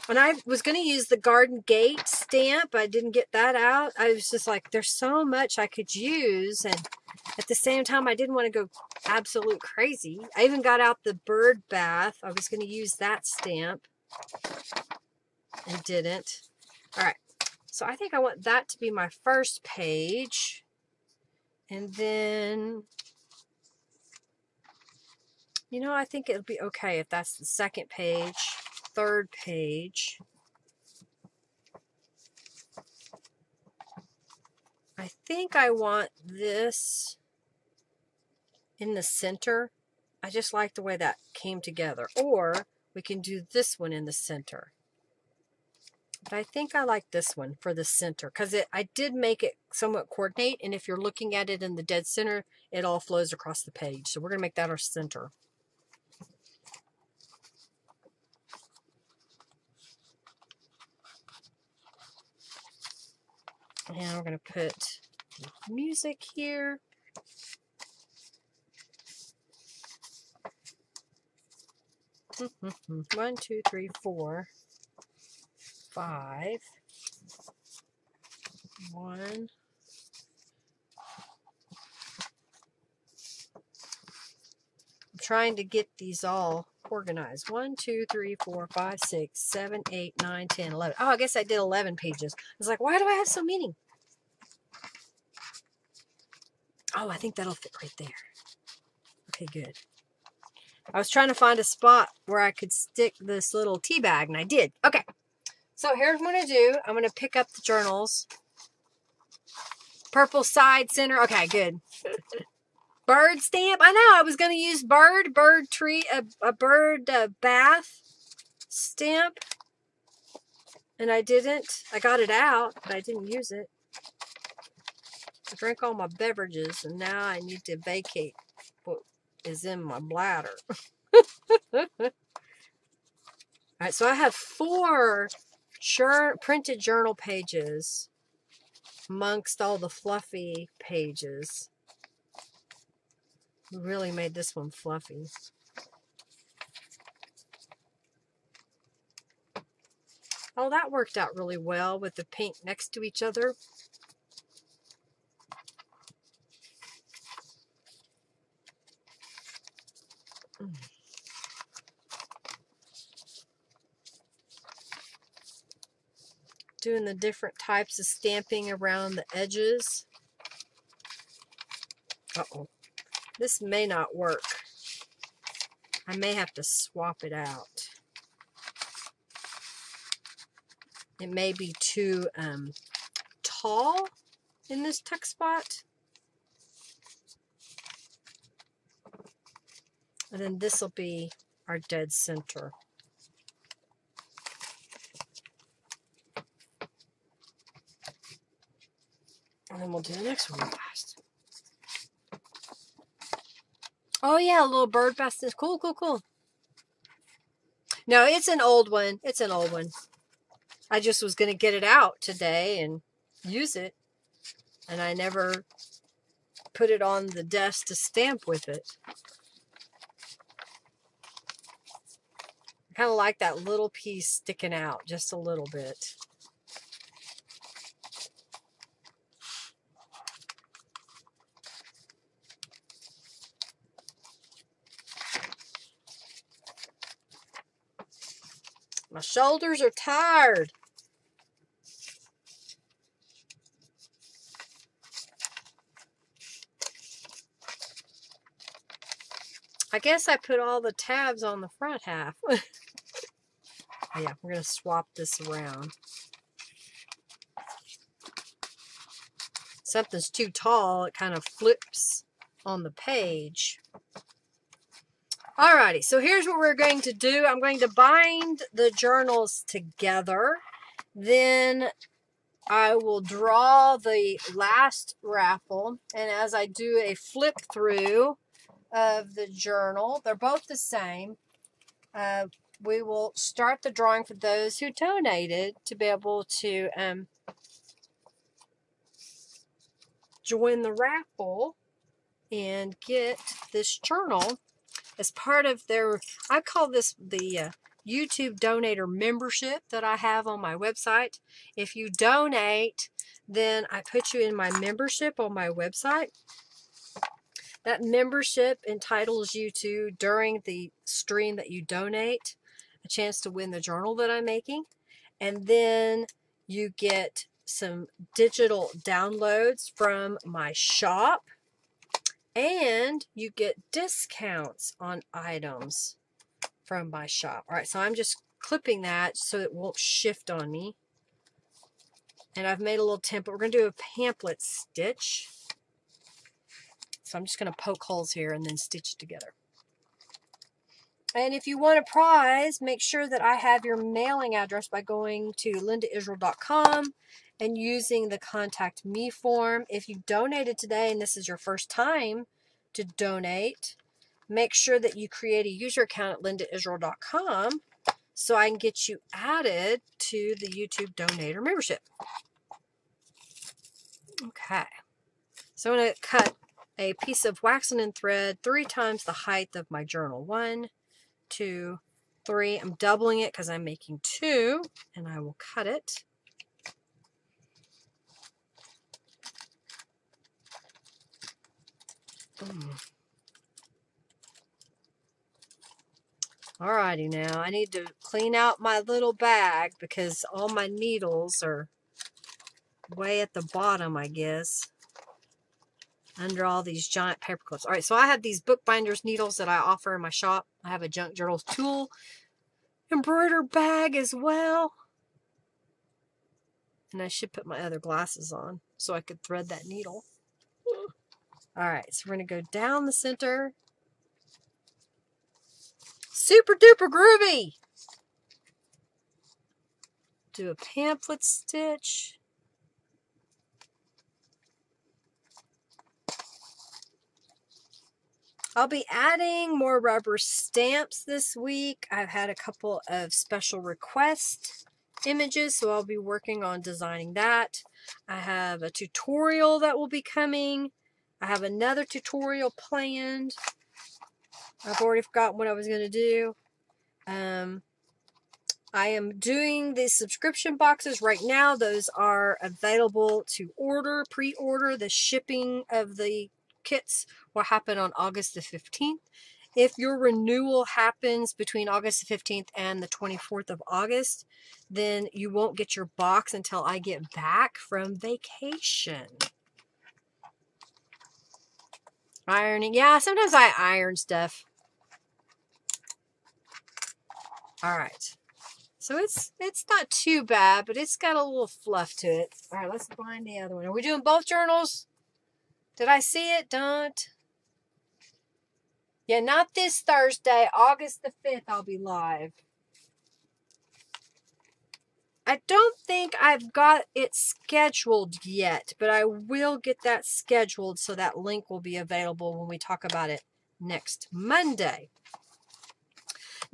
And I was going to use the Garden Gate stamp. I didn't get that out. I was just like, there's so much I could use. And at the same time, I didn't want to go absolute crazy. I even got out the bird bath. I was going to use that stamp. I didn't. All right, so I think I want that to be my first page. And then, you know, I think it'll be okay if that's the second page, third page. I think I want this in the center. I just like the way that came together. Or we can do this one in the center. But I think I like this one for the center because I did make it somewhat coordinate. And if you're looking at it in the dead center, it all flows across the page. So we're going to make that our center. And we're going to put music here. One, two, three, four. 5, 1, I'm trying to get these all organized. 1, 2, 3, 4, 5, 6, 7, 8, 9, 10, 11. Oh, I guess I did 11 pages. I was like, why do I have so many? Oh, I think that'll fit right there. Okay, good. I was trying to find a spot where I could stick this little tea bag, and I did. Okay. So here's what I'm going to do. I'm going to pick up the journals. Purple side, center. Okay, good. Bird stamp. I know I was going to use bird bath stamp. And I didn't. I got it out, but I didn't use it. I drank all my beverages, and now I need to vacate what is in my bladder. All right, so I have 4 printed journal pages amongst all the fluffy pages. We really made this one fluffy. Oh, that worked out really well with the pink next to each other. Doing the different types of stamping around the edges. Uh-oh. This may not work. I may have to swap it out. It may be too tall in this text spot. And then this will be our dead center. And then we'll do the next one fast. Oh yeah, a little bird bath. Cool, cool, cool. No, it's an old one. It's an old one. I just was going to get it out today and use it. And I never put it on the desk to stamp with it. I kind of like that little piece sticking out just a little bit. My shoulders are tired. I guess I put all the tabs on the front half. Yeah, we're going to swap this around. Something's too tall, it kind of flips on the page. Alrighty, so here's what we're going to do. I'm going to bind the journals together. Then I will draw the last raffle. And as I do a flip through of the journal, they're both the same. We will start the drawing for those who donated to be able to join the raffle and get this journal as part of their, I call this the YouTube Donator membership that I have on my website. If you donate, then I put you in my membership on my website. That membership entitles you to, during the stream that you donate, a chance to win the journal that I'm making, and then you get some digital downloads from my shop, and you get discounts on items from my shop. All right, so I'm just clipping that so it won't shift on me, and I've made a little template. We're going to do a pamphlet stitch, so I'm just going to poke holes here and then stitch together. And if you want a prize, make sure that I have your mailing address by going to lindaisrael.com and using the contact me form. If you donated today and this is your first time to donate, make sure that you create a user account at lindaisrael.com so I can get you added to the YouTube Donator membership. Okay. So I'm going to cut a piece of wax linen thread 3 times the height of my journal. 1, 2, 3. I'm doubling it because I'm making 2, and I will cut it. Alrighty, now I need to clean out my little bag because all my needles are way at the bottom, I guess, under all these giant paper clips. All right, so I have these bookbinders needles that I offer in my shop. I have a junk journals tool embroider bag as well. And I should put my other glasses on so I could thread that needle. Alright, so we're going to go down the center. Super duper groovy! Do a pamphlet stitch. I'll be adding more rubber stamps this week. I've had a couple of special request images, so I'll be working on designing that. I have a tutorial that will be coming. I have another tutorial planned. I've already forgotten what I was going to do. I am doing the subscription boxes right now. Those are available to order, pre-order. The shipping of the kits will happen on August the 15th. If your renewal happens between August the 15th and the 24th of August, then you won't get your box until I get back from vacation. Ironing. Yeah, sometimes I iron stuff. All right. So it's not too bad, but it's got a little fluff to it. All right, let's bind the other one. Are we doing both journals? Did I see it? Don't. Yeah, not this Thursday, August the 5th, I'll be live. I don't think I've got it scheduled yet, but I will get that scheduled so that link will be available when we talk about it next Monday.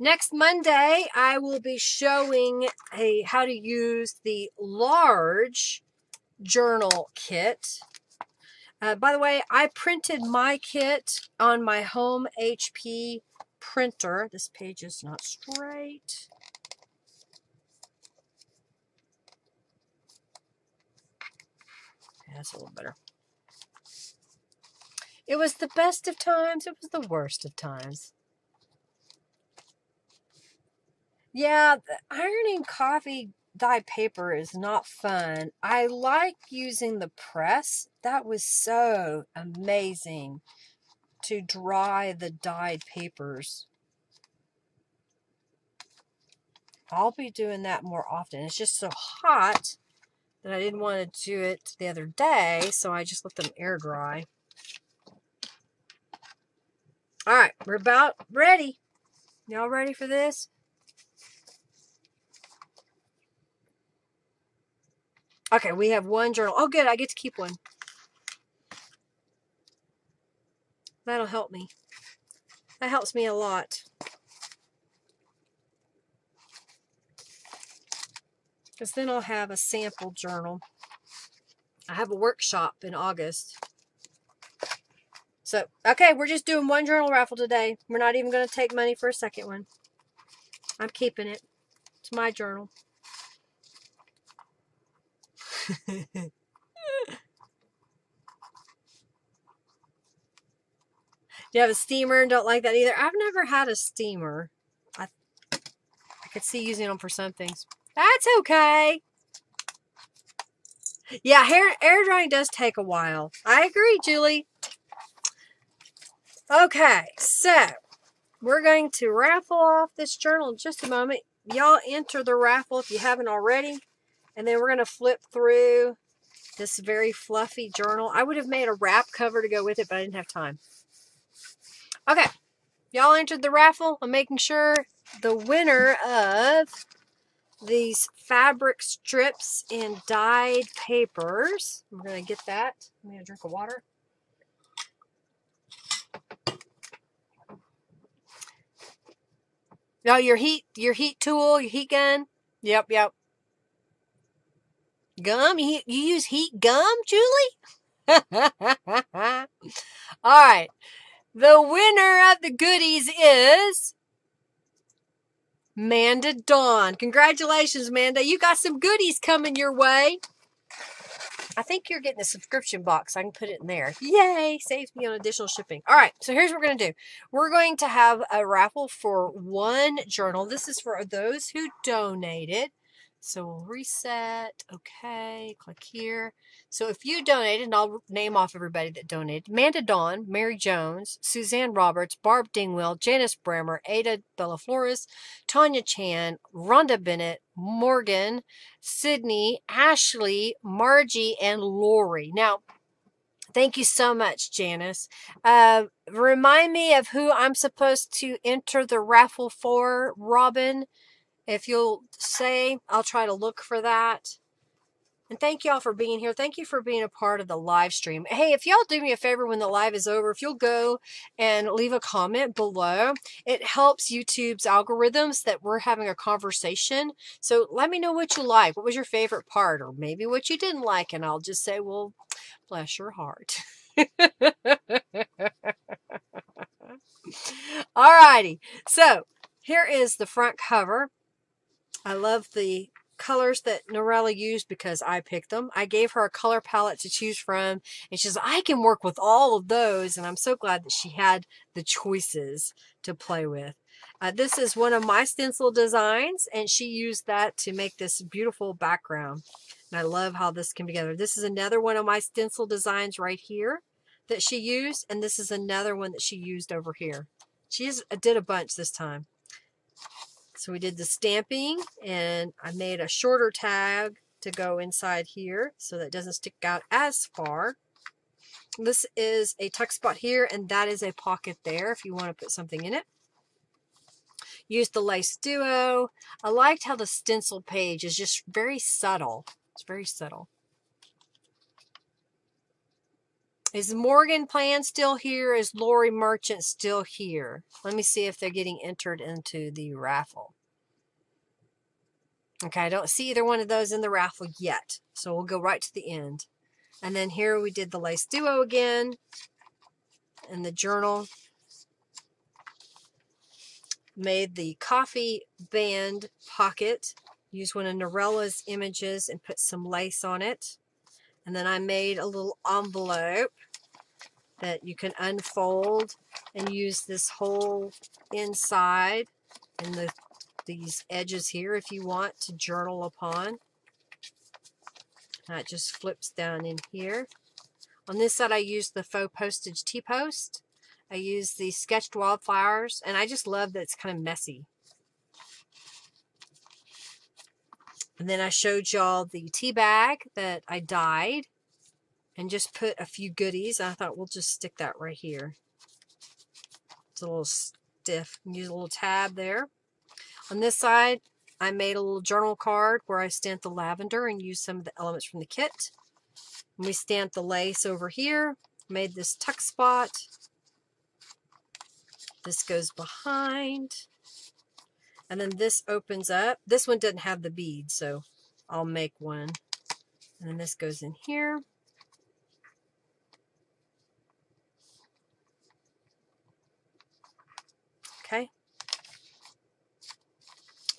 Next Monday, I will be showing how to use the large journal kit. By the way, I printed my kit on my home HP printer. This page is not straight. Okay, that's a little better. It was the best of times. It was the worst of times. Yeah, the ironing coffee dye paper is not fun. I like using the press. That was so amazing to dry the dyed papers. I'll be doing that more often. It's just so hot that I didn't want to do it the other day, so I just let them air dry. All right, we're about ready. Y'all ready for this? Okay, we have one journal. Oh, good. I get to keep one. That'll help me. That helps me a lot. Because then I'll have a sample journal. I have a workshop in August. So, okay, we're just doing one journal raffle today. We're not even going to take money for a second one. I'm keeping it. It's my journal. You have a steamer and don't like that either. I've never had a steamer. I could see using them for some things. That's okay. Yeah, air drying does take a while. I agree, Julie. Okay, so we're going to raffle off this journal in just a moment. Y'all enter the raffle if you haven't already. And then we're going to flip through this very fluffy journal. I would have made a wrap cover to go with it, but I didn't have time. Okay. Y'all entered the raffle. I'm making sure the winner of these fabric strips and dyed papers. We're going to get that. I'm going to drink a water. Now your heat tool, your heat gun. Yep, yep. Gum? You use heat gum, Julie? All right. The winner of the goodies is Manda Dawn. Congratulations, Manda. You got some goodies coming your way. I think you're getting a subscription box. I can put it in there. Yay! Saves me on additional shipping. All right, so here's what we're going to do. We're going to have a raffle for one journal. This is for those who donated. So we'll reset. Okay, click here. So if you donated, and I'll name off everybody that donated. Amanda Dawn, Mary Jones, Suzanne Roberts, Barb Dingwell, Janice Brammer, Ada Bellaflores, Tanya Chan, Rhonda Bennett, Morgan, Sydney, Ashley, Margie, and Lori. Now, thank you so much, Janice. Remind me of who I'm supposed to enter the raffle for, Robin. If you'll say, I'll try to look for that. And thank y'all for being here. Thank you for being a part of the live stream. Hey, if y'all do me a favor when the live is over, if you'll go and leave a comment below, it helps YouTube's algorithms that we're having a conversation. So let me know what you like. What was your favorite part? Or maybe what you didn't like. And I'll just say, well, bless your heart. All righty. So here is the front cover. I love the colors that Norella used because I picked them. I gave her a color palette to choose from, and she's like, I can work with all of those, and I'm so glad that she had the choices to play with. This is one of my stencil designs, and she used that to make this beautiful background, and I love how this came together. This is another one of my stencil designs right here that she used, and this is another one that she used over here. She did a bunch this time. So we did the stamping, and I made a shorter tag to go inside here so that it doesn't stick out as far. This is a tuck spot here, and that is a pocket there if you want to put something in it. Use the lace duo. I liked how the stencil page is just very subtle. It's very subtle. Is Morgan Plan still here? Is Lori Merchant still here? Let me see if they're getting entered into the raffle. Okay, I don't see either one of those in the raffle yet. So we'll go right to the end. And then here we did the Lace Duo again. And the journal. Made the coffee band pocket. Used one of Norella's images and put some lace on it. And then I made a little envelope that you can unfold and use this whole inside and these edges here if you want to journal upon. That just flips down in here. On this side I used the faux postage T-post. I used the sketched wildflowers, and I just love that it's kind of messy. And then I showed y'all the tea bag that I dyed and just put a few goodies. I thought we'll just stick that right here. It's a little stiff. Use a little tab there. On this side, I made a little journal card where I stamped the lavender and used some of the elements from the kit. And we stamped the lace over here. Made this tuck spot. This goes behind. And then this opens up. This one doesn't have the bead, so I'll make one. And then this goes in here. Okay.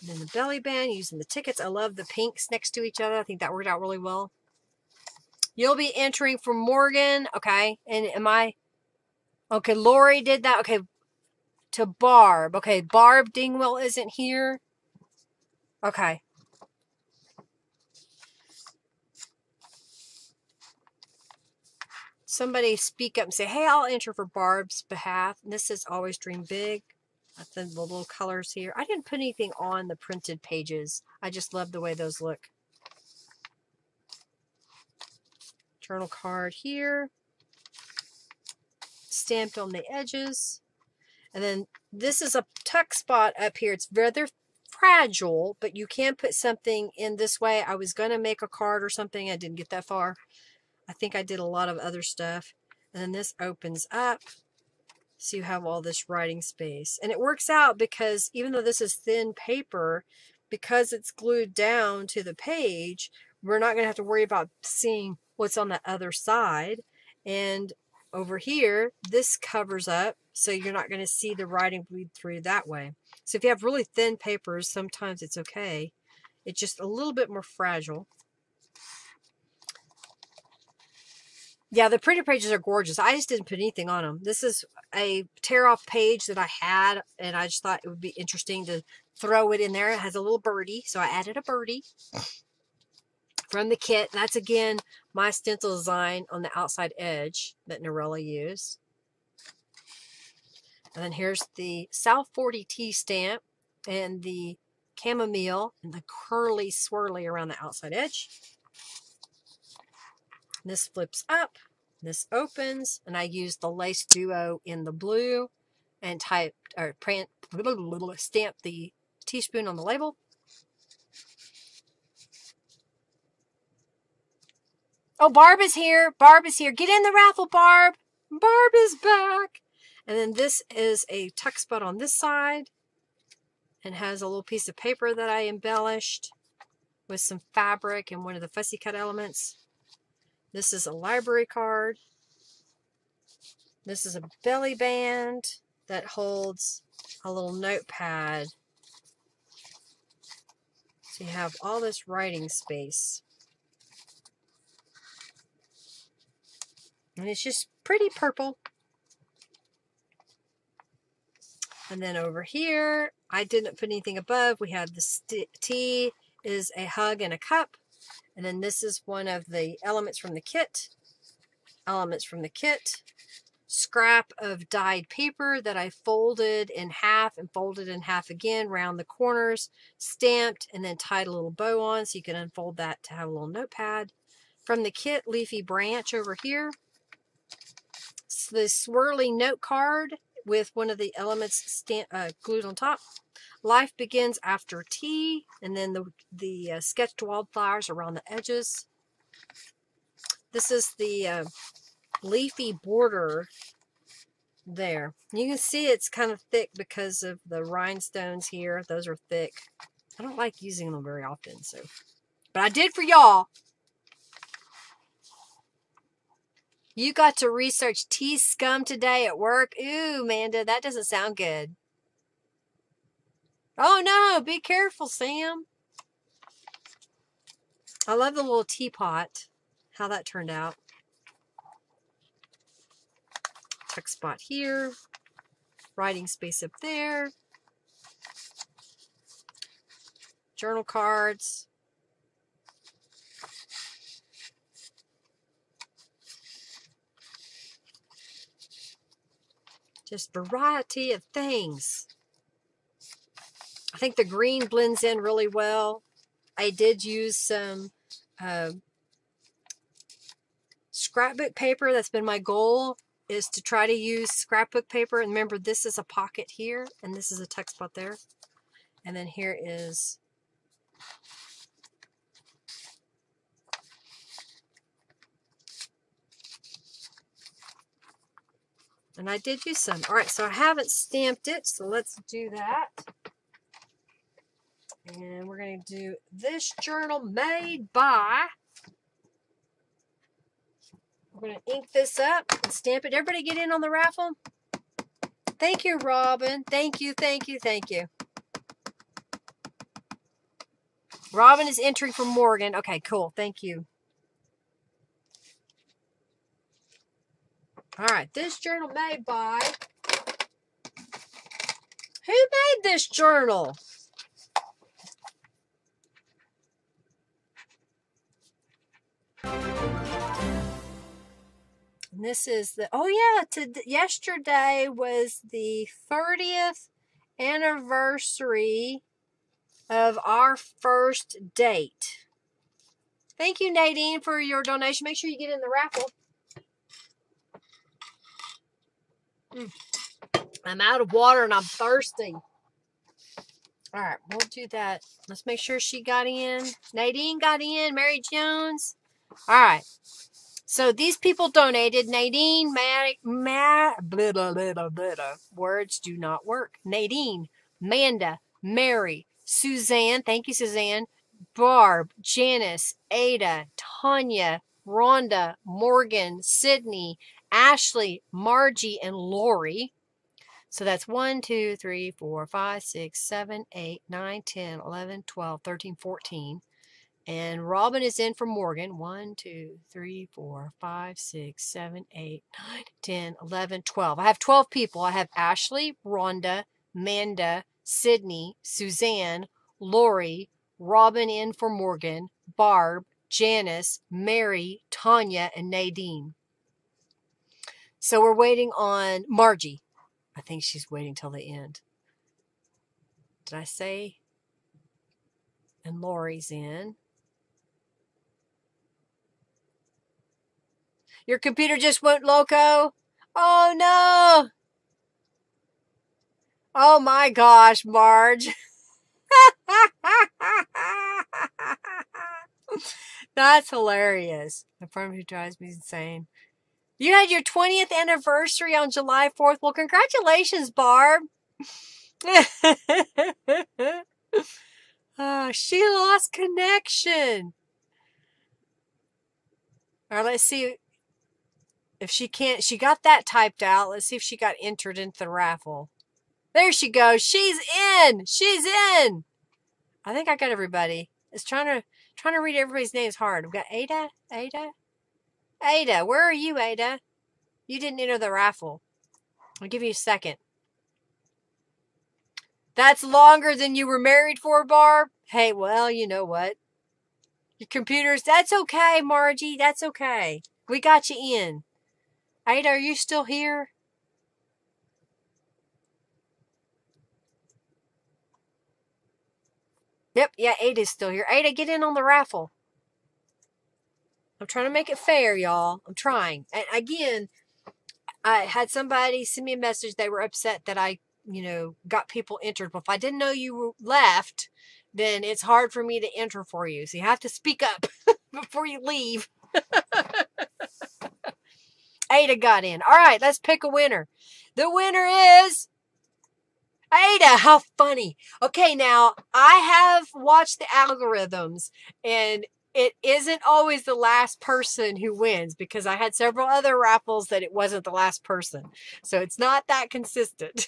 And then the belly band, using the tickets. I love the pinks next to each other. I think that worked out really well. You'll be entering for Morgan. Okay. And am I? Okay, Lori did that. Okay. To Barb. Okay, Barb Dingwell isn't here. Okay. Somebody speak up and say, hey, I'll enter for Barb's behalf. And this is Always Dream Big. I think the little colors here. I didn't put anything on the printed pages. I just love the way those look. Journal card here. Stamped on the edges. And then this is a tuck spot up here. It's rather fragile, but you can put something in this way. I was going to make a card or something. I didn't get that far. I think I did a lot of other stuff. And then this opens up. So you have all this writing space. And it works out because even though this is thin paper, because it's glued down to the page, we're not going to have to worry about seeing what's on the other side. And over here, this covers up. So you're not going to see the writing bleed through that way. So if you have really thin papers, sometimes it's okay. It's just a little bit more fragile. Yeah, the printed pages are gorgeous. I just didn't put anything on them. This is a tear-off page that I had, and I just thought it would be interesting to throw it in there. It has a little birdie, so I added a birdie from the kit. That's, again, my stencil design on the outside edge that Norella used. And then here's the South 40 tea stamp and the chamomile and the curly swirly around the outside edge. And this flips up, this opens, and I used the Lace Duo in the blue and typed or stamped the teaspoon on the label. Oh, Barb is here. Barb is here. Get in the raffle, Barb. Barb is back. And then this is a tuck spot on this side and has a little piece of paper that I embellished with some fabric and one of the fussy cut elements. This is a library card. This is a belly band that holds a little notepad. So you have all this writing space. And it's just pretty purple. And then over here, I didn't put anything above. We have this tea is a hug and a cup. And then this is one of the elements from the kit. Scrap of dyed paper that I folded in half and folded in half again, round the corners, stamped, and then tied a little bow on so you can unfold that to have a little notepad. From the kit, leafy branch over here. The swirly note card with one of the elements glued on top. Life begins after tea, and then the sketched wildflowers around the edges. This is the leafy border there. You can see it's kind of thick because of the rhinestones here. Those are thick. I don't like using them very often, so, but I did for y'all. You got to research tea scum today at work. Ooh, Amanda, that doesn't sound good. Oh, no, be careful, Sam. I love the little teapot, how that turned out. Tuck spot here. Writing space up there. Journal cards. Just variety of things. I think the green blends in really well. I did use some scrapbook paper. That's been my goal, is to try to use scrapbook paper. And remember, this is a pocket here, and this is a tuck spot there. And then here is and I did use some. All right, so I haven't stamped it, so let's do that. And we're going to do this journal made by. We're going to ink this up and stamp it. Everybody get in on the raffle. Thank you, Robin. Thank you, thank you, thank you. Robin is entering for Morgan. Okay, cool. Thank you. All right, this journal made by, who made this journal? And this is the, oh yeah, yesterday was the 30th anniversary of our first date. Thank you, Nadine, for your donation. Make sure you get in the raffle. I'm out of water and I'm thirsty. All right, we'll do that. Let's make sure she got in. Nadine got in. Mary Jones. All right. So these people donated. Nadine, words do not work. Nadine, Amanda, Mary, Suzanne. Thank you, Suzanne. Barb, Janice, Ada, Tanya, Rhonda, Morgan, Sydney, Ashley, Margie, and Lori. So that's 1, 2, 3, 4, 5, 6, 7, 8, 9, 10, 11, 12, 13, 14. And Robin is in for Morgan. 1, 2, 3, 4, 5, 6, 7, 8, 9, 10, 11, 12. I have 12 people. I have Ashley, Rhonda, Amanda, Sydney, Suzanne, Lori, Robin in for Morgan, Barb, Janice, Mary, Tanya, and Nadine. So we're waiting on Margie. I think she's waiting till the end. Did I say? And Lori's in. Your computer just went loco? Oh, no. Oh, my gosh, Marge. That's hilarious. The friend who drives me insane. You had your 20th anniversary on July 4th. Well, congratulations, Barb. Oh, she lost connection. All right, let's see if she can't. She got that typed out. Let's see if she got entered into the raffle. There she goes. She's in. She's in. I think I got everybody. It's trying to read everybody's names hard. We've got Ada. Ada. Ada, where are you, Ada? You didn't enter the raffle. I'll give you a second. That's longer than you were married for, Barb. Hey, well, you know what? Your computers, that's okay, Margie. That's okay. We got you in. Ada, are you still here? Yep, yeah, Ada's still here. Ada, get in on the raffle. I'm trying to make it fair, y'all. I'm trying. And again, I had somebody send me a message. They were upset that I, you know, got people entered. Well, if I didn't know you left, then it's hard for me to enter for you. So you have to speak up before you leave. Ada got in. All right, let's pick a winner. The winner is Ada. How funny. Okay, now, I have watched the algorithms, and it isn't always the last person who wins, because I had several other raffles that it wasn't the last person. So it's not that consistent.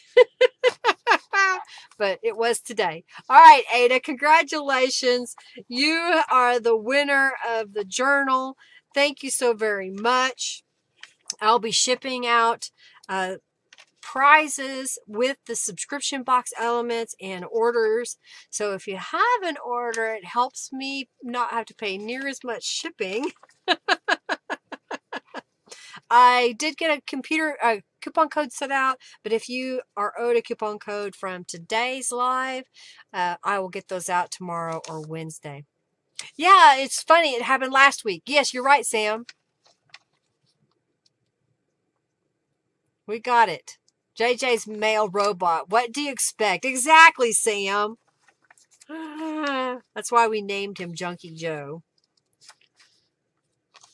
But it was today. All right, Ada, congratulations. You are the winner of the journal. Thank you so very much. I'll be shipping out prizes with the subscription box elements and orders. So if you have an order, it helps me not have to pay near as much shipping. I did get a coupon code set out, but if you are owed a coupon code from today's live, I will get those out tomorrow or Wednesday. Yeah, it's funny. It happened last week. Yes, you're right, Sam. We got it. JJ's male robot. What do you expect? Exactly, Sam. That's why we named him Junkie Joe.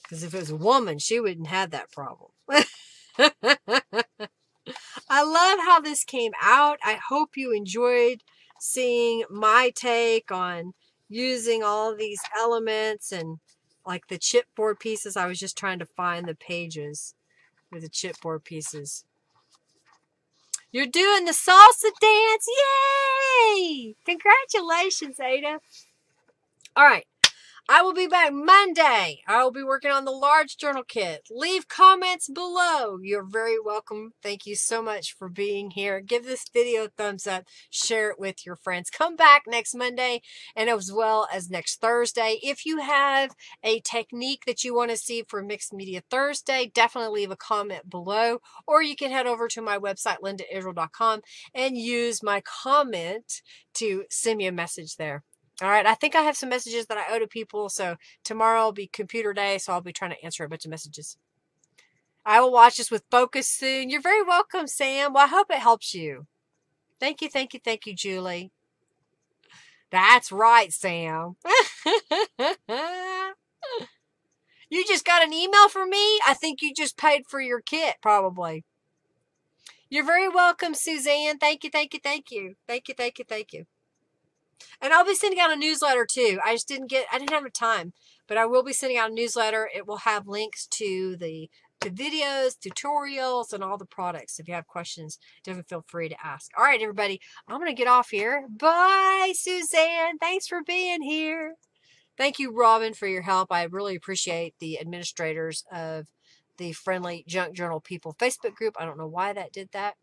Because if it was a woman, she wouldn't have that problem. I love how this came out. I hope you enjoyed seeing my take on using all these elements and like the chipboard pieces. I was just trying to find the pages with the chipboard pieces. You're doing the salsa dance. Yay! Congratulations, Ada. All right. I will be back Monday. I will be working on the large journal kit. Leave comments below. You're very welcome. Thank you so much for being here. Give this video a thumbs up. Share it with your friends. Come back next Monday and as well as next Thursday. If you have a technique that you want to see for Mixed Media Thursday, definitely leave a comment below. Or you can head over to my website, lindaisrael.com, and use my comment to send me a message there. All right, I think I have some messages that I owe to people, so tomorrow will be computer day, so I'll be trying to answer a bunch of messages. I will watch this with focus soon. You're very welcome, Sam. Well, I hope it helps you. Thank you, thank you, thank you, Julie. That's right, Sam. You just got an email from me? I think you just paid for your kit, probably. You're very welcome, Suzanne. Thank you, thank you, thank you. Thank you, thank you, thank you. And I'll be sending out a newsletter too. I just didn't have the time, but I will be sending out a newsletter. It will have links to the videos, tutorials, and all the products. If you have questions, definitely feel free to ask. All right, everybody, I'm going to get off here. Bye, Suzanne. Thanks for being here. Thank you, Robin, for your help. I really appreciate the administrators of the Friendly Junk Journal People Facebook group. I don't know why that did that.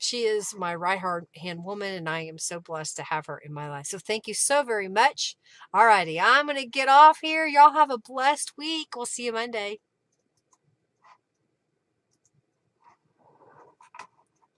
She is my right hand woman, and I am so blessed to have her in my life. So thank you so very much. All righty, I'm going to get off here. Y'all have a blessed week. We'll see you Monday.